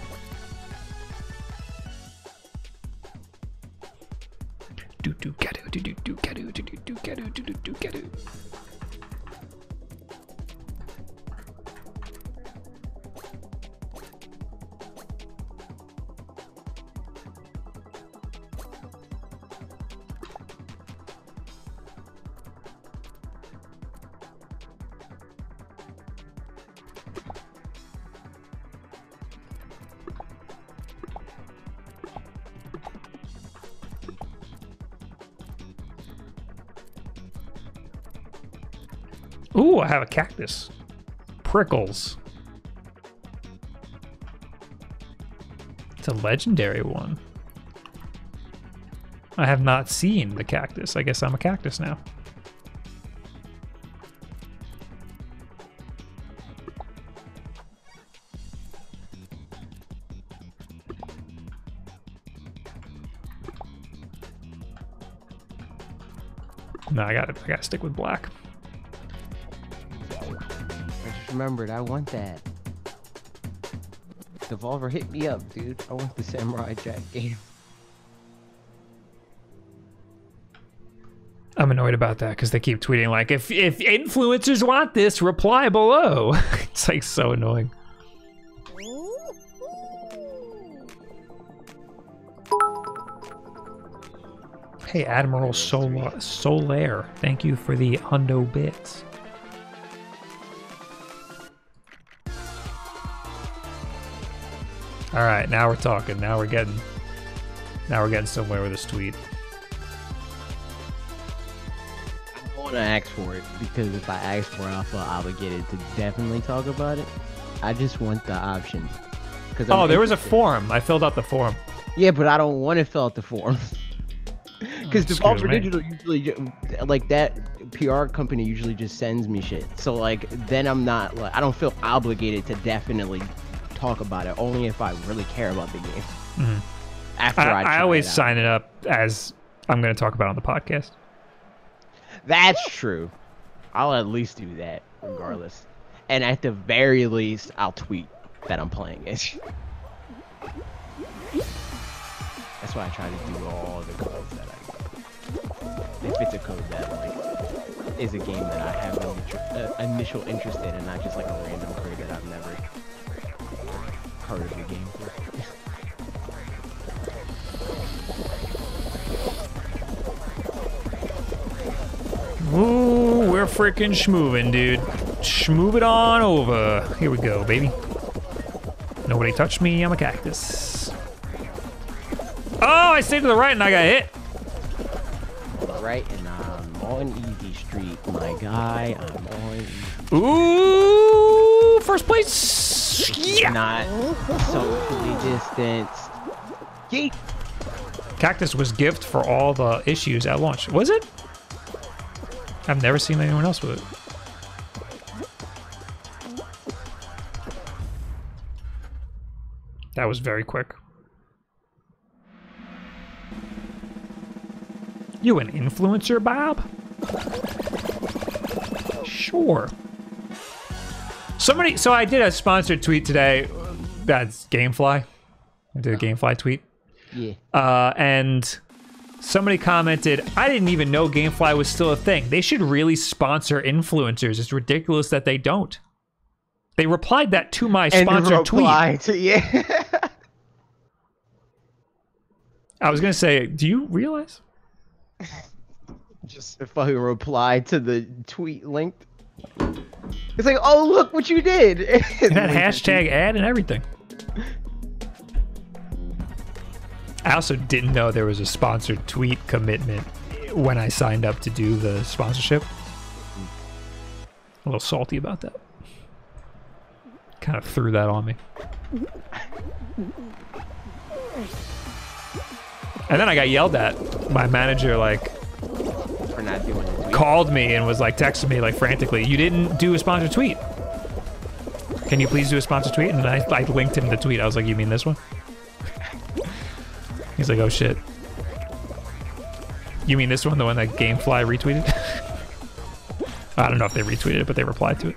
Ooh, I have a cactus. Prickles. It's a legendary one. I have not seen the cactus. I guess I'm a cactus now. No, I gotta stick with black. Remembered, I want that. Devolver, hit me up, dude. I want the Samurai Jack game. I'm annoyed about that because they keep tweeting like, if influencers want this, reply below. It's like so annoying. Hey, Admiral Solaire, thank you for the hundo bits. All right, now we're talking. Now we're getting somewhere with this tweet. I want to ask for it because if I ask for it, I feel obligated to definitely talk about it. I just want the option. Oh, there was a form. I filled out the form. Yeah, but I don't want to fill out the form because Devolver Digital usually like that PR company usually just sends me shit. So like then I'm not like I don't feel obligated to definitely talk about it only if I really care about the game. Mm-hmm. After I always sign it up as I'm going to talk about it on the podcast. That's true. I'll at least do that regardless. And at the very least, I'll tweet that I'm playing it. That's why I try to do all the codes that I if it's a code that like is a game that I have no initial interest in, and not just like a random code that I've never heard of the game for. Ooh, we're freaking schmoovin', dude. Schmoove it on over. Here we go, baby. Nobody touched me, I'm a cactus. Oh, I stayed to the right and I got hit. Right, and I'm on Easy Street, my guy. I'm on Easy Street. Ooh, first place. Yeah. Not socially distanced. Yeet. Cactus was gift for all the issues at launch. Was it? I've never seen anyone else with it. That was very quick. You an influencer, Bob? Sure. Somebody, so I did a sponsored tweet today. That's Gamefly. I did a Gamefly tweet. Yeah. And somebody commented, I didn't even know Gamefly was still a thing. They should really sponsor influencers. It's ridiculous that they don't. They replied that to my sponsored tweet. Yeah. I was going to say, do you realize? Just if I reply to the tweet link. It's like, oh, look what you did. And that hashtag ad and everything. I also didn't know there was a sponsored tweet commitment when I signed up to do the sponsorship. A little salty about that. Kind of threw that on me. And then I got yelled at. My manager, like, for not doing a tweet. Called me and was like, texting me like frantically, you didn't do a sponsored tweet. Can you please do a sponsored tweet? And I linked him the tweet. I was like, you mean this one? He's like, oh shit. You mean this one? The one that Gamefly retweeted? I don't know if they retweeted it, but they replied to it.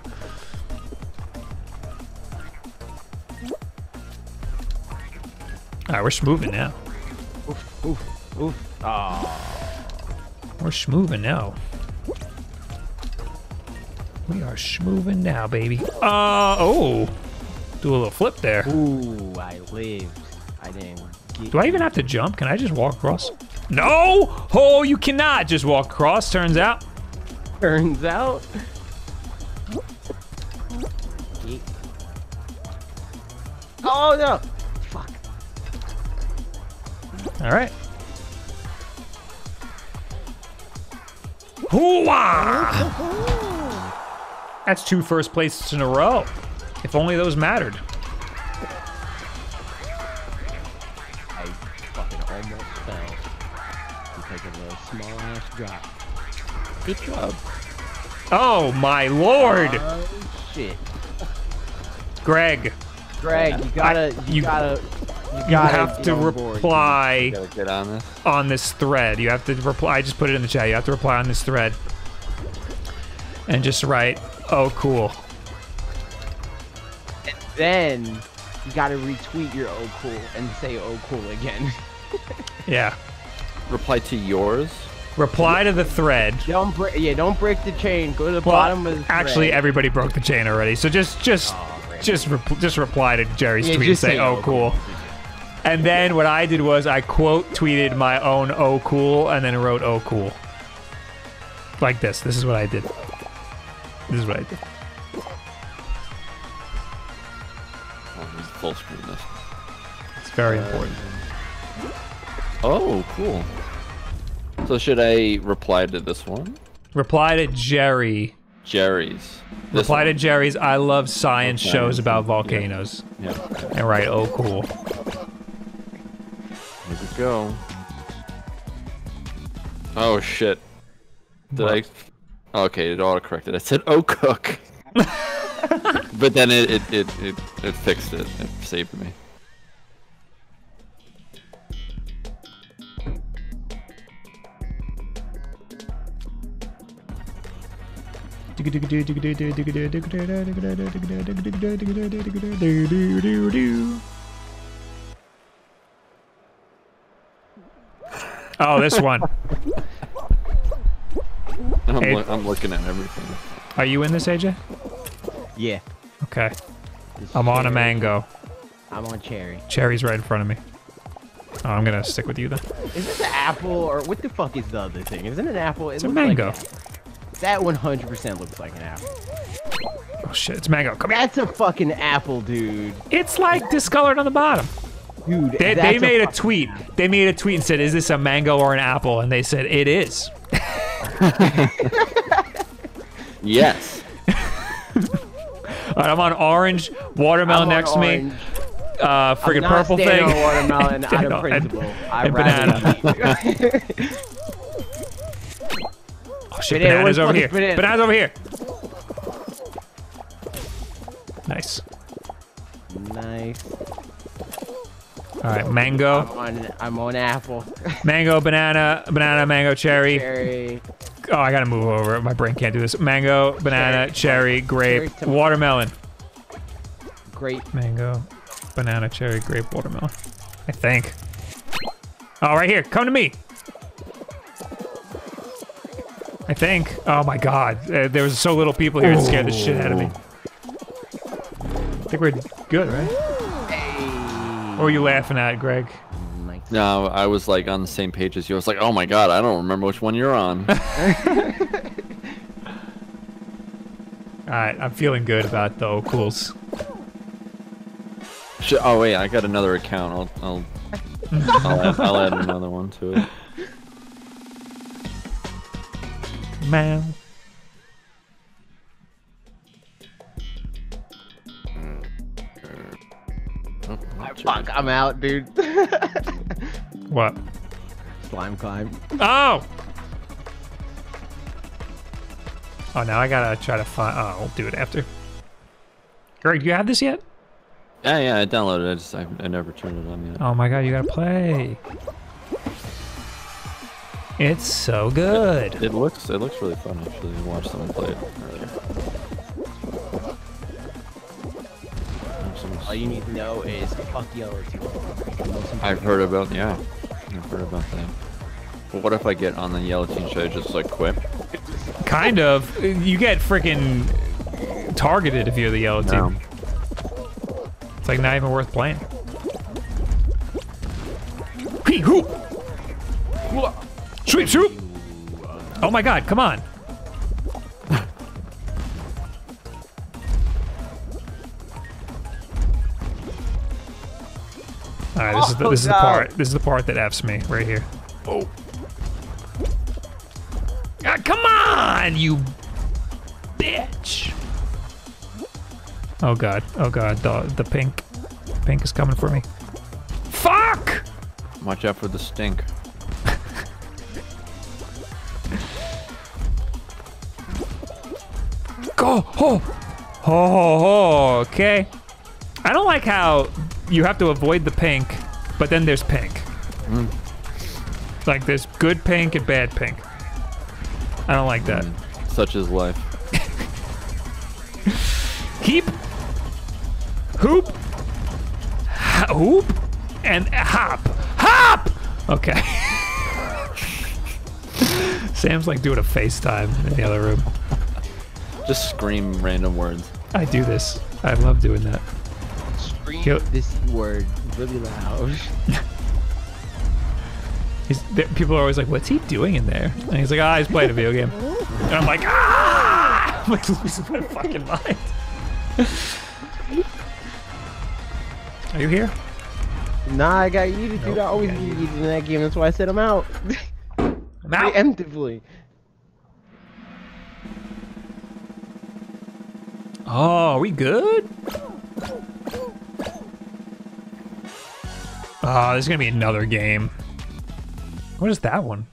Alright, we're schmoovin' now. Oof, oof, oof. Aww. We're schmoovin' now. We are schmoovin' now, baby. Oh! Do a little flip there. Ooh, I lived. I didn't. Do I even have to jump? Can I just walk across? No! Oh, you cannot just walk across, turns out. Turns out. Oh, no. Fuck. All right. Hoo-wah! That's 2 first places in a row. If only those mattered. Drop. Good job. Oh my lord! Shit. Greg, you have to reply on this thread. You have to reply. I just put it in the chat. You have to reply on this thread, and just write, "Oh, cool." And then you gotta retweet your "Oh, cool" and say "Oh, cool" again. Yeah. Reply to yours. Reply to the thread. Don't break. Yeah, don't break the chain. Go to the bottom of the thread. Actually, everybody broke the chain already. So just reply to Jerry's tweet and say, "Oh, cool." And then what I did was I quote tweeted my own "Oh, cool" and then wrote "Oh, cool." Like this. This is what I did. This is what I did. Full screen. It's very important. Oh, cool. So should I reply to this one? Reply to Jerry. Jerry's. Reply to Jerry's I love science shows about volcanoes. Yeah. And write, "Oh, cool." Here we go. Oh, shit. Did what? Okay, it auto-corrected. I said, "Oh, cook." But then it fixed it. It saved me. Oh, this one. I'm looking at everything. Are you in this, AJ? Yeah. Okay. I'm on a mango. I'm on cherry. Cherry's right in front of me. Oh, I'm gonna stick with you then. Is this an apple or what the fuck is the other thing? Isn't it an apple? It's a mango. Like that 100% looks like an apple. Oh shit, it's mango. Come here. That's a fucking apple, dude. It's like discolored on the bottom. Dude, they made a tweet. Apple. They made a tweet and said, "Is this a mango or an apple?" And they said, "It is." Yes. All right, I'm on orange. Watermelon next to me. Friggin' purple thing. I'm not staying on watermelon out of principle. And banana. Oh shit, banana's over here. Banana's over here. Nice. Nice. All right, mango. I'm on apple. Mango, banana, mango, cherry. Oh, I gotta move over. My brain can't do this. Mango, banana, cherry, grape, watermelon. Grape. Mango, banana, cherry, grape, watermelon. I think. Oh, right here. Come to me. I think. Oh my God. There was so little people here. It scared the shit out of me. I think we're good, right? What were you laughing at, Greg? No, I was like on the same page as you. I was like, oh my God, I don't remember which one you're on. Alright, I'm feeling good about the O'Cools. Oh wait, I got another account. I'll add another one to it. Man. Fuck, I'm out, dude. What? Slime climb. Oh! Oh, now I gotta try to find... Oh, we'll do it after. Greg, do you have this yet? Yeah, I downloaded it. I never turned it on yet. Oh my God, you gotta play. It's so good. It looks really fun, actually. I watched someone play it earlier. All you need to know is fuck yellow. I've heard about that. But what if I get on the yellow team? Should I just like quit? Kind of. You get freaking targeted if you're the yellow team. It's like not even worth playing. Sweep, shoot! Oh my God! Come on! All right, this is the part that F's me right here. Oh! Ah, come on, you bitch! Oh God, the pink is coming for me. Fuck! Watch out for the stink. Go! Ho! Ho! Ho! Ho! Okay. I don't like how. You have to avoid the pink, but then there's pink. Like there's good pink and bad pink. I don't like that. Such is life. Keep, hoop, hoop, and hop, hop. Okay. Sam's like doing a FaceTime in the other room. Just scream random words. I do this. I love doing that. This word really loud. People are always like, "What's he doing in there?" And he's like, "Ah, he's playing a video game." And I'm like, "Ah!" I'm like losing my fucking mind. Are you here? Nah, I got yeeted, dude. I always get yeeted in that game. That's why I said I'm out. I'm out. Preemptively. Oh, are we good? Oh, there's gonna be another game. What is that one?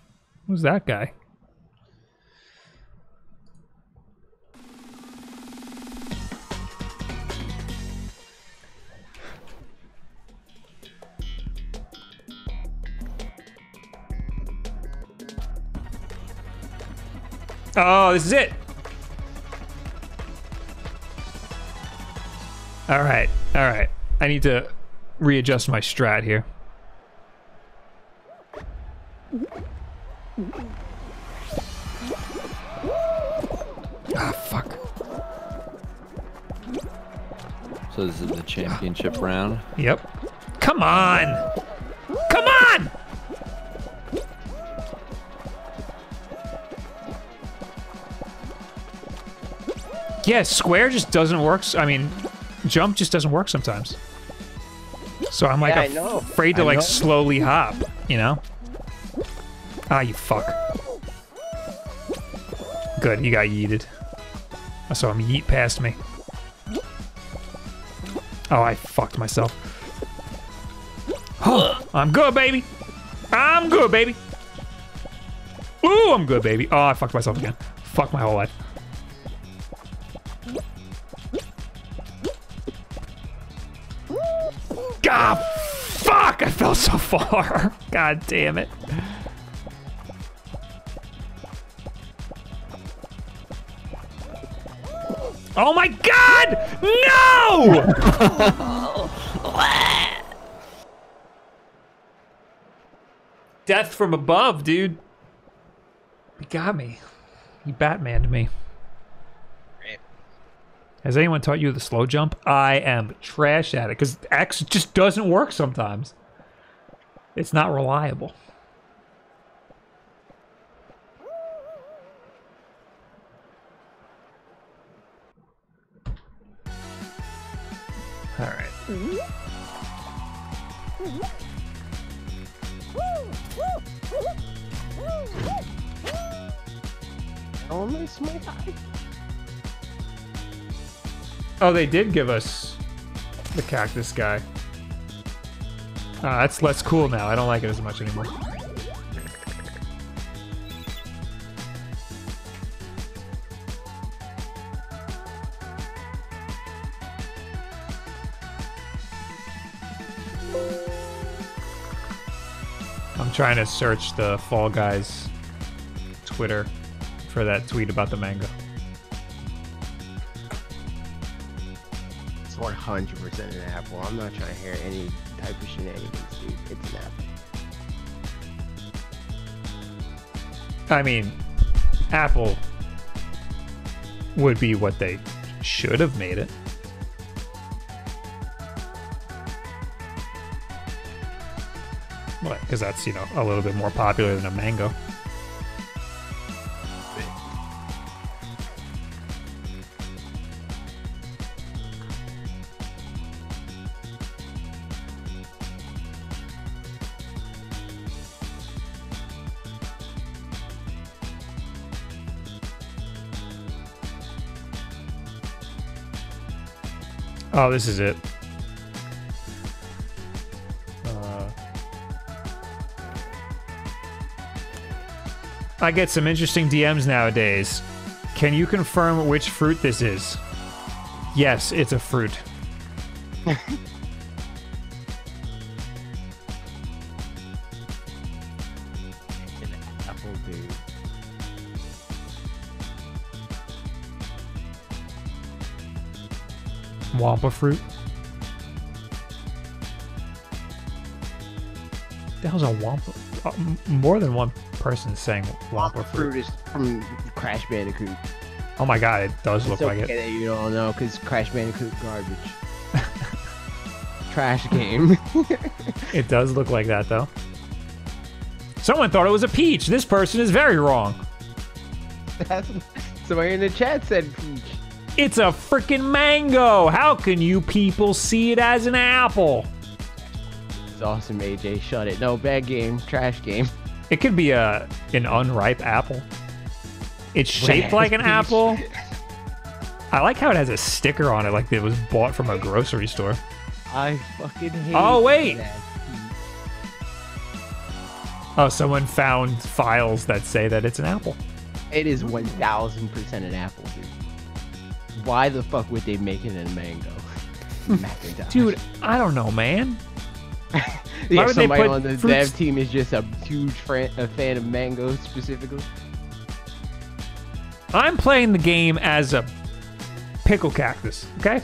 Who's that guy? Oh, this is it. All right, all right. I need to readjust my strat here. So this is the championship round. Yep. Come on! Come on! Yeah, square just doesn't work. I mean, jump just doesn't work sometimes. So I'm like afraid to like slowly hop, you know? Ah, you fuck. Good, you got yeeted. I saw him yeet past me. Oh, I fucked myself. Oh, I'm good, baby. I'm good, baby. Ooh, I'm good, baby. Oh, I fucked myself again. Fuck my whole life. God, fuck! I fell so far. God damn it. Oh my God! No! Death from above, dude. He got me. He Batmaned me. Has anyone taught you the slow jump? I am trash at it, because X just doesn't work sometimes. It's not reliable. All right. Almost my eye. Oh, they did give us the cactus guy. That's less cool now. I don't like it as much anymore. I'm trying to search the Fall Guys Twitter for that tweet about the mango. 100% an apple. I'm not trying to hear any type of shenanigans, dude. It's an apple. I mean, apple would be what they should have made it. What? Because that's, you know, a little bit more popular than a mango. Oh, this is it. I get some interesting DMs nowadays. Can you confirm which fruit this is? Yes, it's a fruit. Wampa fruit? What the hell's a wampa? More than one person saying wampa fruit. Fruit is from Crash Bandicoot. Oh my god, it does look like it. It's okay that you don't know, because Crash Bandicoot garbage. Trash game. It does look like that, though. Someone thought it was a peach. This person is very wrong. Somebody in the chat said peach. It's a freaking mango! How can you people see it as an apple? It's awesome, AJ. Shut it. No, bad game. Trash game. It could be an unripe apple. It's shaped like an apple. I like how it has a sticker on it like it was bought from a grocery store. I fucking hate that. Oh, wait! Oh, someone found files that say that it's an apple. It is 1000% an apple, dude. Why the fuck would they make it in a mango? Dude, I don't know, man. Yeah, somebody on the dev team is just a huge fan of mango specifically. I'm playing the game as a pickle cactus, okay?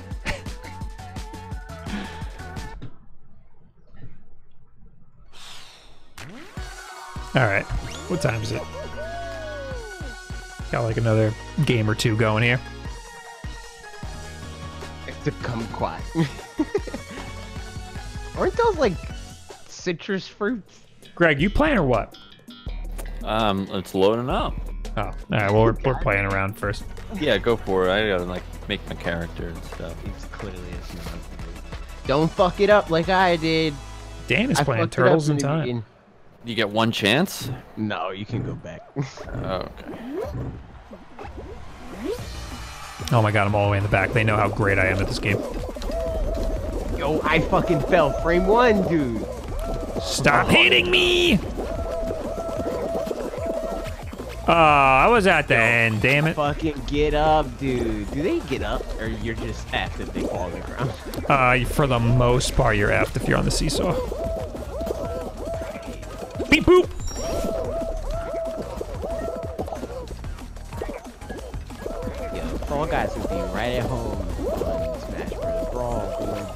Alright, what time is it? Got like another game or two going here. a kumquat. Aren't those like citrus fruits? Greg, you playing or what? It's loading up. Oh, all right. Well, we're playing around first. Yeah, go for it. I gotta like make my character and stuff. It's clearly a smart. Don't fuck it up like I did. Dan is playing Turtles in Time. Beginning. You get one chance? No, you can go back. Oh, okay. Oh my god, I'm all the way in the back. They know how great I am at this game. Yo, I fucking fell. Frame one, dude. Stop hitting me! Oh, I was at the end, damn it. Fucking get up, dude. Do they get up, or you're just effed if they fall on the ground? For the most part, you're effed if you're on the seesaw. Beep boop! Yo, Fall Guys would be right at home on Smash Bros. Brawl,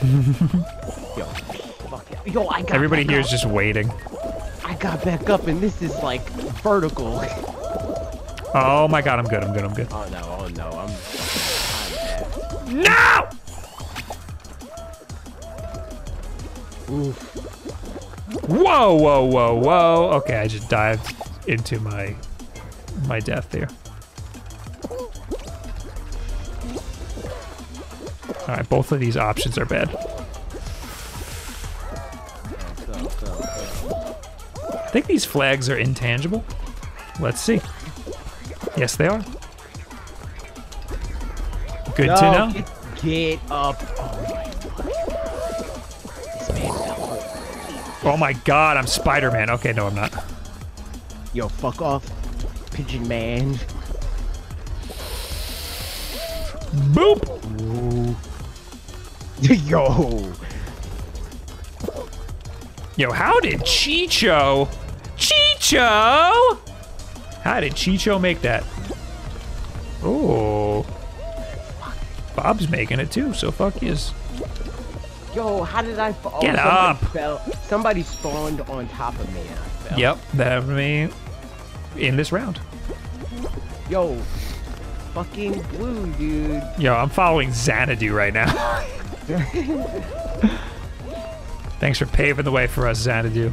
dude. Yo, fuck it. Yo, I got everybody here is just waiting. I got back up, and this is, like, vertical. Oh, my God. I'm good. I'm good. I'm good. Oh, no. Oh, no. I'm bad. No! Oof. Whoa, whoa, whoa, whoa. Okay, I just dived into my death there. All right, both of these options are bad. I think these flags are intangible. Let's see. Yes, they are. Good to know. Get up. Oh, my God. This man's not working. Oh, my God. I'm Spider-Man. Okay, no, I'm not. Yo, fuck off, Pigeon Man. Boop. Yo. Yo, how did Chicho? How did Chicho make that? Oh. Bob's making it too, so fuck yes. Yo, how did I fall? Get up. Somebody spawned on top of me and I fell. Yep, that happened to me in this round. Yo, fucking blue, dude. Yo, I'm following Xanadu right now. Thanks for paving the way for us, Xanadu.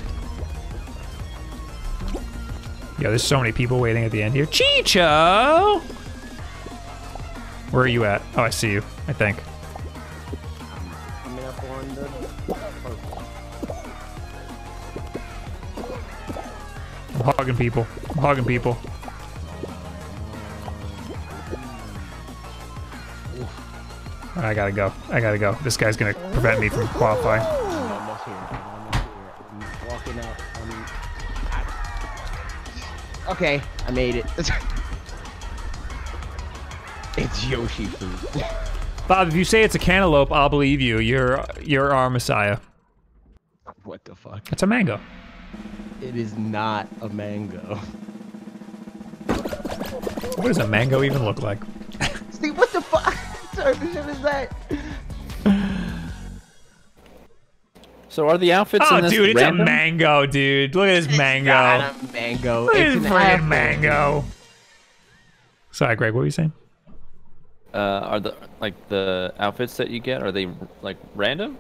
Yo, there's so many people waiting at the end here. Chicho! Where are you at? Oh, I see you, I think. Coming up on the purple. I'm hogging people. I'm hogging people. I gotta go. I gotta go. This guy's gonna prevent me from qualifying. Okay, I made it. It's Yoshi food. Bob, if you say it's a cantaloupe, I'll believe you. You're our messiah. What the fuck? It's a mango. It is not a mango. What does a mango even look like? Steve, what the fuck? What is that? So are the outfits in this dude, it's random? A mango, dude. Look at this mango. It's not a mango. Look at this freaking mango. Sorry, Greg, what were you saying? Are the outfits that you get, are they like random?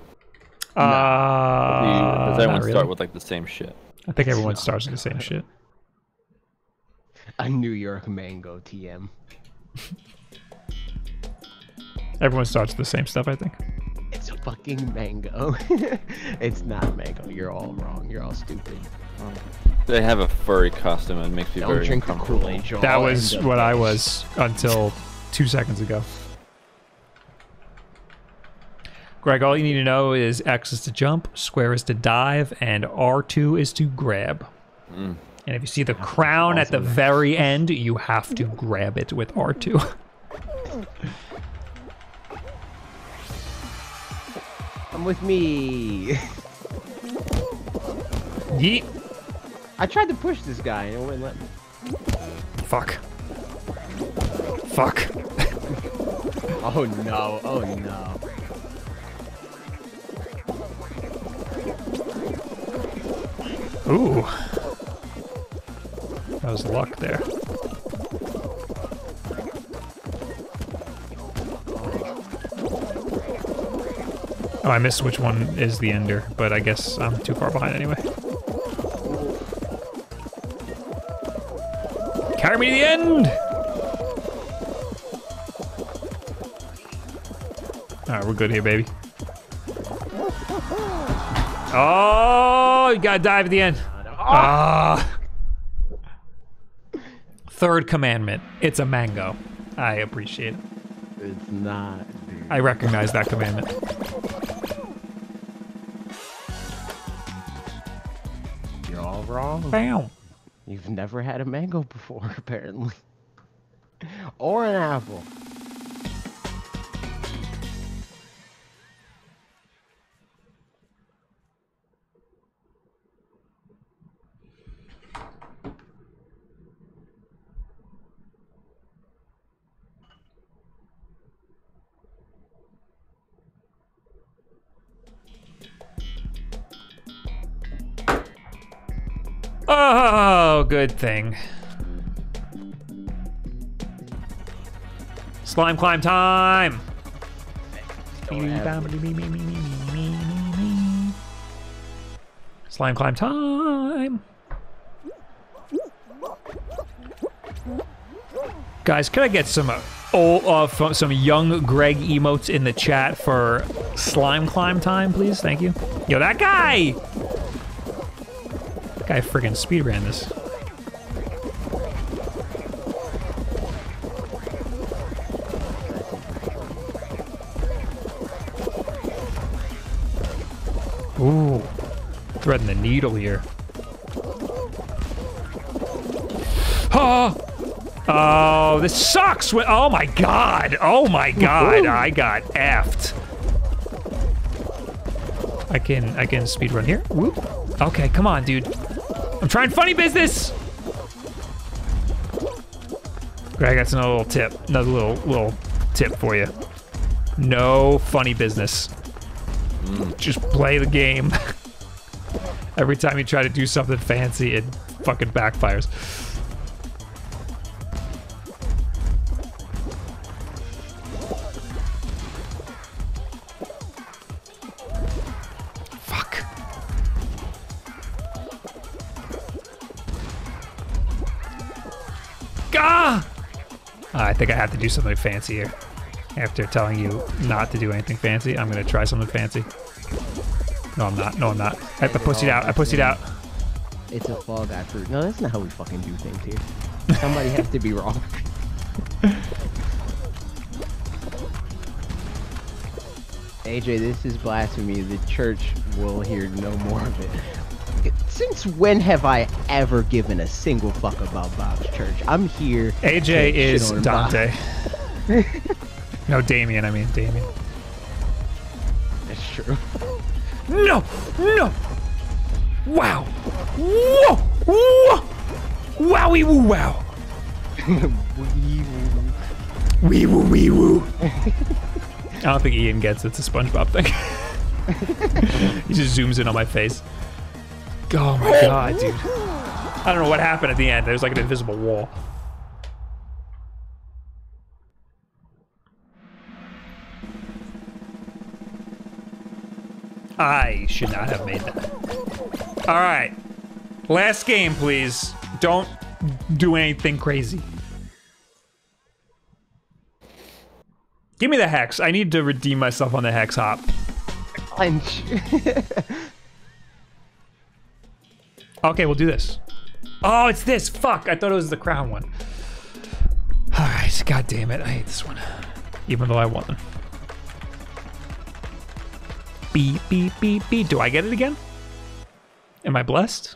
No. Does everyone start with like the same shit? I think everyone starts with the same shit. A New York mango TM. Everyone starts with the same stuff, I think. It's a fucking mango. It's not a mango. You're all wrong. You're all stupid. They have a furry costume and it makes me very uncomfortable. Don't drink the Kool-Aid. That was what I was until 2 seconds ago. Greg, all you need to know is X is to jump, square is to dive, and R2 is to grab. Mm. And if you see the crown at the very end, you have to grab it with R2. Come with me. Yeet. I tried to push this guy and it wouldn't let me. Fuck. Fuck. Oh no, oh no. Ooh. That was luck there. Oh, I missed which one is the ender, but I guess I'm too far behind anyway. Carry me to the end! Alright, we're good here, baby. Oh, you gotta dive at the end. Third commandment. It's a mango. I appreciate it. It's not, dude. I recognize that commandment. You're all wrong. Bam. You've never had a mango before, apparently. Or an apple. Oh, good thing. Slime climb time! Slime climb time! Guys, could I get some young Greg emotes in the chat for slime climb time, please? Thank you. Yo, that guy! I friggin' speedran this. Ooh, threading the needle here. Oh, oh, this sucks. Oh my god. Oh my god. Ooh. I got effed. I can speedrun here. Whoop. Okay, come on, dude. I'm trying funny business! Greg, that's another little tip. Another little tip for you. No funny business. Just play the game. Every time you try to do something fancy, it fucking backfires. I think I have to do something fancy here. After telling you not to do anything fancy, I'm gonna try something fancy. No, I'm not. No, I'm not. I pussied out. I pussied out. It's a Fall Guy fruit. No, that's not how we fucking do things here. Somebody has to be wrong. AJ, this is blasphemy. The church will hear no more of it. Since when have I ever given a single fuck about Bob's church? I'm here. AJ is Dante. No, Damien. I mean, Damien. That's true. No! No! Wow! Whoa! Whoa! Wowie woo wow! Wee woo wee woo. I don't think Ian gets it. It's a SpongeBob thing. He just zooms in on my face. Oh my god, dude. I don't know what happened at the end. There's like an invisible wall. I should not have made that. All right. Last game, please. Don't do anything crazy. Give me the hex. I need to redeem myself on the hex hop. Punch. Okay, we'll do this. Oh, it's this. Fuck, I thought it was the crown one. All right, god damn it. I hate this one, even though I want them. Beep, beep, beep, beep. Do I get it again? Am I blessed?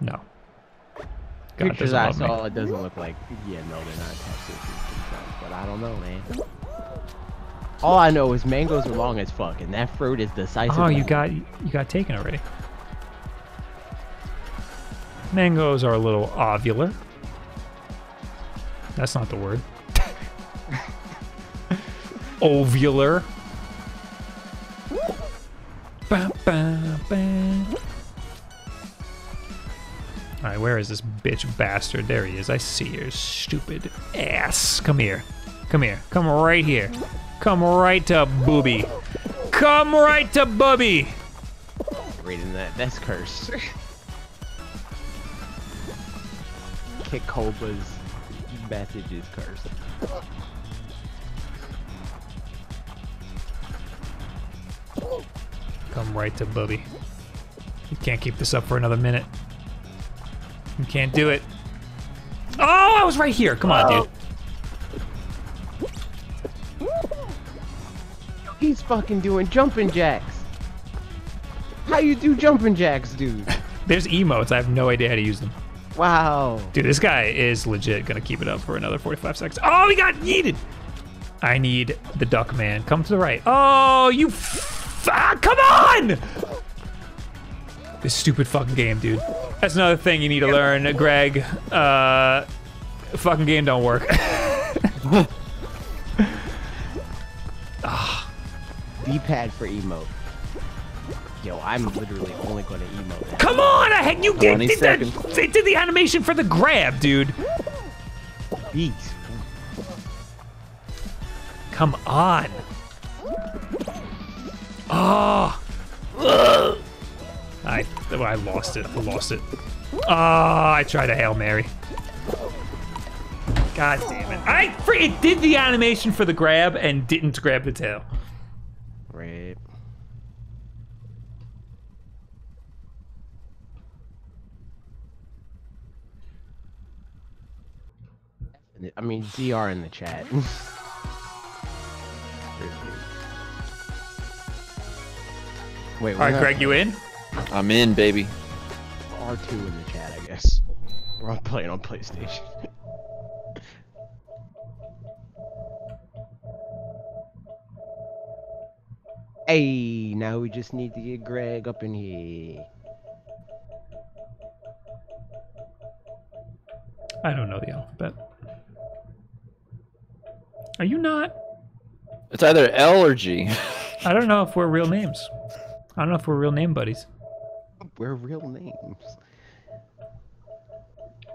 No. God, pictures I saw, it doesn't look like, yeah, no, they're not attached to themselves, but I don't know, man. All I know is mangoes are long as fuck, and that fruit is decisive. Oh, you got taken already. Mangoes are a little ovular. That's not the word. Ovular. Ba, ba, ba. All right, where is this bitch bastard? There he is. I see your stupid ass. Come here. Come here. Come right here. Come right to booby. Come right to booby. Reading that, that's cursed. Kick Cobra's message is cursed. Come right to booby. You can't keep this up for another minute. You can't do it. Oh, I was right here. Come on, dude. He's fucking doing jumping jacks. How you do jumping jacks, dude? There's emotes. I have no idea how to use them. Wow. Dude, this guy is legit gonna keep it up for another 45 seconds. Oh, he got yeeted. I need the duck man. Come to the right. Oh, you come on! This stupid fucking game, dude. That's another thing you need to learn, Greg. Fucking game don't work. D-pad for emote. Yo, I'm literally only going to emote. Come on! I had you get did the animation for the grab, dude. Beat. Come on. Oh. Ugh. I lost it. I lost it. Ah, I tried a Hail Mary. God damn it. It did the animation for the grab and didn't grab the tail. Right. I mean, DR in the chat. Wait, all right, Greg, you in? I'm in, baby. R2 in the chat, I guess. We're all playing on PlayStation. Hey, now we just need to get Greg up in here. I don't know the alphabet. Are you not? It's either L or G. I don't know if we're real names. I don't know if we're real name buddies. We're real names.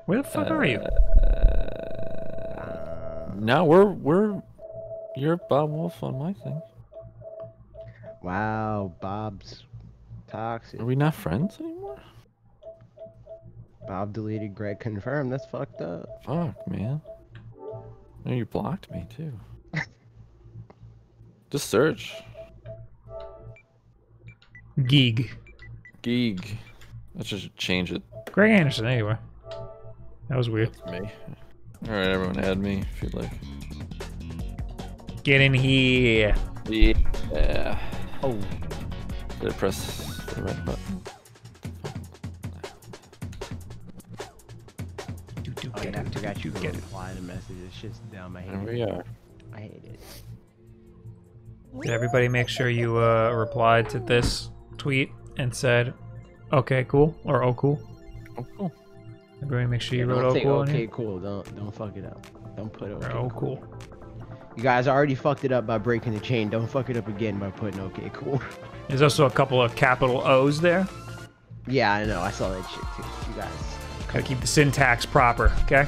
Where the fuck are you? No, we're you're Bob Wolf on my thing. Wow, Bob's toxic. Are we not friends anymore? Bob deleted, Greg confirmed. That's fucked up. Fuck, man. No, you blocked me too. Just search. Geeg. Let's just change it. Greg Anderson, anyway. That was weird. That's me. Alright, everyone add me if you'd like. Get in here. Yeah. Oh. Did I press the red button? I forgot you reply to messages. It's just dumb. I hate it. There we are. I hate it. Did everybody make sure you replied to this tweet and said, "Okay, cool," or "Oh, cool"? Oh, cool. Everybody, make sure you wrote "Oh, cool." Okay, cool. Don't fuck it up. Don't put "Okay, cool." Cool. You guys already fucked it up by breaking the chain. Don't fuck it up again by putting "Okay, cool." There's also a couple of capital O's there. Yeah, I know. I saw that shit too. You guys gotta keep the syntax proper, okay?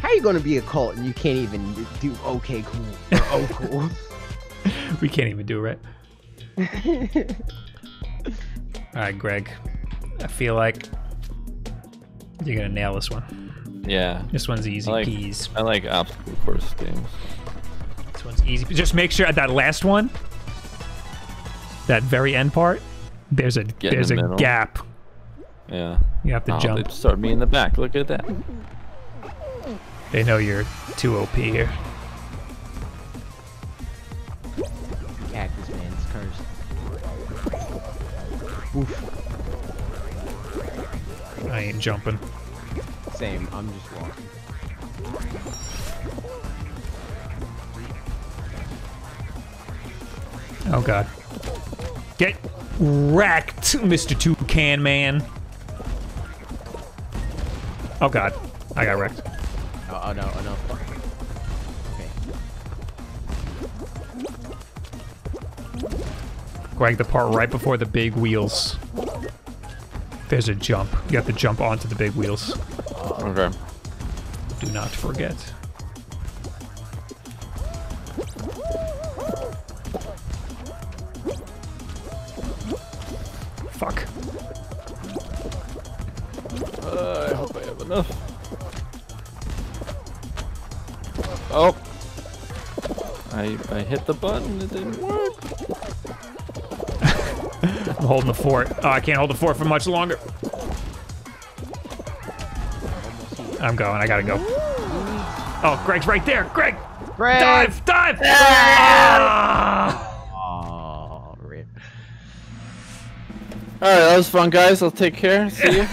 How are you gonna be a cult and you can't even do "Okay, cool" or "Oh, cool"? We can't even do it right. All right, Greg. I feel like you're gonna nail this one. Yeah. This one's easy peasy. I like obstacle course games. This one's easy. Just make sure at that last one, that very end part, there's a gap. Yeah. You have to jump. They start me in the back. Look at that. They know you're too OP here. Cactus man's cursed. Oof. I ain't jumping. Same. I'm just walking. Oh god. Get wrecked, Mr. Toucan Man. Oh god, I got wrecked. Oh no, oh no. Okay. Greg, the part right before the big wheels. There's a jump. You have to jump onto the big wheels. Okay. Do not forget. Oh! I hit the button, it didn't work. I'm holding the fort. Oh, I can't hold the fort for much longer. I'm going, I gotta go. Oh, Greg's right there, Greg! Greg! Dive, dive! Ah! Oh, rip. Alright, that was fun, guys. I'll take care. See you.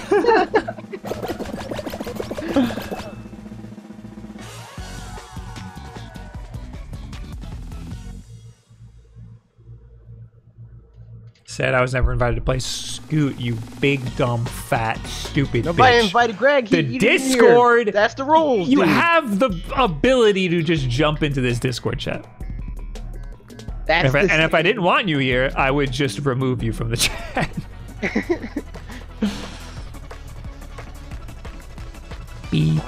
Said I was never invited to play. Scoot, you big, dumb, fat, stupid Nobody bitch. Nobody invited Greg. The Discord. That's the rules. You dude. Have the ability to just jump into this Discord chat. That's and if I didn't want you here, I would just remove you from the chat. I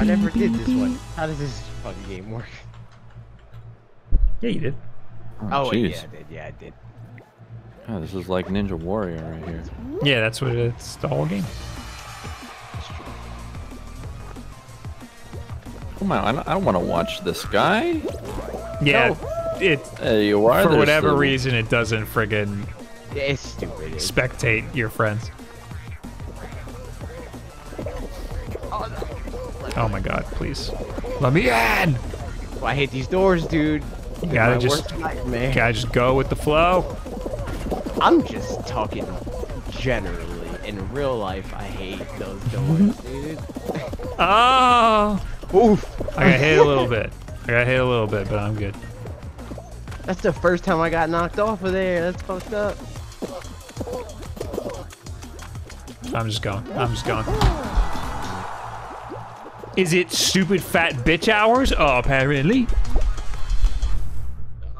never did this one. How does this fucking game work? Yeah, you did. Oh, yeah, I did. Yeah, I did. Oh, this is like Ninja Warrior right here. Yeah, that's what it's the whole game. Come on, I don't want to watch this guy. Yeah, no. For whatever reason, it doesn't friggin' it's stupid. Spectate your friends. Oh my god, please. Let me in! Well, I hate these doors, dude. You gotta just go with the flow. I'm just talking generally. In real life, I hate those doors, dude. Oh! Oof! I got hit a little bit. I got hit a little bit, but I'm good. That's the first time I got knocked off of there. That's fucked up. I'm just gone. I'm just gone. Is it stupid fat bitch hours? Oh, apparently.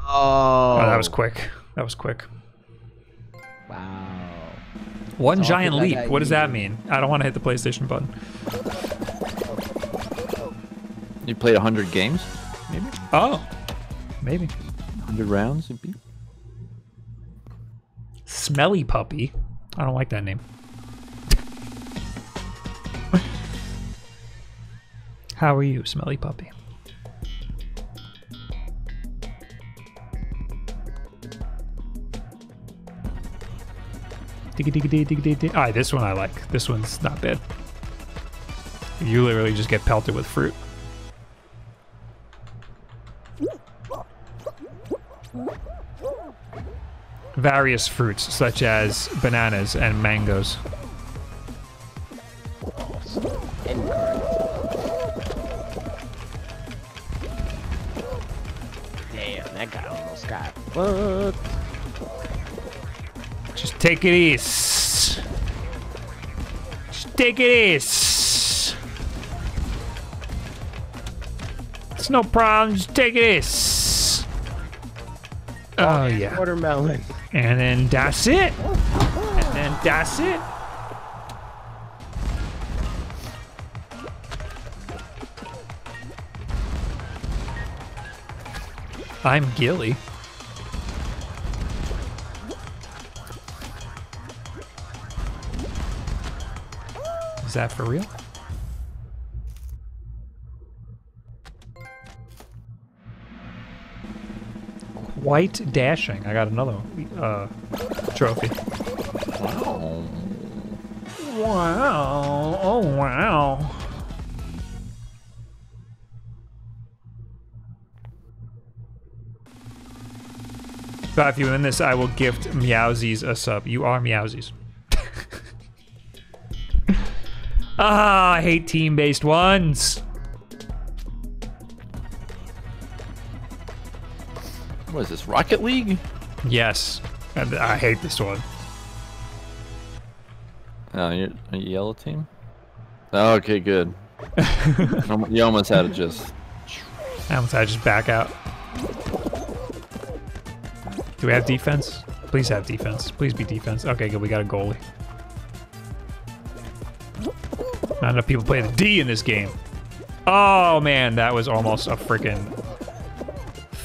Oh. Oh, that was quick. That was quick. Wow. One giant leap. What does that mean? I don't want to hit the PlayStation button. You played 100 games? Maybe. Oh. Maybe. 100 rounds would be. Smelly Puppy. I don't like that name. How are you, Smelly Puppy? Alright, this one I like. This one's not bad. You literally just get pelted with fruit. Various fruits, such as bananas and mangoes. Damn, that guy almost got fucked. Just take it easy. Just take it easy. It's no problem. Just take it easy. Oh yeah. Watermelon. And then that's it. And then that's it. I'm Gilly. Is that for real? Quite dashing. I got another trophy. Wow. Wow. Oh, wow. But if you win this, I will gift Meowsies a sub. You are Meowsies. Ah, I hate team-based ones. What is this, Rocket League? Yes, I hate this one. Oh, you're a yellow team? Oh, okay, good. You almost had to just... I almost had to just back out. Do we have defense? Please have defense. Please be defense. Okay, good, we got a goalie. Not enough people play the D in this game. Oh man, that was almost a freaking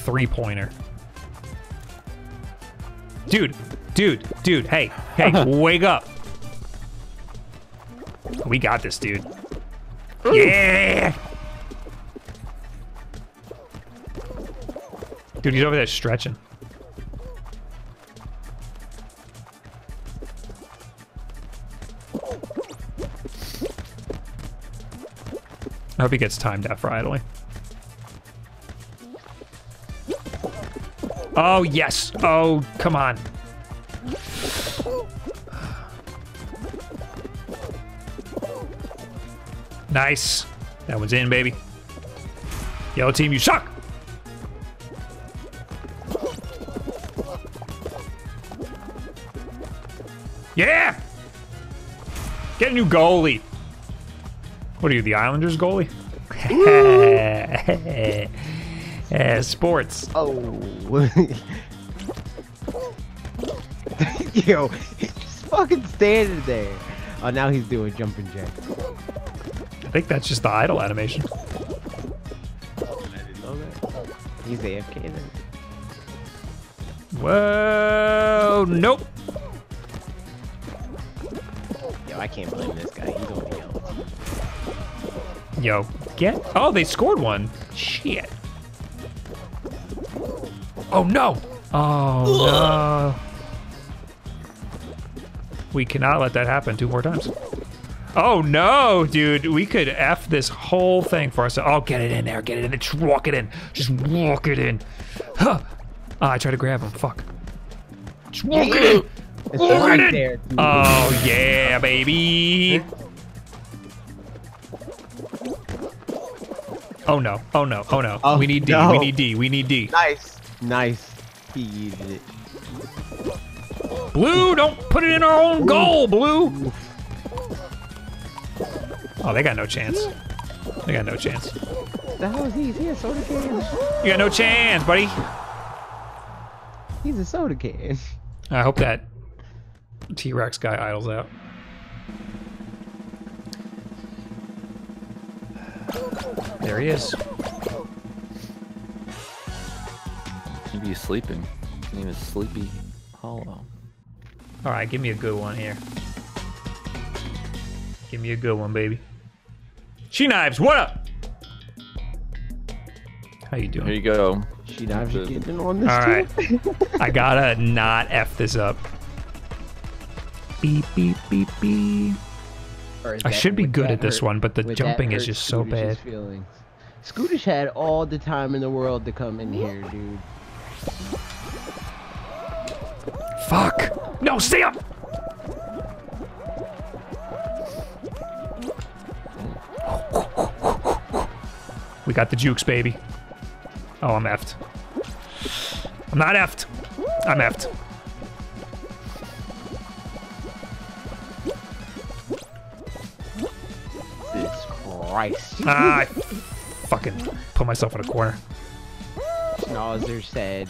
three-pointer. Dude, hey, wake up. We got this, dude. Yeah! Dude, he's over there stretching. I hope he gets timed out for idling. Oh, yes. Oh, come on. Nice. That one's in, baby. Yellow team, you suck. Yeah. Get a new goalie. What are you, the Islanders goalie? Sports. Oh. Yo, he's fucking standing there. Oh, now he's doing jumping jacks. I think that's just the idle animation. Oh, I didn't know that. He's AFK then. Whoa, nope. Yo, I can't blame this guy. He's on the yellow. Yo, get. Oh, they scored one. Shit. Oh no! Oh no! We cannot let that happen two more times. Oh no, dude! We could F this whole thing for ourselves. Oh, get it in there! Get it in! Just walk it in! Just walk it in! Huh. Oh, I tried to grab him. Fuck! Just walk it in! It's walk right it there. In! Oh yeah, baby! Oh no! Oh no! Oh no! Oh, we need D! No. We need D! We need D! Nice. Nice. He used it. Blue, don't put it in our own goal, Blue! Oh, they got no chance. They got no chance. The hell is he? Is he a soda can? You got no chance, buddy. He's a soda can. I hope that T-Rex guy idles out. There he is. He's sleeping. His name is Sleepy Hollow. All right, give me a good one here. Give me a good one, baby. She Knives, what up? How you doing? Here you go. She Knives, you getting on this? All right. I gotta not F this up. Beep beep beep beep. I should be good at this one, but the jumping is just so bad. Scootish had all the time in the world to come in here, dude. Fuck! No, stay up! We got the jukes, baby. Oh, I'm effed. I'm not effed. I'm effed. Jesus Christ. I fucking put myself in a corner. Schnauzer said,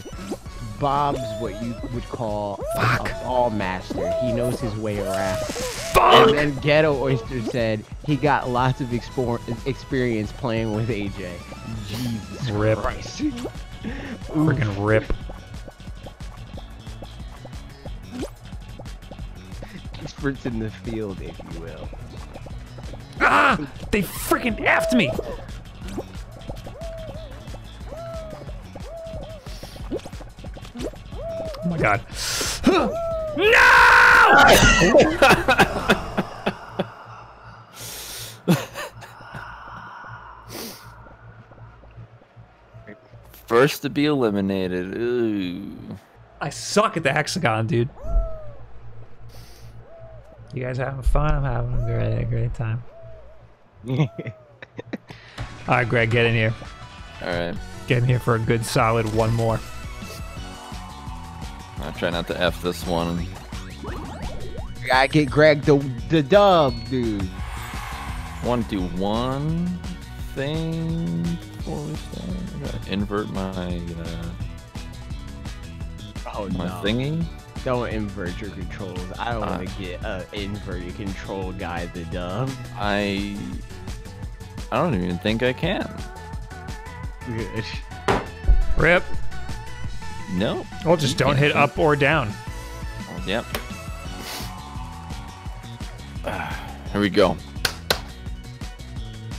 Bob's what you would call a ball master. He knows his way around. Fuck! And then Ghetto Oyster said, he got lots of experience playing with AJ. Jesus rip. Christ. Freaking rip. Experts in the field, if you will. Ah! They freaking effed me! Oh my god. No! First to be eliminated. Ooh. I suck at the hexagon, dude. You guys having fun? I'm having a great time. Alright, Greg, get in here. Alright. Get in here for a good solid one more. I try not to F this one. I get Greg the dub, dude. Want to do one thing before we start? I gotta invert my thingy. Don't invert your controls. I don't want to get an inverted control guy the dub. I don't even think I can. Good. Rip. No. Well, just don't hit up or down. Yep. Here we go.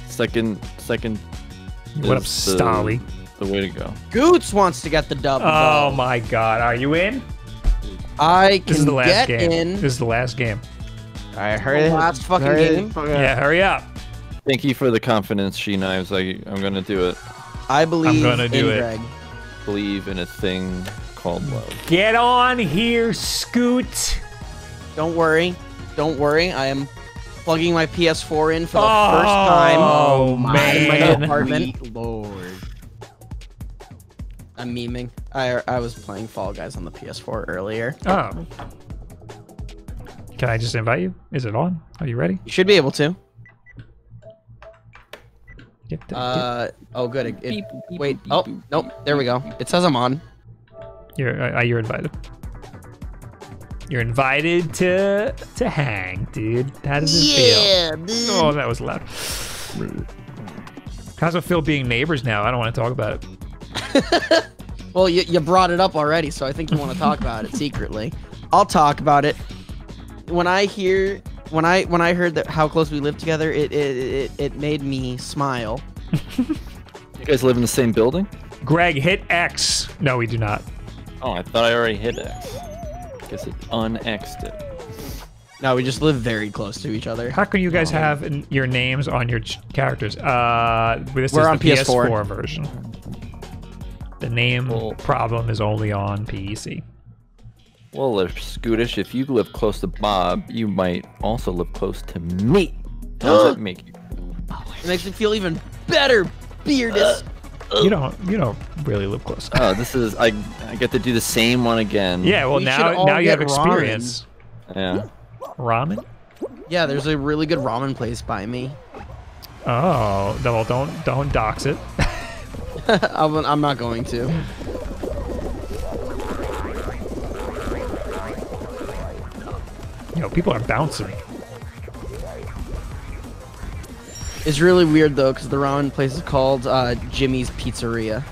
Second. What up, Stolly? the way to go. Goots wants to get the double. Oh my god, are you in? I can this is the last game. This is the last game. I heard it. Last fucking game. Yeah, hurry up. Thank you for the confidence, She Knives. I'm gonna do it. I believe I'm gonna do it. Believe in a thing called love. Get on here, Scoot. Don't worry. Don't worry. I am plugging my PS4 in for the first time. Oh man! My apartment. Lord. I'm memeing. I was playing Fall Guys on the PS4 earlier. Oh. Can I just invite you? Is it on? Are you ready? You should be able to. Oh good. Wait. Oh nope. There we go. It says I'm on. You're invited. You're invited to hang, dude. How does it feel? Dude. Oh, that was loud. How's it feel being neighbors now? I don't want to talk about it. Well, you brought it up already, so I think you want to talk about it secretly. I'll talk about it. When I heard that how close we live together, it made me smile. You guys live in the same building? Greg, hit X. No, we do not. Oh, I thought I already hit X. Guess it un-X'd it. No, we just live very close to each other. How can you guys have your names on your characters? This We're is on the PS4 version. The name problem is only on PC. Well, Scootish, if you live close to Bob, you might also live close to me. How does that make you? It makes me feel even better, Beardus. You don't really live close. Oh, this is I get to do the same one again. Yeah, well now you have experience. Ramen. Yeah. Ramen? Yeah, there's a really good ramen place by me. Oh, well don't dox it. I'm not going to. Yo, people are bouncing. It's really weird though, because the ramen place is called Jimmy's Pizzeria.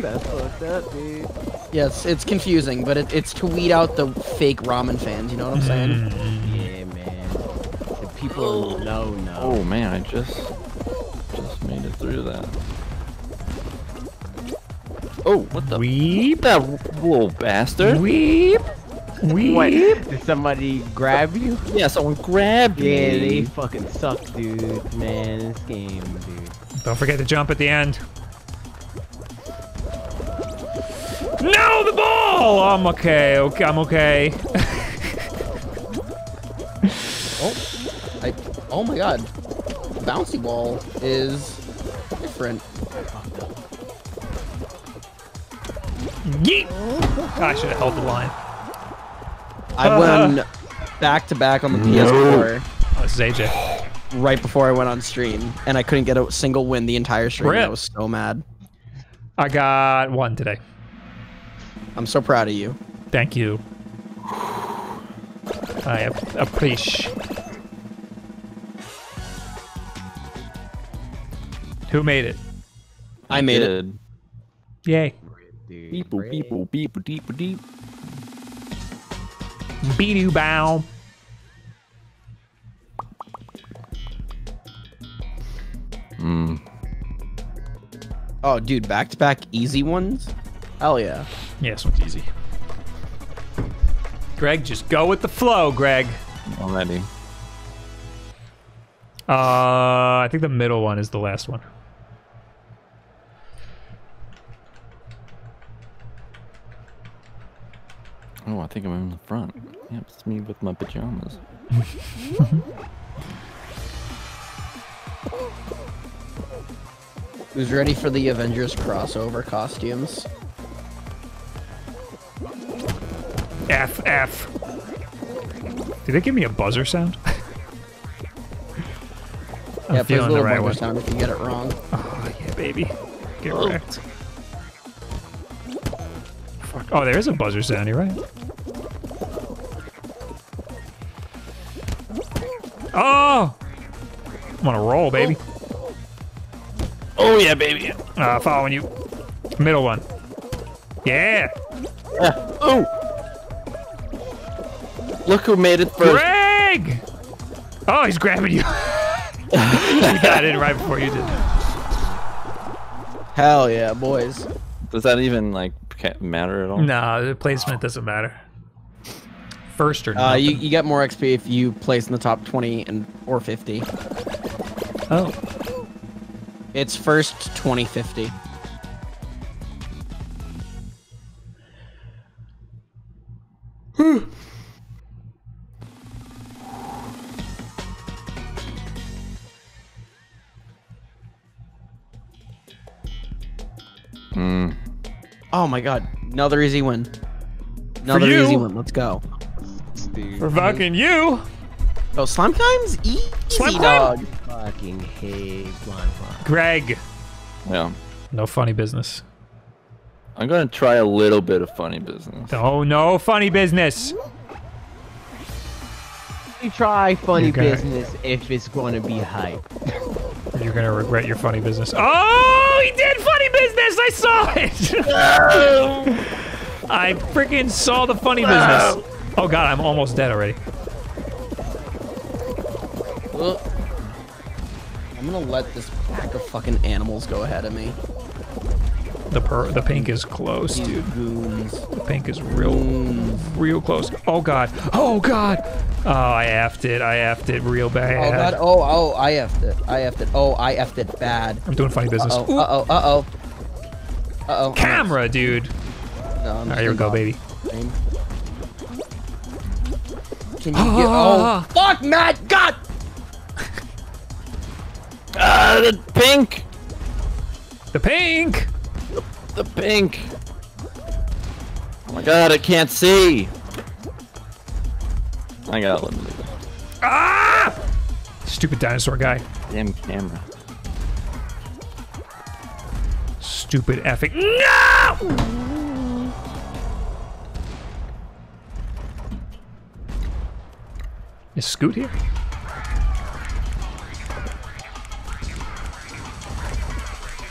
That's fucked up, dude. Yes, it's confusing, but it's to weed out the fake ramen fans. You know what I'm saying? Yeah, man. The people no. Oh man, I just made it through that. Oh, what the? Weep that little bastard. Weep. What? Did somebody grab you? Yeah, someone grabbed me. Yeah, they fucking suck, dude. Man, this game, dude. Don't forget to jump at the end. No, the ball! I'm okay. Okay, I'm okay. Oh my god. The bouncy ball is different. Yeet! I should have held the line. I went back-to-back on the PS4. Oh, this is AJ. Right before I went on stream, and I couldn't get a single win the entire stream. I was so mad. I got one today. I'm so proud of you. Thank you. I appreciate. Who made it? I made it. Yay. Beeple, beeple, beeple, deeple, deep. Beedoo bow. Oh, dude, back-to-back easy ones? Hell yeah. Yeah, this one's easy. Greg, just go with the flow, Greg. Already. I think the middle one is the last one. Oh, I think I'm in the front. Yeah, it's me with my pajamas. Who's ready for the Avengers crossover costumes? FF. Did they give me a buzzer sound? I'm feeling the right one. Sound if you get it wrong. Oh, yeah, baby. Get wrecked. Fuck. Oh, there is a buzzer sound. You're right. Oh! I'm on a roll, baby. Oh yeah, baby. Following you. Middle one. Yeah. Oh! Look who made it first. Greg! Oh, he's grabbing you. He got in right before you did. Hell yeah, boys. Does that even like matter at all? No, the placement doesn't matter. First or nothing. You get more XP if you place in the top 20 and or 50. Oh. It's first 20, 50. Oh my god, another easy win. Another easy win, let's go. For fucking you! Oh, slime climb's easy, dog. Fucking hate slime climb. Greg. Yeah. No funny business. I'm gonna try a little bit of funny business. Oh, no funny business. You try funny business if it's gonna be hype. You're gonna regret your funny business. Oh, he did funny business! I saw it! I freaking saw the funny business. Oh god, I'm almost dead already. Well, I'm gonna let this pack of fucking animals go ahead of me. The pink is close, dude. The pink is real close. Oh god. Oh god. Oh, I effed it. I effed it real bad. Oh god. Oh, I effed it. I effed it. Oh, I effed it bad. I'm doing funny business. Uh-oh, uh-oh, uh-oh. Uh-oh. Camera, dude. No, all right, here we go, baby. Can you get... Oh, fuck, Matt! God! The pink! The pink! The pink! Oh my god, I can't see! I got a little bit. Ah! Stupid dinosaur guy. Damn camera. Stupid effing. No! Is Scoot here?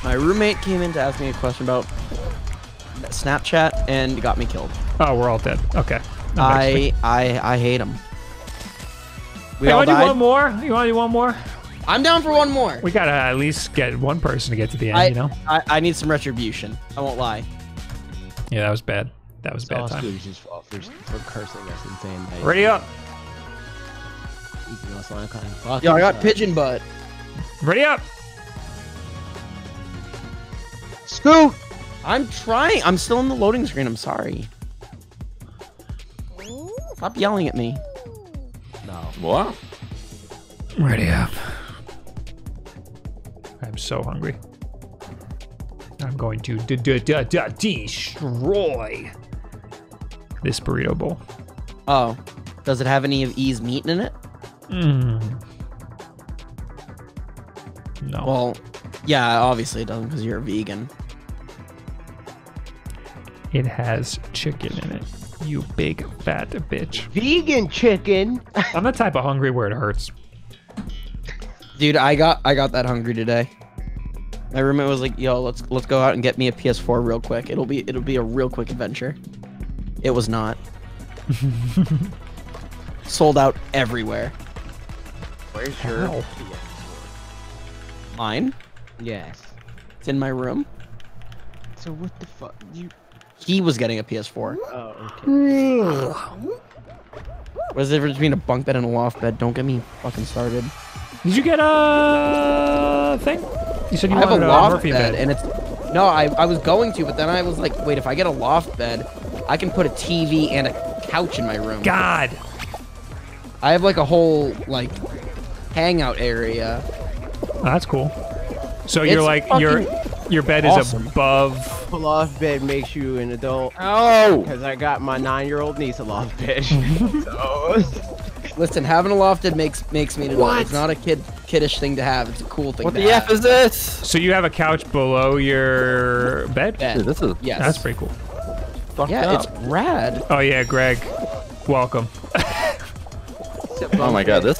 My roommate came in to ask me a question about Snapchat and got me killed. Oh, we're all dead. Okay. I hate him. We all died. You want to do one more? You want to do one more? I'm down for one more. We gotta at least get one person to get to the end, you know? I need some retribution. I won't lie. Yeah, that was bad. That was bad time. Just for cursing us and saying that. Ready up. Yo, I got pigeon butt. Ready up. Scoot. I'm trying. I'm still in the loading screen. I'm sorry. Stop yelling at me. No. What? Ready up. I'm so hungry. I'm going to destroy this burrito bowl. Oh. Does it have any of E's meat in it? Mm. No. Well, yeah, obviously it doesn't because you're a vegan. It has chicken in it. You big fat bitch. Vegan chicken. I'm the type of hungry where it hurts. Dude, I got that hungry today. My roommate was like, "Yo, let's go out and get me a PS4 real quick. It'll be a real quick adventure." It was not. Sold out everywhere. Where's your PS4? Mine? Yes. It's in my room. So what the fuck you? He was getting a PS4. Oh, okay. What's the difference between a bunk bed and a loft bed? Don't get me fucking started. Did you get a thing? You said you wanted a loft bed, and it's no. I was going to, but then I was like, wait, if I get a loft bed, I can put a TV and a couch in my room. God, I have like a whole like hangout area. Oh, that's cool. So you're like your bed is above. A loft bed makes you an adult. Oh! Because I got my 9-year-old niece a loft bed. So. Listen, having a loft bed makes me an adult. It's not a kiddish thing to have. It's a cool thing. What to the have. F is this? So you have a couch below your bed? Dude, this is that's pretty cool. Fucked up. It's rad. Oh yeah, Greg, welcome. Oh my god, this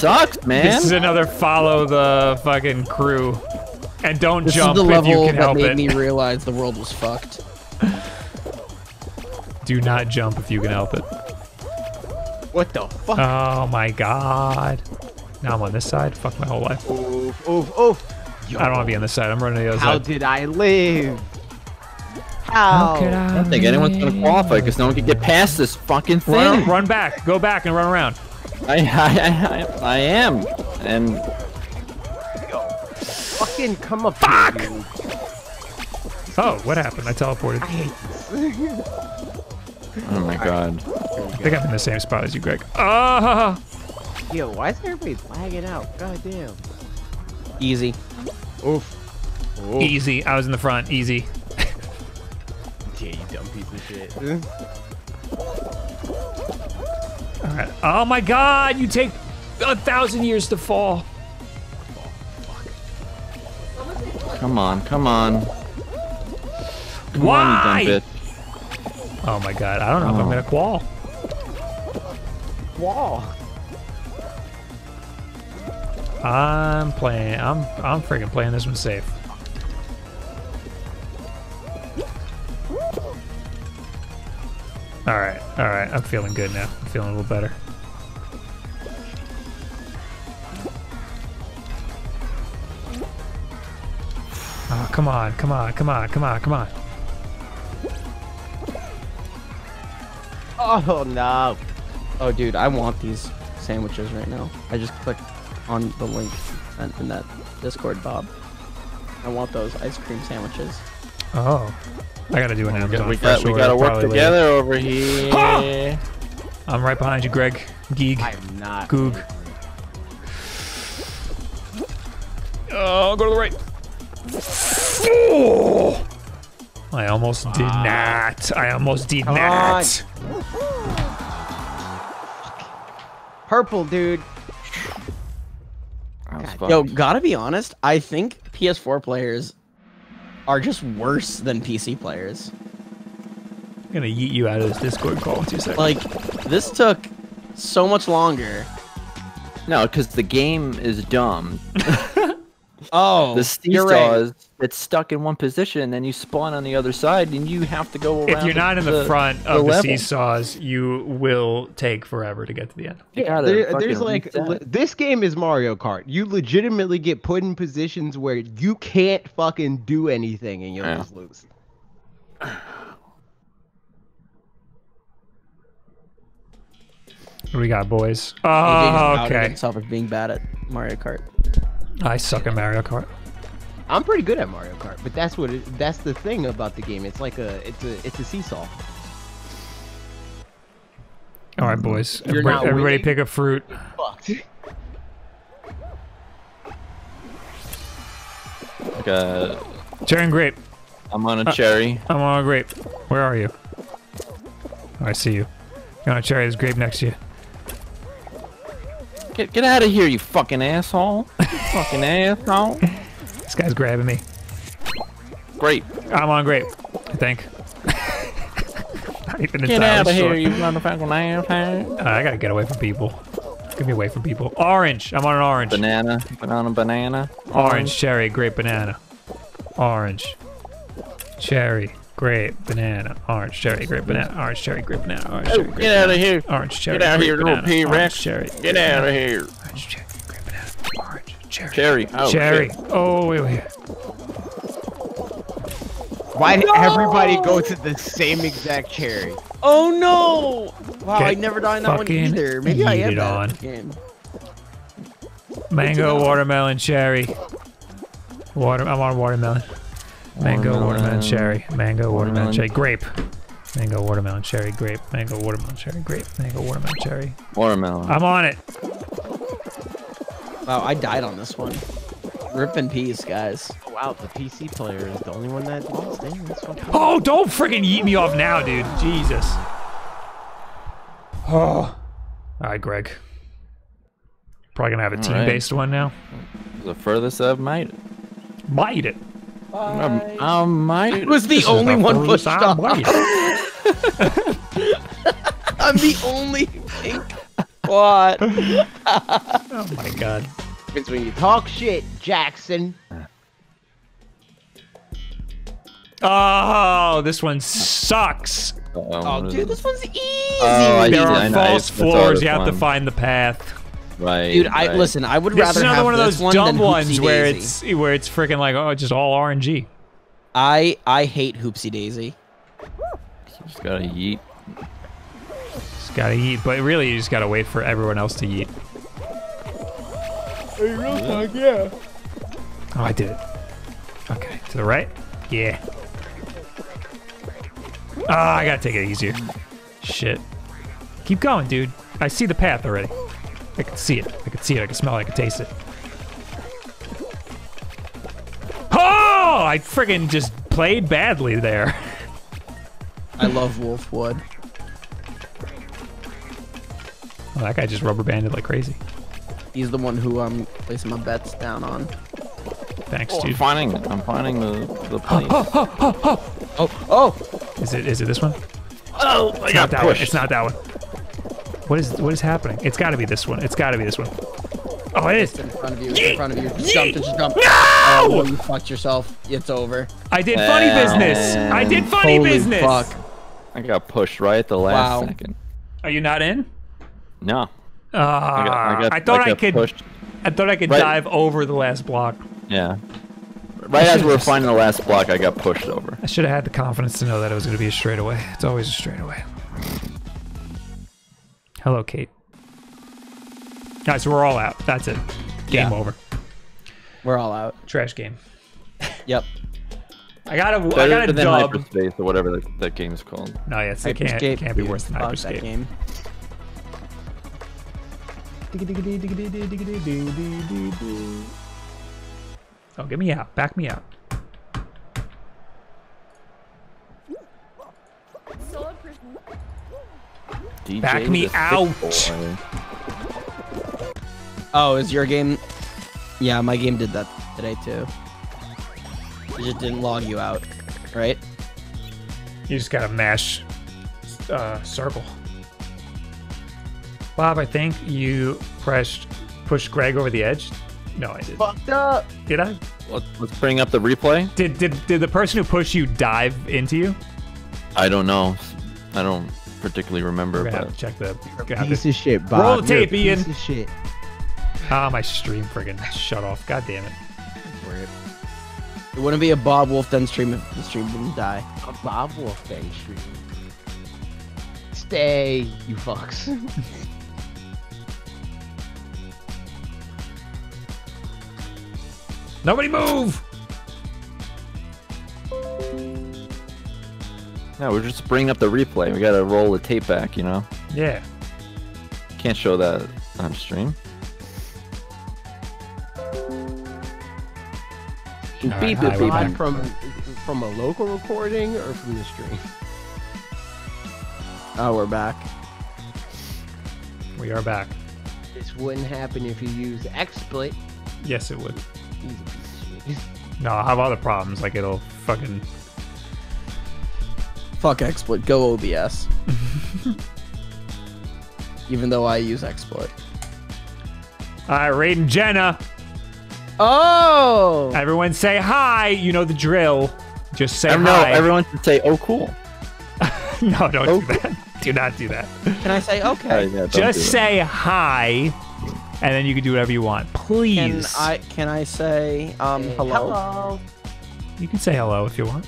sucks, man. This is another follow the fucking crew. And don't jump if you can help it. This is the level that made me realize the world was fucked. Do not jump if you can help it. What the fuck? Oh my god. Now I'm on this side. Fuck my whole life. Oof, oof, oof. I don't want to be on this side. I'm running to the other side. How did I live? How? I don't think anyone's going to qualify because no one can get past this fucking thing. Run back. Go back and run around. I am. And... Fucking come up. Fuck! Here, oh, what happened? I teleported. I hate this. Oh my god. I think I'm in the same spot as you, Greg. Ah! Yo, why is everybody lagging out? God damn. Easy. Oof. Oof. Easy. I was in the front. Easy. Yeah, you dumb piece of shit. All right. Oh my god, you take 1,000 years to fall. Come on, come on. Come on, you dumb bitch. Oh my god, I don't know if I'm gonna qual. I'm playing, I'm freaking playing this one safe. Alright, I'm feeling good now. I'm feeling a little better. Oh, come on, come on, come on, come on, come on. Oh, no. Oh, dude, I want these sandwiches right now. I just clicked on the link in that Discord, Bob. I want those ice cream sandwiches. Oh. I gotta do an Amazon. We gotta work together later. Over here. Ah! I'm right behind you, Greg. Geeg. I'm not. Goog. Oh, go to the right. Oh! I almost did not. I almost did not. Purple, dude. Yo, gotta be honest. I think PS4 players are just worse than PC players. I'm gonna yeet you out of this Discord call in 2 seconds. Like, this took so much longer. No, because the game is dumb. Oh, the seesaw is it's stuck in one position, and you spawn on the other side, and you have to go around. If you're not in the front of the seesaws, you will take forever to get to the end. Yeah, there's like this game is Mario Kart. You legitimately get put in positions where you can't fucking do anything, and you'll just lose. What do we got, boys? Oh, okay. Of being bad at Mario Kart. I suck at Mario Kart. I'm pretty good at Mario Kart, but that's what it, that's the thing about the game. It's like it's a seesaw. All right, boys. Everybody pick up fruit. Fucked. Like a cherry and grape. I'm on a cherry. I'm on a grape. Where are you? Oh, I see you. You're on a cherry. There's a grape next to you. Get out of here, you fucking asshole. Fucking asshole. This guy's grabbing me. Great. I'm on grape, I think. Not even get out of here, you motherfucking asshole. I gotta get away from people. Get me away from people. Orange. I'm on an orange. Banana. Banana, banana. Orange, cherry, grape, banana. Orange. Cherry. Grape, banana, orange, cherry, grape, banana, orange, cherry, grape, banana, orange, cherry, grape, get out of here! Orange, cherry, get out of here, little T-Rex! Get out of here! Orange, cherry, grape, banana, orange, cherry, cherry. Oh, wait, wait. Why did everybody go to the same exact cherry? Oh no! Wow, I never died in that one either. Maybe I am bad at the game. Mango, watermelon, cherry. I'm on watermelon. Mango, watermelon, cherry. Mango, watermelon, cherry. Grape. Mango, watermelon, cherry. Grape. Mango, watermelon, cherry. Grape. Mango, watermelon, cherry. Watermelon. I'm on it. Wow, I died on this one. Rip in peace, guys. Oh, wow, the PC player is the only one that lost. Dang, that's fucking... Oh, don't freaking yeet me off now, dude. Jesus. Oh. All right, Greg. Probably gonna have a team-based one now. The furthest I've made it. Made it. I was the only one pushed up. I'm the only thing. What? Oh my god. It's when you talk shit, Jackson. Oh, this one sucks. Oh, dude, this one's easy. There are false floors. You have to find the path. Right. Dude, right. Listen, I would rather have one of those dumb ones where it's freaking like, oh, it's just all RNG. I hate Hoopsie Daisy. Just gotta yeet. Just gotta yeet, but really you just gotta wait for everyone else to yeet. Hey, real talk, yeah. Oh, I did it. Okay, to the right? Yeah. Ah, I gotta take it easier. Shit. Keep going, dude. I see the path already. I can see it. I can see it. I can smell it. I can taste it. Oh! I friggin' just played badly there. I love Wolfwood. Well, that guy just rubber banded like crazy. He's the one who I'm placing my bets down on. Thanks, dude. I'm finding the plane. Oh! Is it this one? Oh! It's not that one. It's not that one. What is happening? It's got to be this one. It's got to be this one. Oh, it is. It's in front of you. It's in front of you. Just jump. Just jump. No! Oh, you fucked yourself. It's over. I did funny business. I did funny business. Fuck. I got pushed right at the last second. Are you not in? No. I thought I could right. Dive over the last block. Yeah. Right as we were finding the last block, I got pushed over. I should have had the confidence to know that it was going to be a straightaway. It's always a straightaway. Hello, Kate. Guys, we're all out. That's it. Game over. We're all out. Trash game. Yep. I got a dub. Hyperspace or whatever that game's called. No, yes, it can't be worse than Hyperscape. Oh, get me out. Back me out. DJ back me out. Oh, is your game? Yeah, my game did that today too. It just didn't log you out, right? You just gotta mash circle. Bob, I think you pushed Greg over the edge. No, I did. Fucked up. Did I? Let's bring up the replay. Did the person who pushed you dive into you? I don't know. I don't particularly remember. But have to check the piece of shit, Bob. Roll the tape, Ian. Piece of shit. Ah, my stream friggin' shut off. God damn it. Weird. It wouldn't be a Bob Wolf Den stream if the stream didn't die. A Bob Wolf Den stream. Stay, you fucks. Nobody move! No, we're just bringing up the replay. We gotta roll the tape back, you know? Yeah. Can't show that on stream. Right, beep it, beep it. From a local recording or from the stream? Oh, we're back. We are back. This wouldn't happen if you used XSplit. Yes, it would. No, I have other problems. Like, it'll fucking... Fuck XSplit. Go OBS. Even though I use XSplit. Alright, Raid and Jenna. Oh! Everyone say hi. You know the drill. Just say hi. No, everyone should say, oh, cool. No, don't do that. Do not do that. Can I say, okay? Yeah, just say hi, and then you can do whatever you want. Please. Can I say, hello? Hello. You can say hello if you want.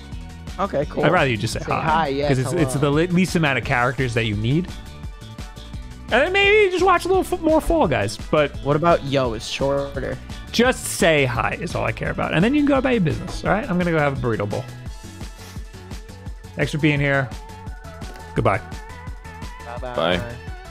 Okay, cool. I'd rather you just say hi. Because it's the least amount of characters that you need. And then maybe just watch a little more Fall Guys. But what about yo is shorter? Just say hi is all I care about. And then you can go about your business. All right? I'm going to go have a burrito bowl. Thanks for being here. Goodbye. Bye-bye. Bye.